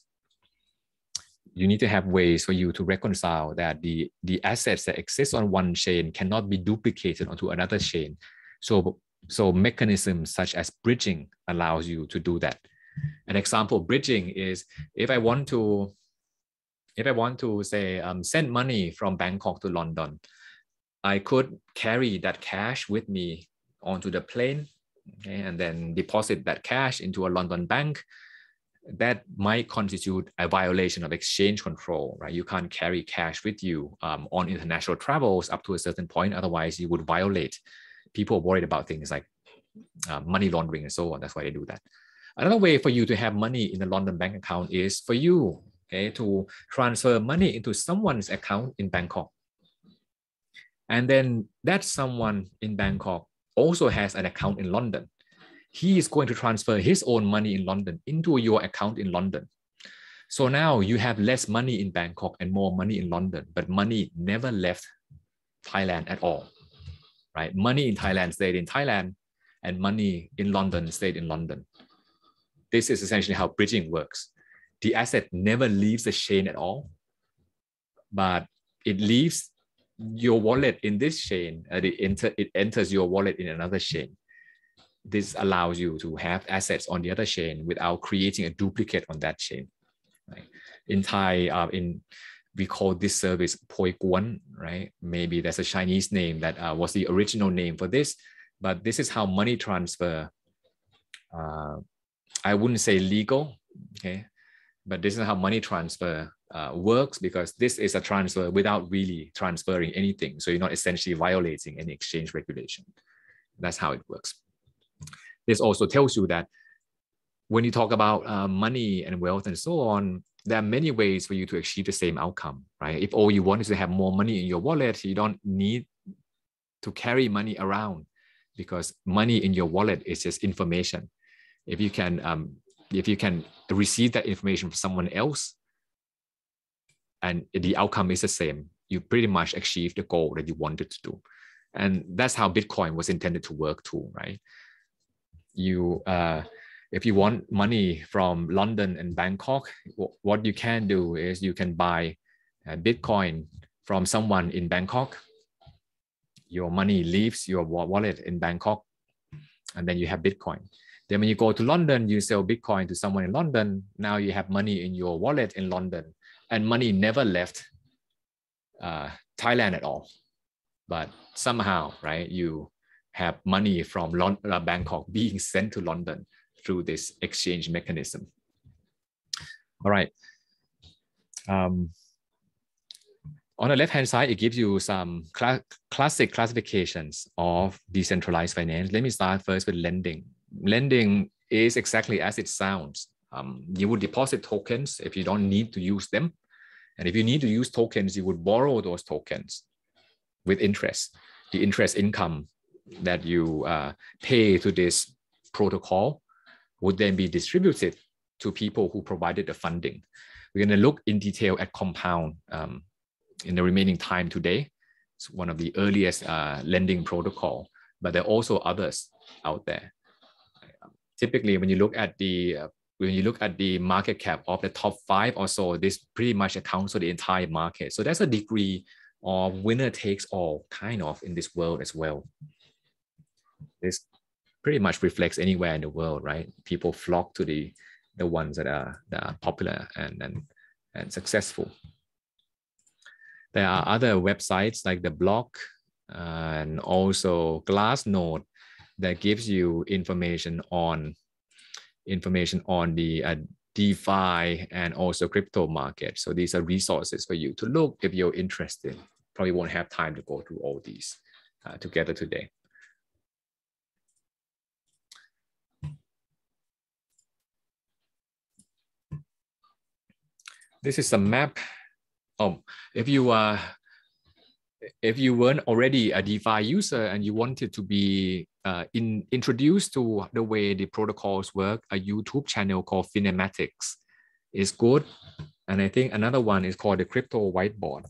You need to have ways for you to reconcile that the, the assets that exist on one chain cannot be duplicated onto another chain. So, so mechanisms such as bridging allows you to do that. An example of bridging is if I want to If I want to say um, send money from Bangkok to London, I could carry that cash with me onto the plane, okay, and then deposit that cash into a London bank. That might constitute a violation of exchange control, right? You can't carry cash with you um, on international travels up to a certain point. Otherwise, you would violate. People are worried about things like uh, money laundering and so on. That's why they do that. Another way for you to have money in a London bank account is for you, okay, to transfer money into someone's account in Bangkok. And then that someone in Bangkok also has an account in London. He is going to transfer his own money in London into your account in London. So now you have less money in Bangkok and more money in London, but money never left Thailand at all, right? Money in Thailand stayed in Thailand, and money in London stayed in London. This is essentially how bridging works. The asset never leaves the chain at all, but it leaves your wallet in this chain, and it, enter, it enters your wallet in another chain. This allows you to have assets on the other chain without creating a duplicate on that chain. Right? In Thai, uh, in, we call this service Poi Guan, right? Maybe that's a Chinese name that uh, was the original name for this, but this is how money transfer, uh, I wouldn't say legal, okay? But this is how money transfer uh, works, because this is a transfer without really transferring anything. So you're not essentially violating any exchange regulation. That's how it works. This also tells you that when you talk about uh, money and wealth and so on, there are many ways for you to achieve the same outcome, right? If all you want is to have more money in your wallet, you don't need to carry money around, because money in your wallet is just information. If you can, um, if you can receive that information from someone else and the outcome is the same, you pretty much achieve the goal that you wanted to do. And that's how Bitcoin was intended to work too, right? You, uh, if you want money from London and Bangkok, what you can do is you can buy Bitcoin from someone in Bangkok. Your money leaves your wallet in Bangkok, and then you have Bitcoin. Then when you go to London, you sell Bitcoin to someone in London. Now you have money in your wallet in London, and money never left uh, Thailand at all. But somehow, right, you have money from Lon uh, Bangkok being sent to London through this exchange mechanism. All right. Um, on the left-hand side, it gives you some cl classic classifications of decentralized finance. Let me start first with lending. Lending is exactly as it sounds. Um, you would deposit tokens if you don't need to use them. And if you need to use tokens, you would borrow those tokens with interest. The interest income that you uh, pay to this protocol would then be distributed to people who provided the funding. We're going to look in detail at Compound um, in the remaining time today. It's one of the earliest uh, lending protocol, but there are also others out there. Typically, when you look at the uh, when you look at the market cap of the top five or so, this pretty much accounts for the entire market. So that's a degree of winner takes all kind of in this world as well. This pretty much reflects anywhere in the world, right? People flock to the the ones that are that are popular and and and successful. There are other websites like the Block and also Glassnode that gives you information on information on the uh, DeFi and also crypto market. So these are resources for you to look if you're interested. Probably won't have time to go through all these uh, together today. This is a map. Oh, if you are uh, if you weren't already a DeFi user and you wanted to be uh, in, introduced to the way the protocols work, a YouTube channel called Finematics is good. And I think another one is called the Crypto Whiteboard.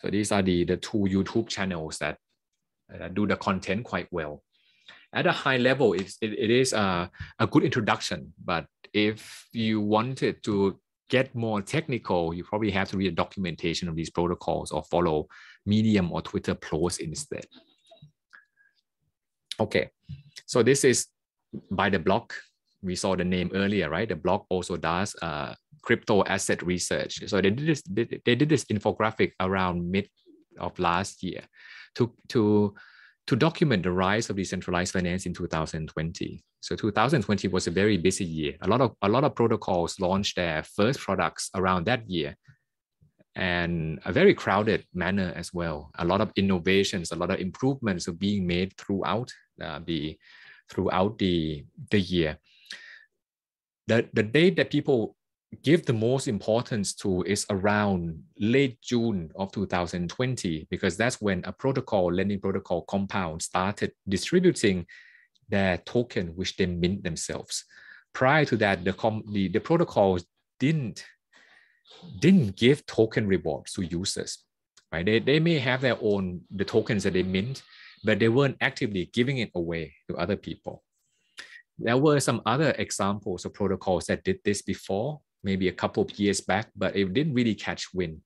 So these are the, the two YouTube channels that uh, do the content quite well. At a high level, it's, it, it is a, a good introduction, but if you wanted to get more technical, you probably have to read a documentation of these protocols or follow Medium or Twitter posts instead. Okay, so this is by the Block. We saw the name earlier, right? The Block also does uh, crypto asset research. So they did this, they, they did this infographic around mid of last year to, to to document the rise of decentralized finance in two thousand twenty. So two thousand twenty was a very busy year. A lot of, a lot of protocols launched their first products around that year, and a very crowded manner as well. A lot of innovations, a lot of improvements are being made throughout uh, the, throughout the, the year. The, the date that people give the most importance to is around late June of two thousand twenty, because that's when a protocol, lending protocol Compound, started distributing their token, which they mint themselves. Prior to that, the, com the, the protocols didn't, didn't give token rewards to users, right? They, they may have their own, the tokens that they mint, but they weren't actively giving it away to other people. There were some other examples of protocols that did this before, maybe a couple of years back, but it didn't really catch wind.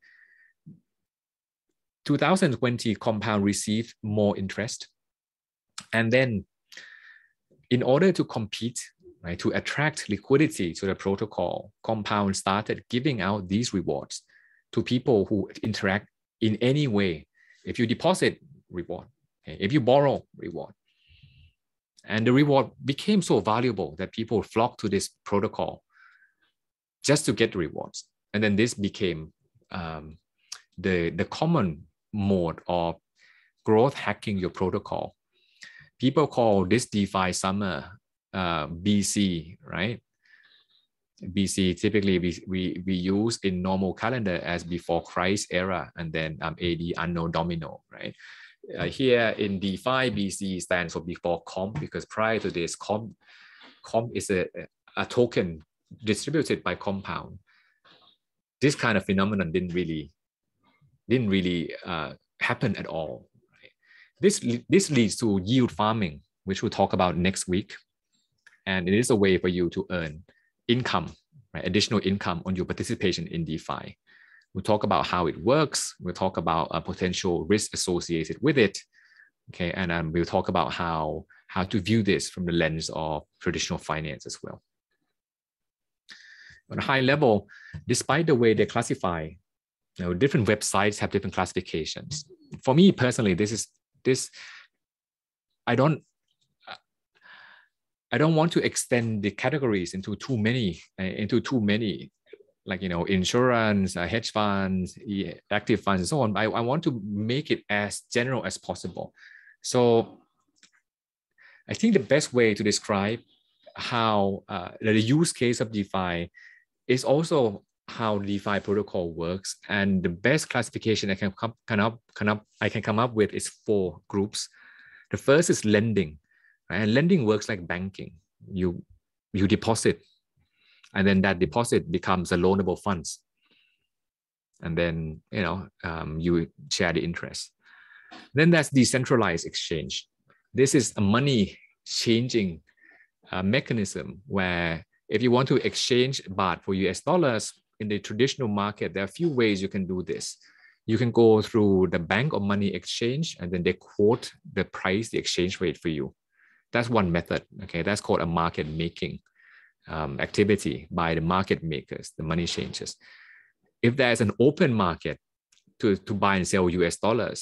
two thousand twenty, Compound received more interest. And then in order to compete, right, to attract liquidity to the protocol, Compound started giving out these rewards to people who interact in any way. If you deposit, reward. Okay? If you borrow, reward. And the reward became so valuable that people flocked to this protocol just to get the rewards. And then this became um, the, the common mode of growth hacking your protocol. People call this DeFi summer uh, B C, right? B C typically we, we, we use in normal calendar as before Christ era, and then um, A D, Anno Domino, right? Uh, here in DeFi, B C stands for before comp, because prior to this, comp, comp is a, a token distributed by Compound. this kind of phenomenon didn't really didn't really uh, happen at all. Right? This this leads to yield farming, which we'll talk about next week, and it is a way for you to earn income, right? Additional income on your participation in DeFi. We'll talk about how it works. We'll talk about a potential risk associated with it. Okay, and um, we'll talk about how how to view this from the lens of traditional finance as well. On a high level, despite the way they classify, you know, different websites have different classifications. For me personally, this is this. I don't. I don't want to extend the categories into too many. Uh, into too many. like, you know, insurance, uh, hedge funds, active funds, and so on. I, I want to make it as general as possible. So I think the best way to describe how uh, the use case of DeFi is also how DeFi protocol works. And the best classification I can come, can up, can up, I can come up with is four groups. The first is lending. Right? And lending works like banking. You, you deposit, and then that deposit becomes a loanable funds. And then, you know, um, you share the interest. Then that's decentralized exchange. This is a money changing uh, mechanism where if you want to exchange baht for U S dollars in the traditional market, there are a few ways you can do this. You can go through the bank or money exchange, and then they quote the price, the exchange rate for you. That's one method, okay? That's called a market making. Um, activity by the market makers, the money changers. If there's an open market to, to buy and sell U S dollars,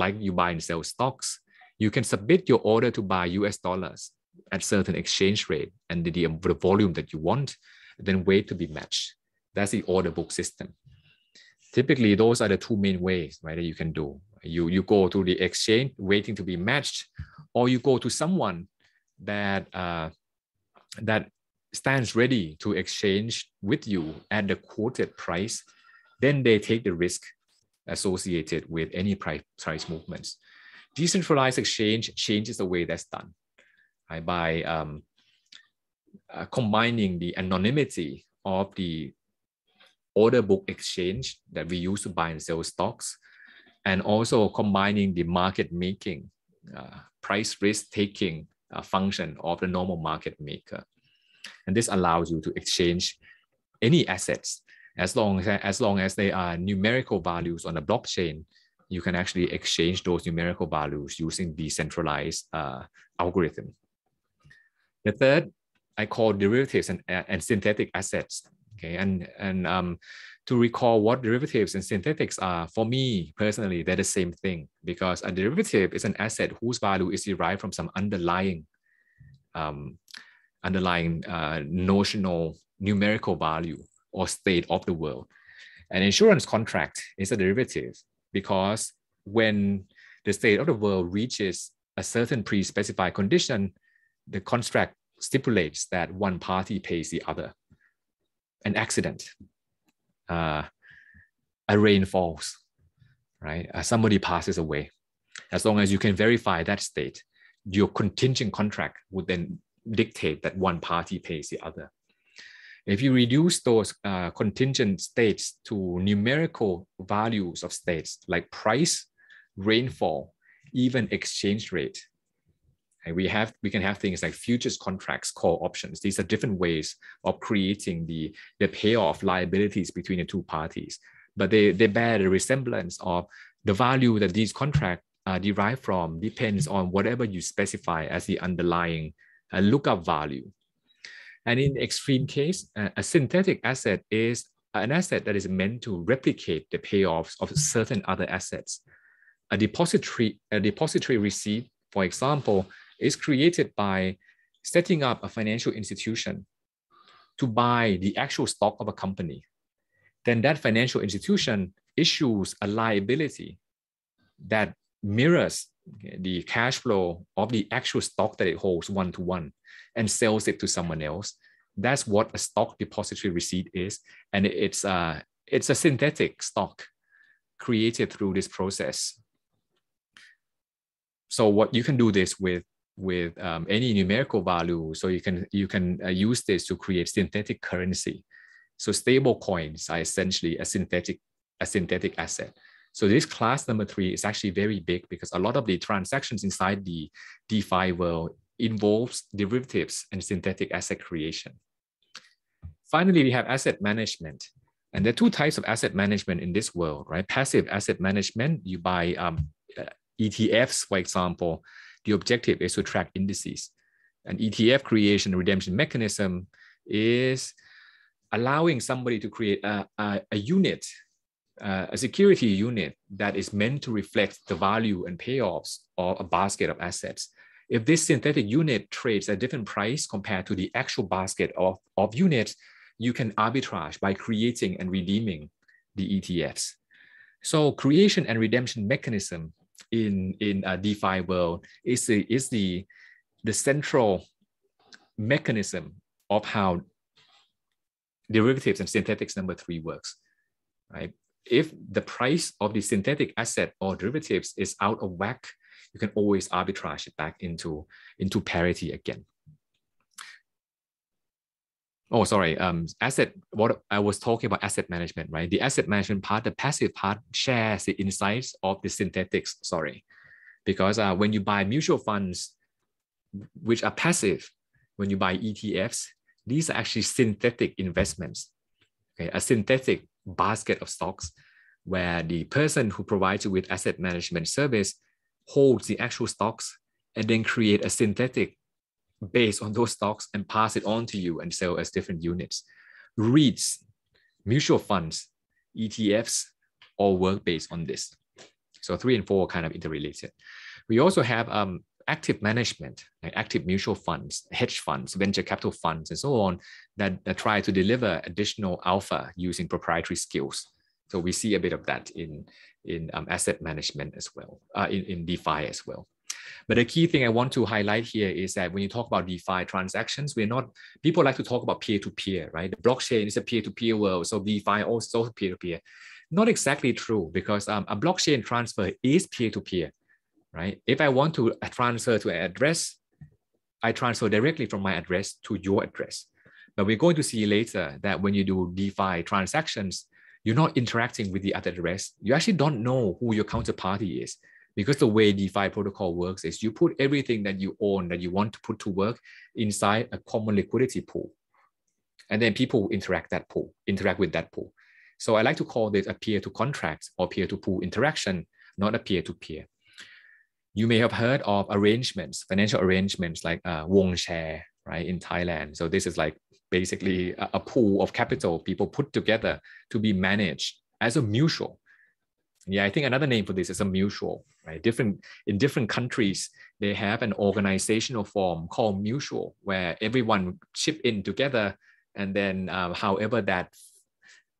like you buy and sell stocks, you can submit your order to buy U S dollars at certain exchange rate and the, the volume that you want, then wait to be matched. That's the order book system. Typically, those are the two main ways, right, that you can do. You, you go to the exchange waiting to be matched, or you go to someone that uh, that stands ready to exchange with you at the quoted price, then they take the risk associated with any price, price movements. Decentralized exchange changes the way that's done, right? By um, uh, combining the anonymity of the order book exchange that we use to buy and sell stocks, and also combining the market making, uh, price risk taking, a function of the normal market maker. And this allows you to exchange any assets. As long as, as long as they are numerical values on the blockchain, you can actually exchange those numerical values using decentralized uh, algorithm. The third, I call derivatives and, and synthetic assets. Okay, and, and um, to recall what derivatives and synthetics are, for me personally, they're the same thing, because a derivative is an asset whose value is derived from some underlying, um, underlying uh, notional numerical value or state of the world. An insurance contract is a derivative because when the state of the world reaches a certain pre-specified condition, the contract stipulates that one party pays the other. An accident, uh, a rain falls, right? Uh, somebody passes away. As long as you can verify that state, your contingent contract would then dictate that one party pays the other. If you reduce those uh, contingent states to numerical values of states like price, rainfall, even exchange rate, and we have we can have things like futures contracts, call options. These are different ways of creating the, the payoff liabilities between the two parties. But they, they bear the resemblance of the value that these contracts uh, derive from depends on whatever you specify as the underlying uh, lookup value. And in extreme case, a, a synthetic asset is an asset that is meant to replicate the payoffs of certain other assets. A depository, a depository receipt, for example, is created by setting up a financial institution to buy the actual stock of a company. Then that financial institution issues a liability that mirrors the cash flow of the actual stock that it holds one-to-one and sells it to someone else. That's what a stock depository receipt is. And it's a, it's a synthetic stock created through this process. So what you can do this with with um, any numerical value. So you can you can uh, use this to create synthetic currency. So stable coins are essentially a synthetic, a synthetic asset. So this class number three is actually very big because a lot of the transactions inside the DeFi world involves derivatives and synthetic asset creation. Finally, we have asset management. And there are two types of asset management in this world, right? Passive asset management, you buy um, E T Fs, for example. The objective is to track indices. An E T F creation and redemption mechanism is allowing somebody to create a, a, a unit, uh, a security unit that is meant to reflect the value and payoffs of a basket of assets. If this synthetic unit trades at a different price compared to the actual basket of, of units, you can arbitrage by creating and redeeming the E T Fs. So creation and redemption mechanism in, in a DeFi world is the, is the, the central mechanism of how derivatives and synthetics number three works, right? If the price of the synthetic asset or derivatives is out of whack, you can always arbitrage it back into, into parity again. Oh, sorry, um, asset, what I was talking about asset management, right? The asset management part, the passive part shares the insights of the synthetics, sorry. Because uh, when you buy mutual funds, which are passive, when you buy E T Fs, these are actually synthetic investments, okay? A synthetic basket of stocks where the person who provides you with asset management service holds the actual stocks and then create a synthetic based on those stocks and pass it on to you and sell as different units. REITs, mutual funds, E T Fs, all work based on this. So three and four are kind of interrelated. We also have um, active management, like active mutual funds, hedge funds, venture capital funds, and so on, that, that try to deliver additional alpha using proprietary skills. So we see a bit of that in, in um, asset management as well, uh, in, in DeFi as well. But the key thing I want to highlight here is that when you talk about DeFi transactions, we're not, people like to talk about peer-to-peer, right? The blockchain is a peer-to-peer world, so DeFi also peer-to-peer. Not exactly true, because um, a blockchain transfer is peer-to-peer, right? If I want to transfer to an address, I transfer directly from my address to your address. But we're going to see later that when you do DeFi transactions, you're not interacting with the other address. You actually don't know who your counterparty is. Because the way DeFi protocol works is you put everything that you own, that you want to put to work inside a common liquidity pool. And then people interact that pool, interact with that pool. So I like to call this a peer-to-contract or peer-to-pool interaction, not a peer-to-peer. You may have heard of arrangements, financial arrangements like uh, Wong Share, right, in Thailand. So this is like basically a, a pool of capital people put together to be managed as a mutual. Yeah, I think another name for this is a mutual, right? Different, in different countries, they have an organizational form called mutual, where everyone chip in together. And then uh, however that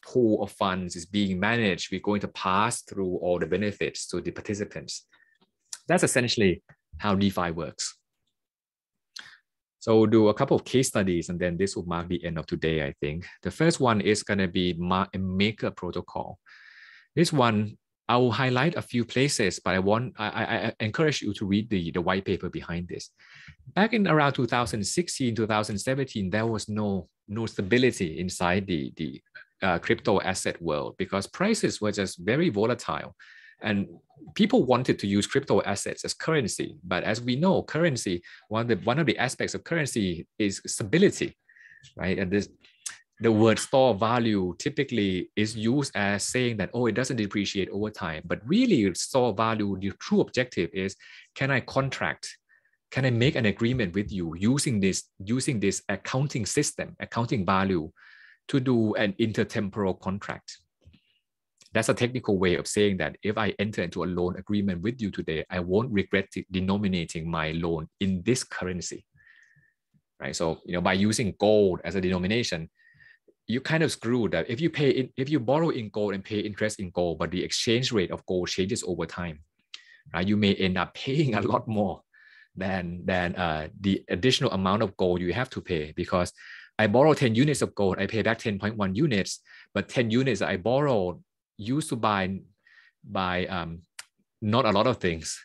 pool of funds is being managed, we're going to pass through all the benefits to the participants. That's essentially how DeFi works. So we'll do a couple of case studies, and then this will mark the end of today, I think. The first one is going to be Maker protocol. This one, I will highlight a few places, but I want I, I, I encourage you to read the, the white paper behind this. Back in around two thousand sixteen, two thousand seventeen, there was no, no stability inside the, the uh, crypto asset world because prices were just very volatile. And people wanted to use crypto assets as currency. But as we know, currency, one of the, one of the aspects of currency is stability, right? And this, the word store value typically is used as saying that, oh, it doesn't depreciate over time. But really, store value, the true objective is, can I contract? Can I make an agreement with you using this, using this accounting system, accounting value, to do an intertemporal contract? That's a technical way of saying that if I enter into a loan agreement with you today, I won't regret denominating my loan in this currency. Right? So, you know, by using gold as a denomination, you kind of screw that if you pay in, if you borrow in gold and pay interest in gold, but the exchange rate of gold changes over time, right? You may end up paying a lot more than, than uh, the additional amount of gold you have to pay, because I borrow ten units of gold, I pay back ten point one units, but ten units I borrowed used to buy, buy um, not a lot of things.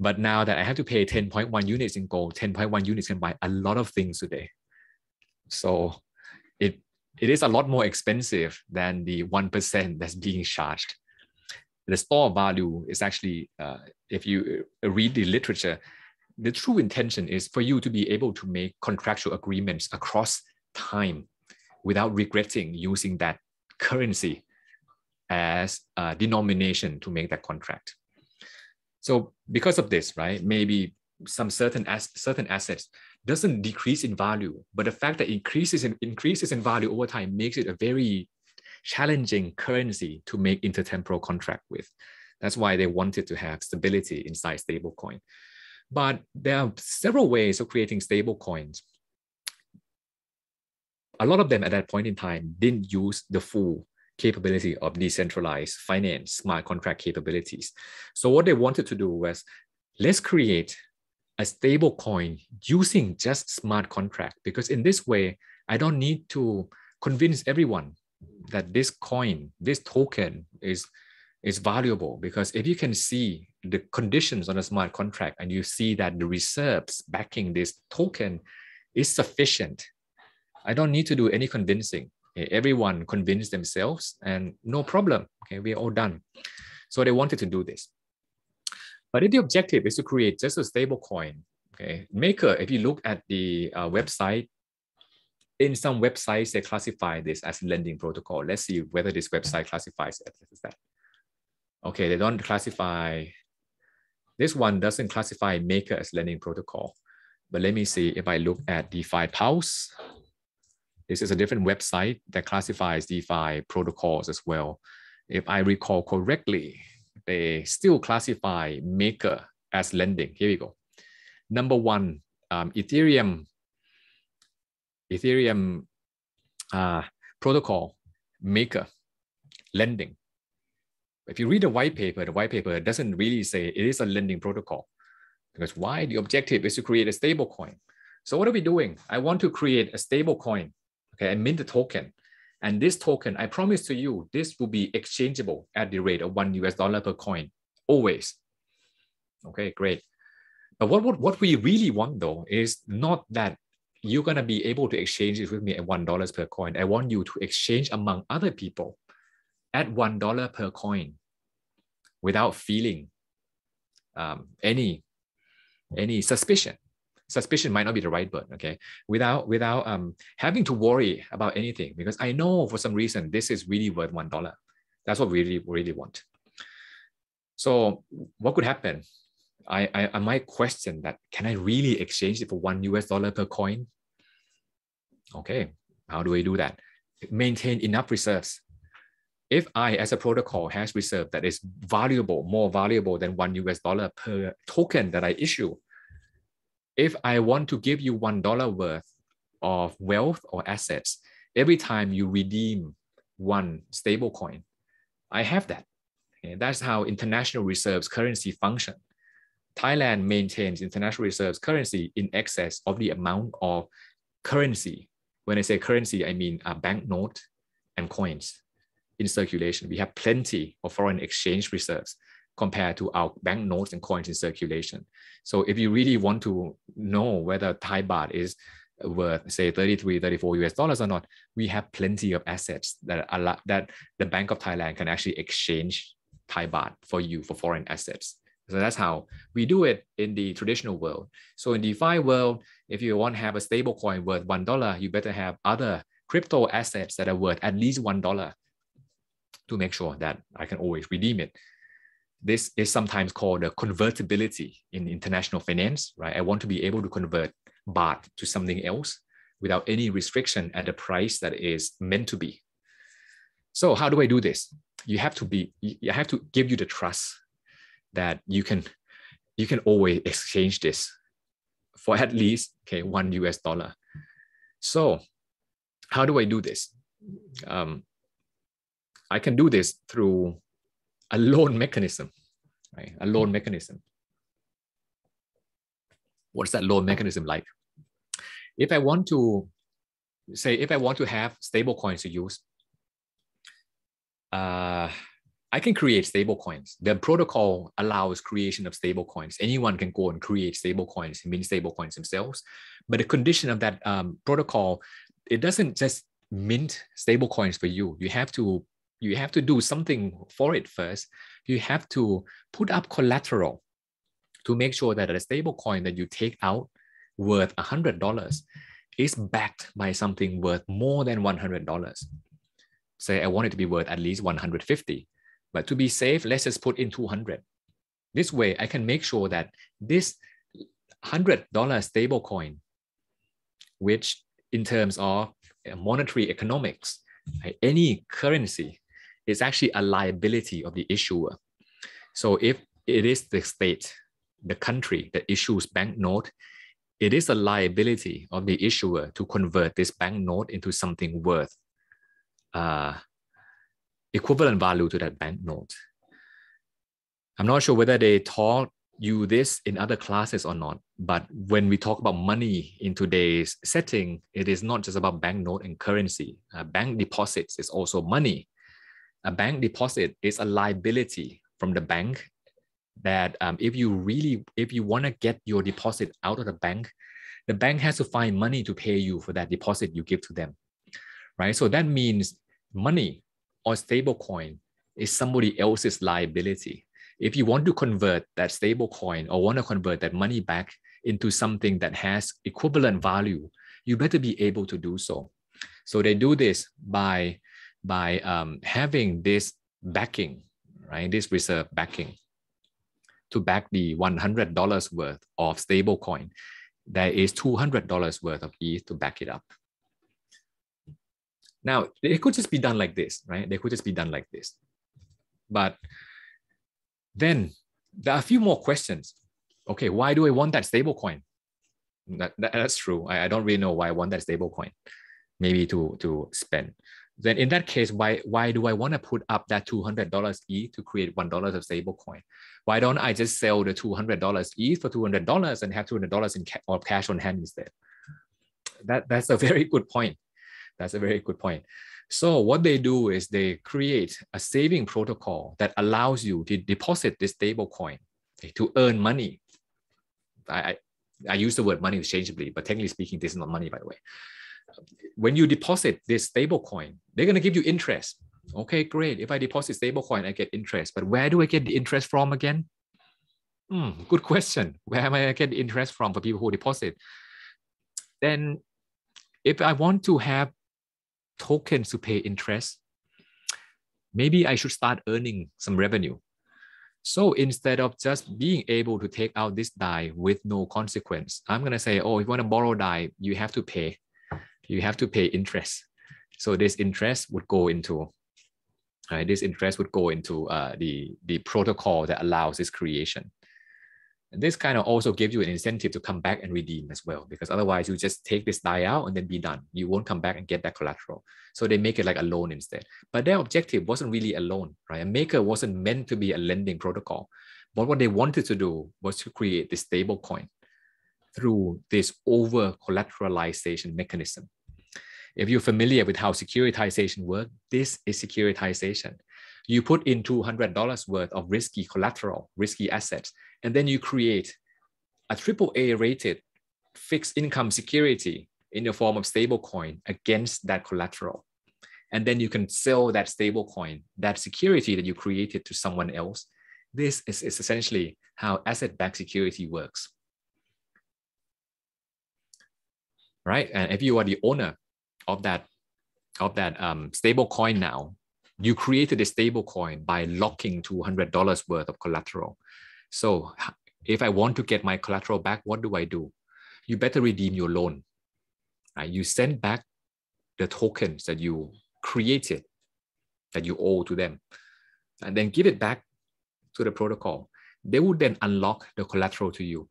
But now that I have to pay ten point one units in gold, ten point one units can buy a lot of things today. So it it is a lot more expensive than the one percent that's being charged. The store value is actually, uh, if you read the literature, the true intention is for you to be able to make contractual agreements across time without regretting using that currency as a denomination to make that contract. So because of this, right, maybe some certain, as certain assets doesn't decrease in value, but the fact that increases in, increases in value over time makes it a very challenging currency to make intertemporal contract with. That's why they wanted to have stability inside stablecoin. But there are several ways of creating stablecoins. A lot of them at that point in time didn't use the full capability of decentralized finance, smart contract capabilities. So what they wanted to do was, let's create a stable coin using just smart contract, because in this way, I don't need to convince everyone that this coin, this token is, is valuable, because if you can see the conditions on a smart contract and you see that the reserves backing this token is sufficient, I don't need to do any convincing. Everyone convinced themselves and no problem, okay, we're all done. So they wanted to do this. But if the objective is to create just a stable coin, okay, Maker, if you look at the uh, website, in some websites, they classify this as lending protocol. Let's see whether this website classifies it as that. Okay, they don't classify, this one doesn't classify Maker as lending protocol. But let me see if I look at DeFi Pulse. This is a different website that classifies DeFi protocols as well. If I recall correctly, they still classify Maker as lending. Here we go. Number one, um, Ethereum, Ethereum uh, protocol, Maker, lending. If you read the white paper, the white paper doesn't really say it is a lending protocol, because why? The objective is to create a stable coin. So what are we doing? I want to create a stable coin. Okay, I mint the token. And this token, I promise to you, this will be exchangeable at the rate of one U S dollar per coin, always. Okay, great. But what, what, what we really want though is not that you're gonna be able to exchange it with me at one dollar per coin. I want you to exchange among other people at one dollar per coin without feeling um, any, any suspicion. Suspicion might not be the right word, okay? Without, without um, having to worry about anything, because I know for some reason, this is really worth one dollar. That's what we really, really want. So what could happen? I, I, I might question that, can I really exchange it for one U S dollar per coin? Okay, how do I do that? Maintain enough reserves. If I, as a protocol, has reserve that is valuable, more valuable than one U S dollar per token that I issue, if I want to give you one dollar worth of wealth or assets, every time you redeem one stable coin, I have that. Okay? That's how international reserves currency function. Thailand maintains international reserves currency in excess of the amount of currency. When I say currency, I mean a banknote and coins in circulation. We have plenty of foreign exchange reserves compared to our banknotes and coins in circulation. So if you really want to know whether Thai baht is worth, say, thirty-three, thirty-four U S dollars or not, we have plenty of assets that allow, that the Bank of Thailand can actually exchange Thai baht for you for foreign assets. So that's how we do it in the traditional world. So in DeFi world, if you want to have a stable coin worth one dollar, you better have other crypto assets that are worth at least one dollar to make sure that I can always redeem it. This is sometimes called a convertibility in international finance, right? I want to be able to convert baht to something else without any restriction at the price that is meant to be. So how do I do this? You have to be, you have to give you the trust that you can, you can always exchange this for at least, okay, one U S dollar. So how do I do this? Um, I can do this through a loan mechanism, right? A loan mechanism. What's that loan mechanism like? If I want to, say, if I want to have stable coins to use, uh, I can create stable coins. The protocol allows creation of stable coins. Anyone can go and create stable coins, mint stable coins themselves. But the condition of that um, protocol, it doesn't just mint stable coins for you. You have to you have to do something for it first. You have to put up collateral to make sure that a stable coin that you take out worth one hundred dollars is backed by something worth more than one hundred dollars. Say I want it to be worth at least one hundred fifty dollars, but to be safe, let's just put in two hundred dollars. This way, I can make sure that this one hundred dollar stable coin, which in terms of monetary economics, any currency is actually a liability of the issuer. So if it is the state, the country that issues banknote, it is a liability of the issuer to convert this banknote into something worth uh, equivalent value to that banknote. I'm not sure whether they taught you this in other classes or not, but when we talk about money in today's setting, it is not just about banknote and currency. Uh, bank deposits is also money. A bank deposit is a liability from the bank that um, if you really, if you want to get your deposit out of the bank, the bank has to find money to pay you for that deposit you give to them, right? So that means money or stable coin is somebody else's liability. If you want to convert that stable coin or want to convert that money back into something that has equivalent value, you better be able to do so. So they do this by, by um, having this backing, right? This reserve backing to back the one hundred dollars worth of stable coin. There is two hundred dollars worth of E T H to back it up. Now, it could just be done like this, right? They could just be done like this. But then there are a few more questions. Okay, why do I want that stable coin? That, that, that's true. I, I don't really know why I want that stable coin. Maybe to, to spend. Then in that case, why, why do I want to put up that two hundred dollars E T H to create one dollar of stable coin? Why don't I just sell the two hundred dollars E T H for two hundred dollars and have two hundred dollars in ca or cash on hand instead? That, that's a very good point. That's a very good point. So what they do is they create a saving protocol that allows you to deposit this stable coin to earn money. I, I, I use the word money interchangeably, but technically speaking, this is not money, by the way. When you deposit this stable coin, they're going to give you interest. Okay, great. If I deposit stable coin, I get interest. But where do I get the interest from again? Mm, good question. Where am I going to get the interest from for people who deposit? Then if I want to have tokens to pay interest, maybe I should start earning some revenue. So instead of just being able to take out this D A I with no consequence, I'm going to say, oh, if you want to borrow D A I, you have to pay. You have to pay interest. So this interest would go into, right, this interest would go into uh, the, the protocol that allows this creation. And this kind of also gives you an incentive to come back and redeem as well, because otherwise you just take this D A I out and then be done. You won't come back and get that collateral. So they make it like a loan instead. But their objective wasn't really a loan, right? A maker wasn't meant to be a lending protocol. But what they wanted to do was to create this stable coin through this over-collateralization mechanism. If you're familiar with how securitization works, this is securitization. You put in two hundred dollars worth of risky collateral, risky assets, and then you create a triple A rated fixed income security in the form of stable coin against that collateral. And then you can sell that stable coin, that security that you created, to someone else. This is, is essentially how asset-backed security works. Right? And if you are the owner of that, of that um, stable coin now, you created a stable coin by locking two hundred dollars worth of collateral. So if I want to get my collateral back, what do I do? You better redeem your loan. Right? You send back the tokens that you created, that you owe to them, and then give it back to the protocol. They would then unlock the collateral to you.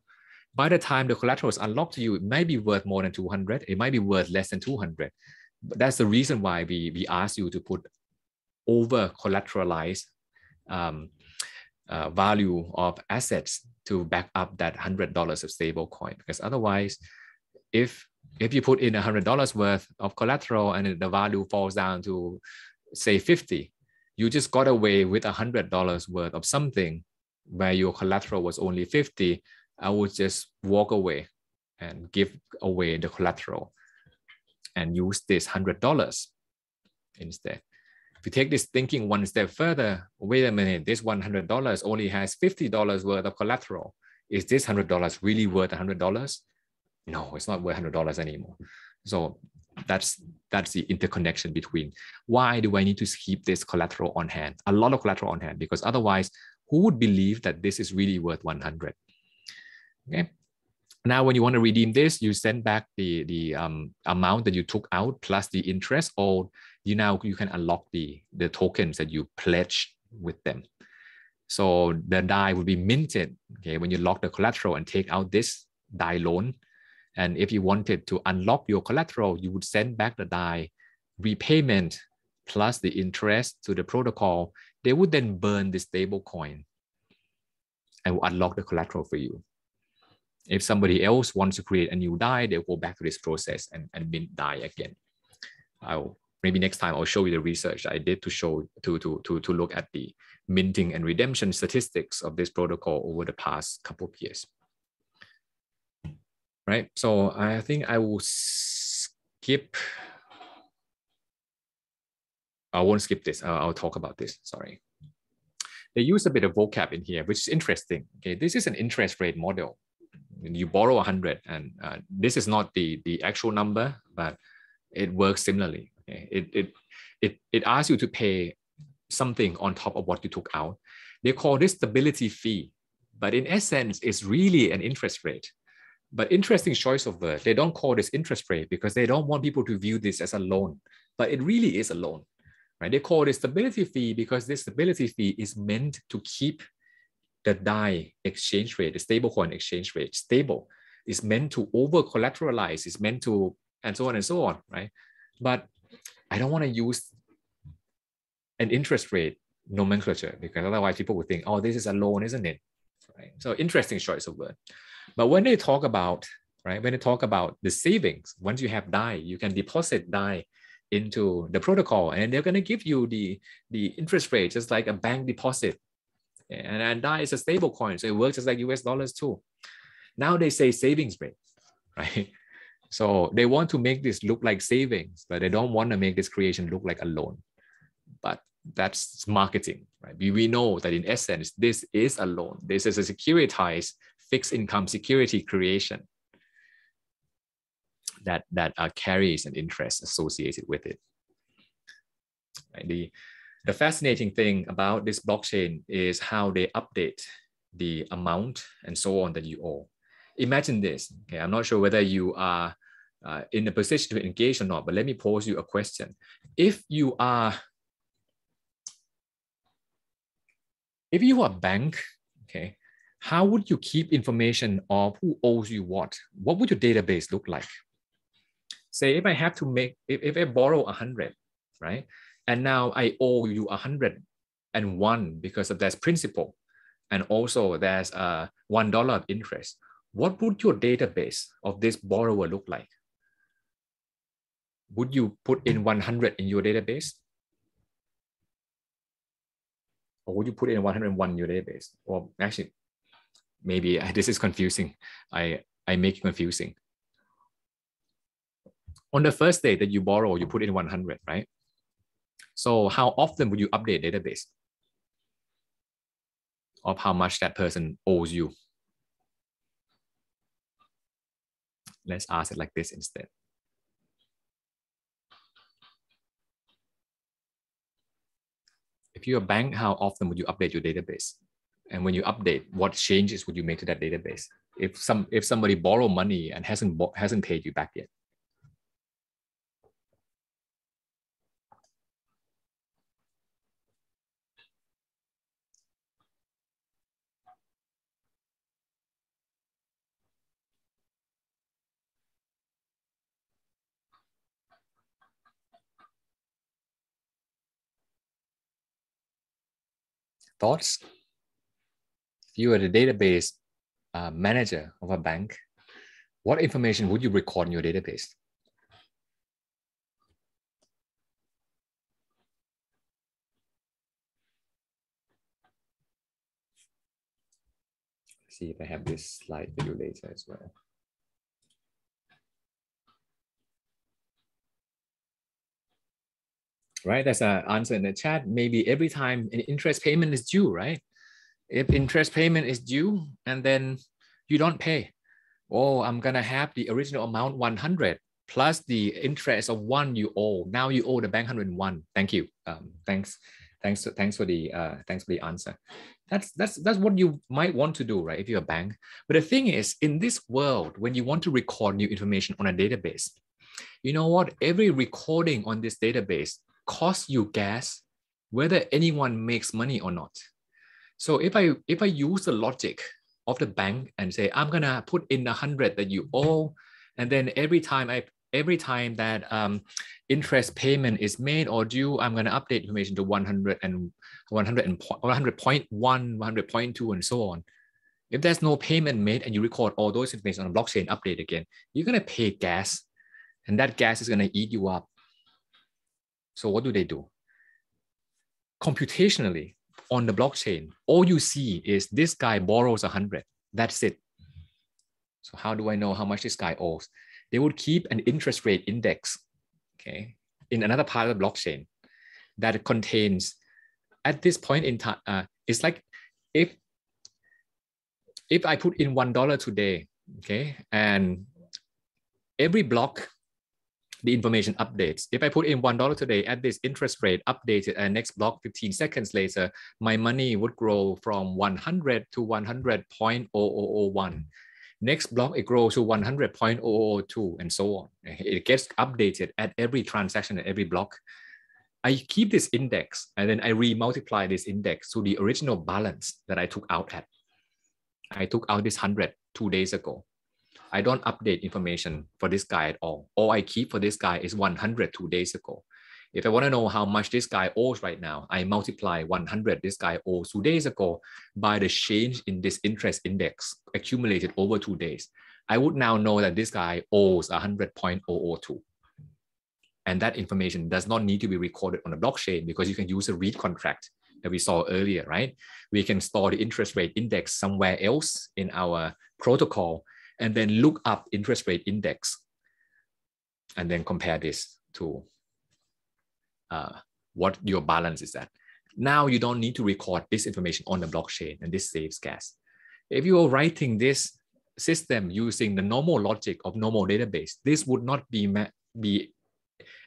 By the time the collateral is unlocked to you, it might be worth more than two hundred dollars. It might be worth less than two hundred dollars. But that's the reason why we, we ask you to put over-collateralized um, uh, value of assets to back up that one hundred dollars of stable coin. Because otherwise, if, if you put in one hundred dollars worth of collateral and the value falls down to, say, fifty dollars, you just got away with one hundred dollars worth of something where your collateral was only fifty dollars. I would just walk away and give away the collateral and use this one hundred dollars instead. If you take this thinking one step further, wait a minute, this one hundred dollars only has fifty dollars worth of collateral. Is this one hundred dollars really worth one hundred dollars? No, it's not worth one hundred dollars anymore. So that's, that's the interconnection between why do I need to keep this collateral on hand, a lot of collateral on hand, because otherwise who would believe that this is really worth one hundred? Okay. Now, when you want to redeem this, you send back the, the um, amount that you took out plus the interest, or you now you can unlock the, the tokens that you pledged with them. So the D A I will be minted, okay, when you lock the collateral and take out this D A I loan. And if you wanted to unlock your collateral, you would send back the D A I repayment plus the interest to the protocol. They would then burn the stable coin and will unlock the collateral for you. If somebody else wants to create a new D A I, they'll go back to this process and, and mint D A I again. I'll, maybe next time I'll show you the research I did to show to, to, to, to look at the minting and redemption statistics of this protocol over the past couple of years. Right, so I think I will skip. I won't skip this. I'll, I'll talk about this, sorry. They use a bit of vocab in here, which is interesting. Okay, this is an interest rate model. You borrow one hundred, and uh, this is not the, the actual number, but it works similarly. Okay? It, it, it, it asks you to pay something on top of what you took out. They call this stability fee, but in essence, it's really an interest rate. But interesting choice of word. They don't call this interest rate because they don't want people to view this as a loan, but it really is a loan. Right? They call this stability fee because this stability fee is meant to keep the D A I exchange rate, the stablecoin exchange rate stable. Is meant to over collateralize, is meant to, and so on and so on, right? But I don't want to use an interest rate nomenclature because otherwise people would think, oh, this is a loan, isn't it? Right? So interesting choice of word. But when they talk about, right, when they talk about the savings, once you have D A I, you can deposit D A I into the protocol and they're going to give you the, the interest rate, just like a bank deposit. And, and D A I is a stable coin, so it works just like U S dollars too. Now they say savings rate, right? So they want to make this look like savings, but they don't want to make this creation look like a loan. But that's marketing, right? We, we know that in essence, this is a loan. This is a securitized fixed income security creation that, that uh, carries an interest associated with it. Right? The, The fascinating thing about this blockchain is how they update the amount and so on that you owe. Imagine this. Okay, I'm not sure whether you are uh, in a position to engage or not, but let me pose you a question. If you are, if you are a bank, okay, how would you keep information of who owes you what? What would your database look like? Say if I have to make, if, if I borrow one hundred, right? And now I owe you one hundred and one because of that principal. And also there's uh, one dollar of interest. What would your database of this borrower look like? Would you put in one hundred in your database? Or would you put in one hundred and one in your database? Or actually, maybe this is confusing. I, I make it confusing. On the first day that you borrow, you put in one hundred, right? So how often would you update database of how much that person owes you? Let's ask it like this instead. If you're a bank, how often would you update your database? And when you update, what changes would you make to that database? If some if somebody borrowed money and hasn't hasn't paid you back yet. Thoughts? If you are the database uh, manager of a bank, what information would you record in your database? Let's see if I have this slide for you later as well. right? That's an answer in the chat. Maybe every time an interest payment is due, right? If interest payment is due and then you don't pay, oh, I'm gonna have the original amount one hundred plus the interest of one you owe. Now you owe the bank one hundred one. Thank you. Um, thanks, thanks, thanks for the uh, thanks for the answer. That's that's that's what you might want to do, right? If you're a bank. But the thing is, in this world, when you want to record new information on a database, you know what? Every recording on this database costs you gas, whether anyone makes money or not. So if I if I use the logic of the bank and say, I'm gonna put in the hundred that you owe, and then every time I every time that um, interest payment is made or due, I'm gonna update information to one hundred and one hundred and one hundred point one, one hundred point two, and so on. If there's no payment made and you record all those information on a blockchain update again, you're gonna pay gas, and that gas is gonna eat you up. So what do they do? Computationally, on the blockchain, all you see is this guy borrows one hundred. That's it. So how do I know how much this guy owes? They would keep an interest rate index, okay, in another part of the blockchain that contains, at this point in time, uh, it's like if, if I put in one dollar today, okay, and every block, the information updates. If I put in one dollar today at this interest rate updated and next block fifteen seconds later, my money would grow from one hundred to one hundred point zero zero zero one. Next block, it grows to one hundred point zero zero zero two and so on. It gets updated at every transaction, at every block. I keep this index and then I re-multiply this index to the original balance that I took out at. I took out this one hundred two days ago. I don't update information for this guy at all. All I keep for this guy is one hundred two days ago. If I want to know how much this guy owes right now, I multiply one hundred this guy owes two days ago by the change in this interest index accumulated over two days. I would now know that this guy owes one hundred point zero zero two. And that information does not need to be recorded on a blockchain because you can use a read contract that we saw earlier, right? We can store the interest rate index somewhere else in our protocol and then look up interest rate index and then compare this to uh, what your balance is at. Now you don't need to record this information on the blockchain, and this saves gas. If you are writing this system using the normal logic of normal database, this would not be, be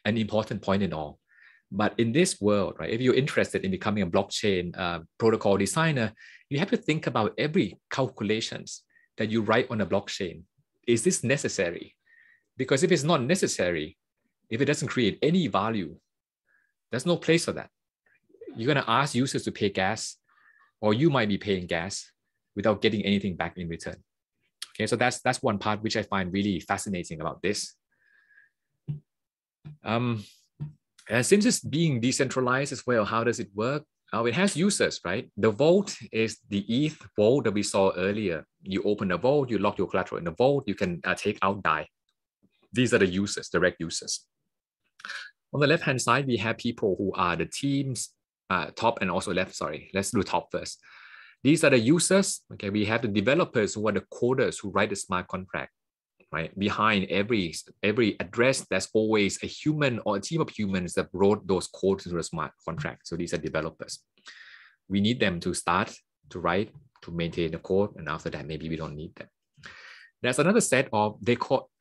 an important point at all. But in this world, right, if you're interested in becoming a blockchain uh, protocol designer, you have to think about every calculations that you write on a blockchain. Is this necessary? Because if it's not necessary, if it doesn't create any value, there's no place for that. You're gonna ask users to pay gas, or you might be paying gas without getting anything back in return. Okay, so that's that's one part which I find really fascinating about this. Um, and since it's being decentralized as well, how does it work? Now, it has users, right? The vault is the E T H vault that we saw earlier. You open a vault, you lock your collateral in the vault, you can uh, take out D A I. These are the users, direct users. On the left-hand side, we have people who are the teams, uh, top and also left, sorry. Let's do top first. These are the users. Okay, we have the developers who are the coders who write the smart contract, right? Behind every, every address, there's always a human or a team of humans that wrote those codes into the smart contract. So these are developers. We need them to start, to write, to maintain the code, and after that, maybe we don't need them. There's another set of, they call,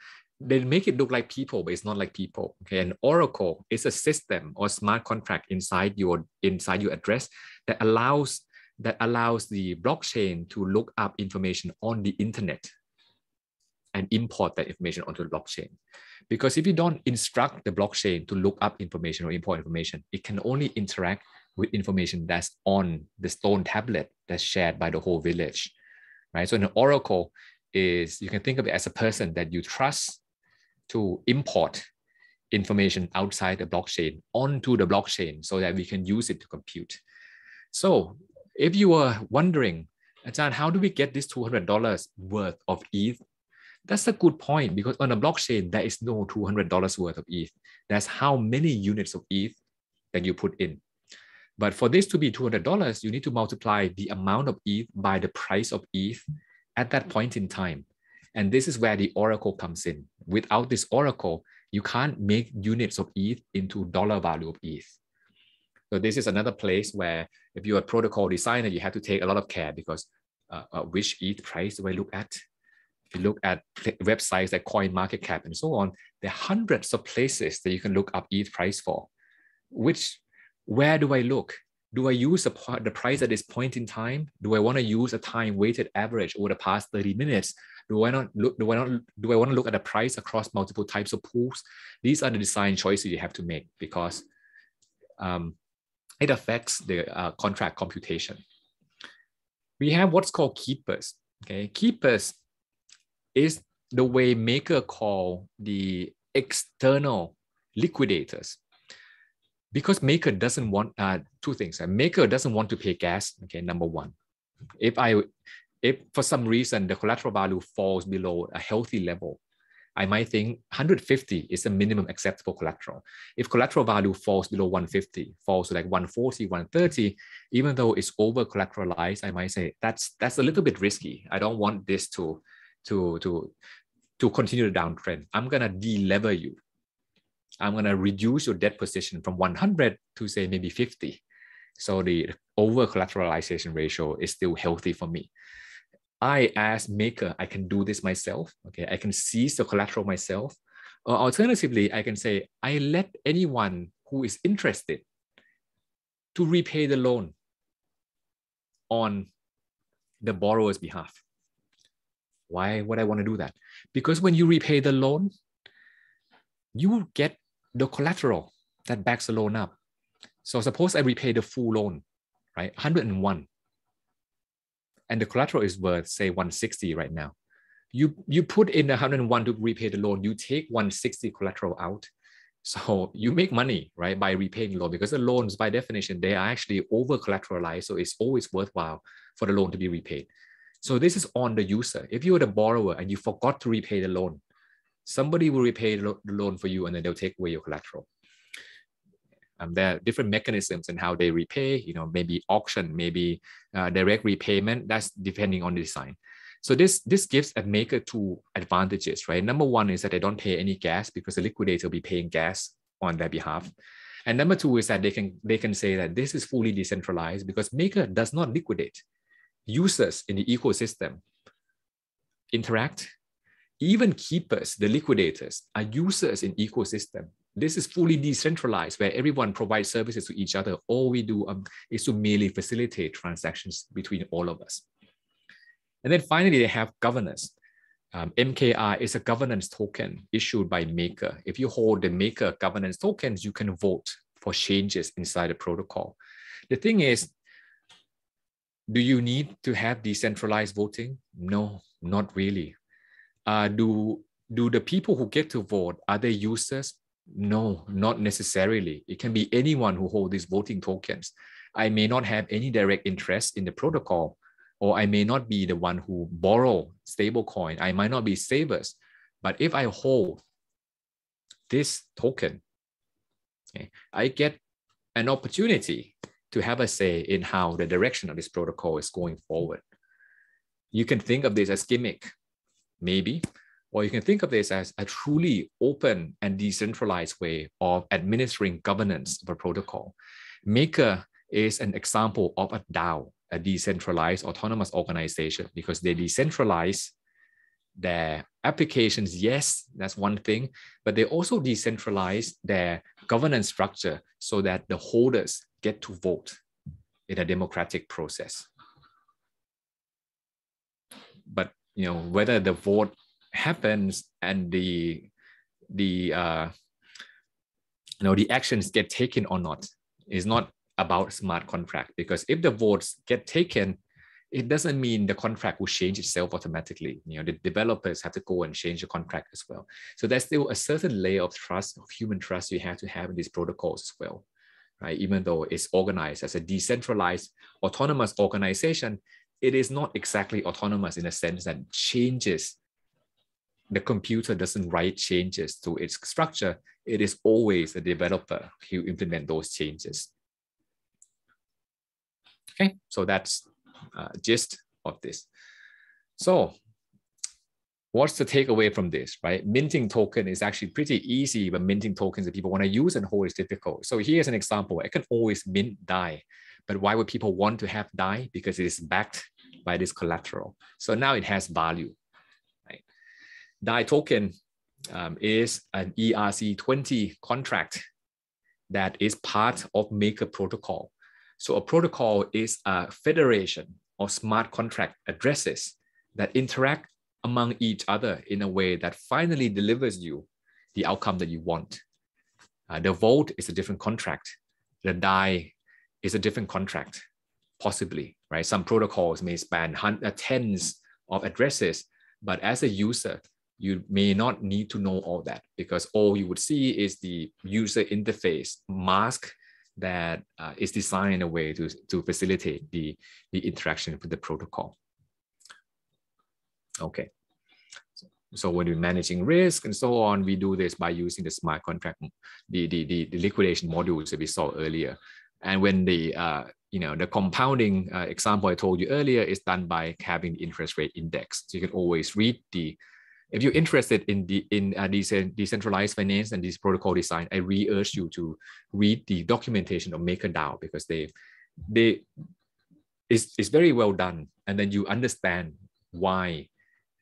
they make it look like people, but it's not like people. Okay, an oracle is a system or smart contract inside your inside your address that allows that allows the blockchain to look up information on the internet and import that information onto the blockchain. Because if you don't instruct the blockchain to look up information or import information, it can only interact with information that's on the stone tablet that's shared by the whole village, right? So an oracle is, you can think of it as a person that you trust to import information outside the blockchain onto the blockchain so that we can use it to compute. So if you were wondering, Ajahn, how do we get this two hundred dollars worth of E T H? That's a good point, because on a blockchain, there is no two hundred dollars worth of E T H. That's how many units of E T H that you put in. But for this to be two hundred dollars, you need to multiply the amount of E T H by the price of E T H at that point in time. And this is where the oracle comes in. Without this oracle, you can't make units of E T H into dollar value of E T H. So this is another place where if you're a protocol designer, you have to take a lot of care because uh, uh, which E T H price do I look at? If you look at websites like CoinMarketCap and so on, there are hundreds of places that you can look up E T H price for. Which, where do I look? Do I use a, the price at this point in time? Do I want to use a time-weighted average over the past thirty minutes? Do I not look? Do I not? Do I want to look at the price across multiple types of pools? These are the design choices you have to make because um, it affects the uh, contract computation. We have what's called keepers. Okay, keepers is the way Maker call the external liquidators. Because Maker doesn't want uh, two things. Maker doesn't want to pay gas. Okay, number one. If I, if for some reason the collateral value falls below a healthy level, I might think one hundred fifty is the minimum acceptable collateral. If collateral value falls below one hundred fifty, falls to like one forty, one thirty, even though it's over collateralized, I might say that's that's a little bit risky. I don't want this to to to to continue the downtrend. I'm gonna de-lever you. I'm going to reduce your debt position from one hundred to say maybe fifty. So the over collateralization ratio is still healthy for me. I, as Maker, I can do this myself. Okay, I can seize the collateral myself. Or alternatively, I can say, I let anyone who is interested to repay the loan on the borrower's behalf. Why would I want to do that? Because when you repay the loan, you get the collateral that backs the loan up. So suppose I repay the full loan, right? one hundred one. And the collateral is worth, say, one sixty right now. You, you put in one hundred one to repay the loan. You take one sixty collateral out. So you make money, right, by repaying the loan because the loans, by definition, they are actually over-collateralized. So it's always worthwhile for the loan to be repaid. So this is on the user. If you are the borrower and you forgot to repay the loan, somebody will repay the loan for you and then they'll take away your collateral. Um, there are different mechanisms and how they repay, you know, maybe auction, maybe uh, direct repayment, that's depending on the design. So this, this gives a Maker two advantages, right? Number one is that they don't pay any gas because the liquidator will be paying gas on their behalf. And number two is that they can, they can say that this is fully decentralized because Maker does not liquidate. Users in the ecosystem interact. Even keepers, the liquidators, are users in ecosystem. This is fully decentralized where everyone provides services to each other. All we do um, is to merely facilitate transactions between all of us. And then finally, they have governance. Um, M K R is a governance token issued by Maker. If you hold the Maker governance tokens, you can vote for changes inside the protocol. The thing is, do you need to have decentralized voting? No, not really. Uh, do, do the people who get to vote, are they users? No, not necessarily. It can be anyone who holds these voting tokens. I may not have any direct interest in the protocol, or I may not be the one who borrow stablecoin. I might not be savers, but if I hold this token, okay, I get an opportunity to have a say in how the direction of this protocol is going forward. You can think of this as gimmick. Maybe, or you can think of this as a truly open and decentralized way of administering governance of a protocol. Maker is an example of a DAO, a decentralized autonomous organization, because they decentralize their applications. Yes, that's one thing, but they also decentralize their governance structure so that the holders get to vote in a democratic process. But you know, whether the vote happens and the, the uh, you know, the actions get taken or not is not about smart contract, because if the votes get taken, it doesn't mean the contract will change itself automatically. You know, the developers have to go and change the contract as well. So there's still a certain layer of trust, of human trust you have to have in these protocols as well, right? Even though it's organized as a decentralized autonomous organization, it is not exactly autonomous in a sense that changes, the computer doesn't write changes to its structure. It is always the developer who implement those changes. Okay, so that's uh, gist of this. So what's the takeaway from this, right? Minting token is actually pretty easy, but minting tokens that people want to use and hold is difficult. So here's an example. I can always mint D A I, but why would people want to have D A I? Because it is backed by this collateral. So now it has value, right? D A I token um, is an E R C twenty contract that is part of Maker protocol. So a protocol is a federation of smart contract addresses that interact among each other in a way that finally delivers you the outcome that you want. Uh, the vault is a different contract. The D A I is a different contract, possibly, right? Some protocols may span tens of addresses, but as a user, you may not need to know all that because all you would see is the user interface mask that uh, is designed in a way to, to facilitate the, the interaction with the protocol. Okay, so when we're managing risk and so on, we do this by using the smart contract, the, the, the, the liquidation modules that we saw earlier. And when the, uh, you know, the compounding uh, example I told you earlier is done by having the interest rate index. So you can always read the, if you're interested in the in uh, decentralized finance and this protocol design, I really urge you to read the documentation of MakerDAO because they, they it's, it's very well done. And then you understand why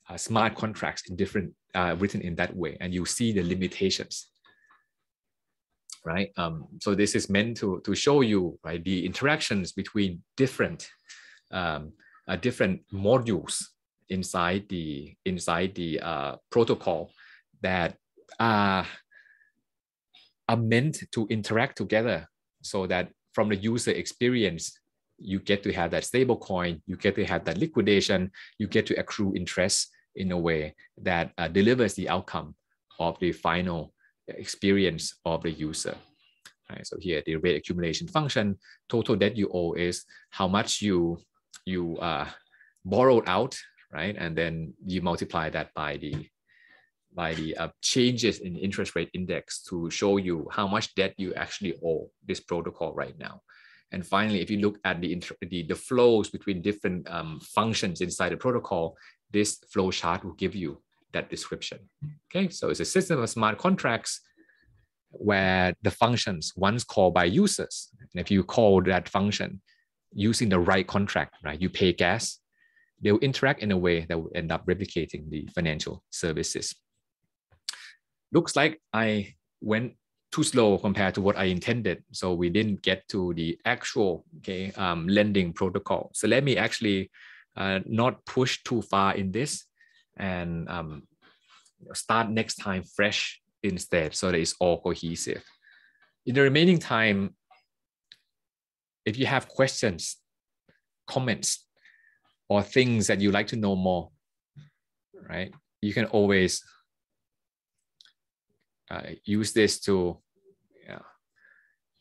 uh, smart contracts in different, uh, written in that way, and you see the limitations, right? Um, so this is meant to, to show you, right, the interactions between different, um, uh, different modules inside the inside the uh, protocol that are, are meant to interact together so that from the user experience, you get to have that stable coin, you get to have that liquidation, you get to accrue interest in a way that uh, delivers the outcome of the final experience of the user. All right, so here the rate accumulation function, total debt you owe is how much you, you uh, borrowed out, right? And then you multiply that by the, by the uh, changes in interest rate index to show you how much debt you actually owe this protocol right now. And finally, if you look at the, the, the flows between different um, functions inside the protocol, this flow chart will give you that description. Okay, so it's a system of smart contracts where the functions once called by users. And if you call that function using the right contract, right, you pay gas, they will interact in a way that will end up replicating the financial services. Looks like I went too slow compared to what I intended. So we didn't get to the actual okay, um, lending protocol. So let me actually uh, not push too far in this and um, start next time fresh instead so that it's all cohesive. In the remaining time, if you have questions, comments, or things that you'd like to know more, right? You can always Uh, use this to yeah,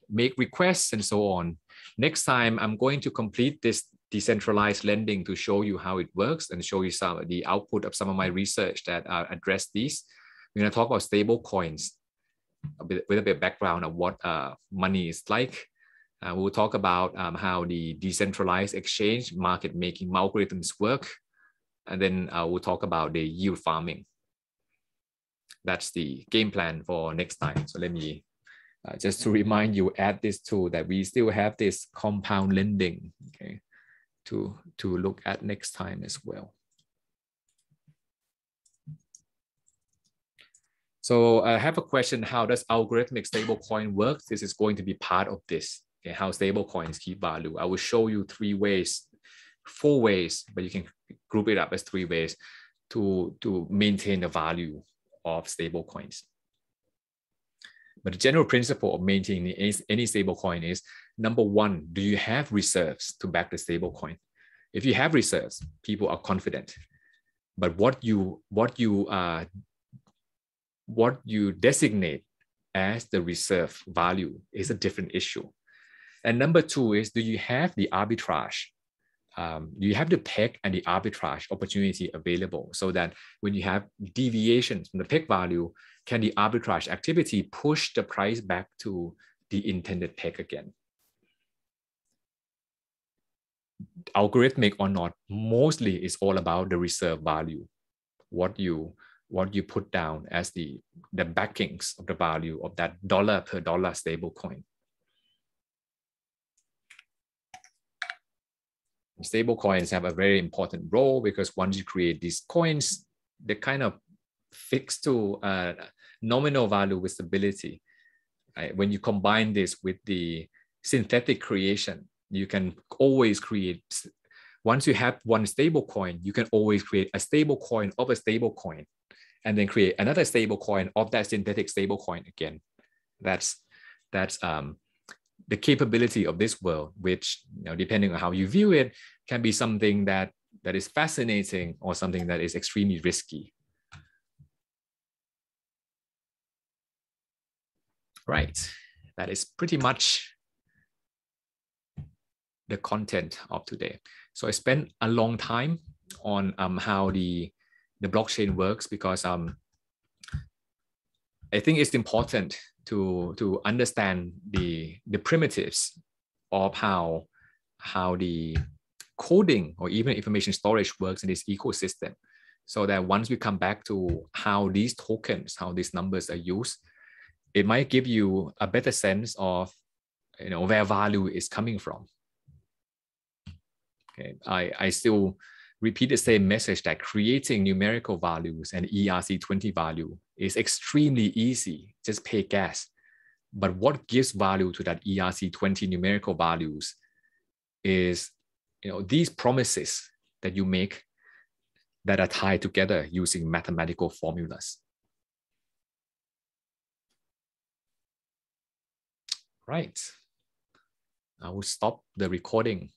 make requests and so on. Next time, I'm going to complete this decentralized lending to show you how it works and show you some of the output of some of my research that uh, address these. We're going to talk about stable coins, a bit, with a bit of background of what uh, money is like. Uh, we'll talk about um, how the decentralized exchange market making algorithms work. And then uh, we'll talk about the yield farming. That's the game plan for next time. So let me, uh, just to remind you, add this tool that we still have this compound lending, okay, to, to look at next time as well. So I have a question, how does algorithmic stablecoin work? This is going to be part of this, okay, how stablecoins keep value. I will show you three ways, four ways, but you can group it up as three ways to, to maintain the value of stable coins. But the general principle of maintaining any stable coin is, number one, do you have reserves to back the stable coin? If you have reserves, people are confident. But what you what you uh, what you designate as the reserve value is a different issue. And number two is, do you have the arbitrage? Um, you have the peg and the arbitrage opportunity available so that when you have deviations from the peg value, can the arbitrage activity push the price back to the intended peg again? Algorithmic or not, mostly it's all about the reserve value. what you what you put down as the the backings of the value of that dollar per dollar stable coin. Stable coins have a very important role because once you create these coins, they're kind of fixed to uh, nominal value with stability. Right? When you combine this with the synthetic creation, you can always create, once you have one stable coin, you can always create a stable coin of a stable coin and then create another stable coin of that synthetic stable coin again. That's, that's um, the capability of this world, which, you know, depending on how you view it, can be something that, that is fascinating or something that is extremely risky. Right, that is pretty much the content of today. So I spent a long time on um, how the, the blockchain works because um, I think it's important to, to understand the, the primitives of how, how the coding or even information storage works in this ecosystem. So that once we come back to how these tokens, how these numbers are used, it might give you a better sense of, you know, where value is coming from. Okay, I, I still repeat the same message that creating numerical values and E R C twenty value is extremely easy, just pay gas. But what gives value to that E R C twenty numerical values is, you know, these promises that you make that are tied together using mathematical formulas. Right, I will stop the recording.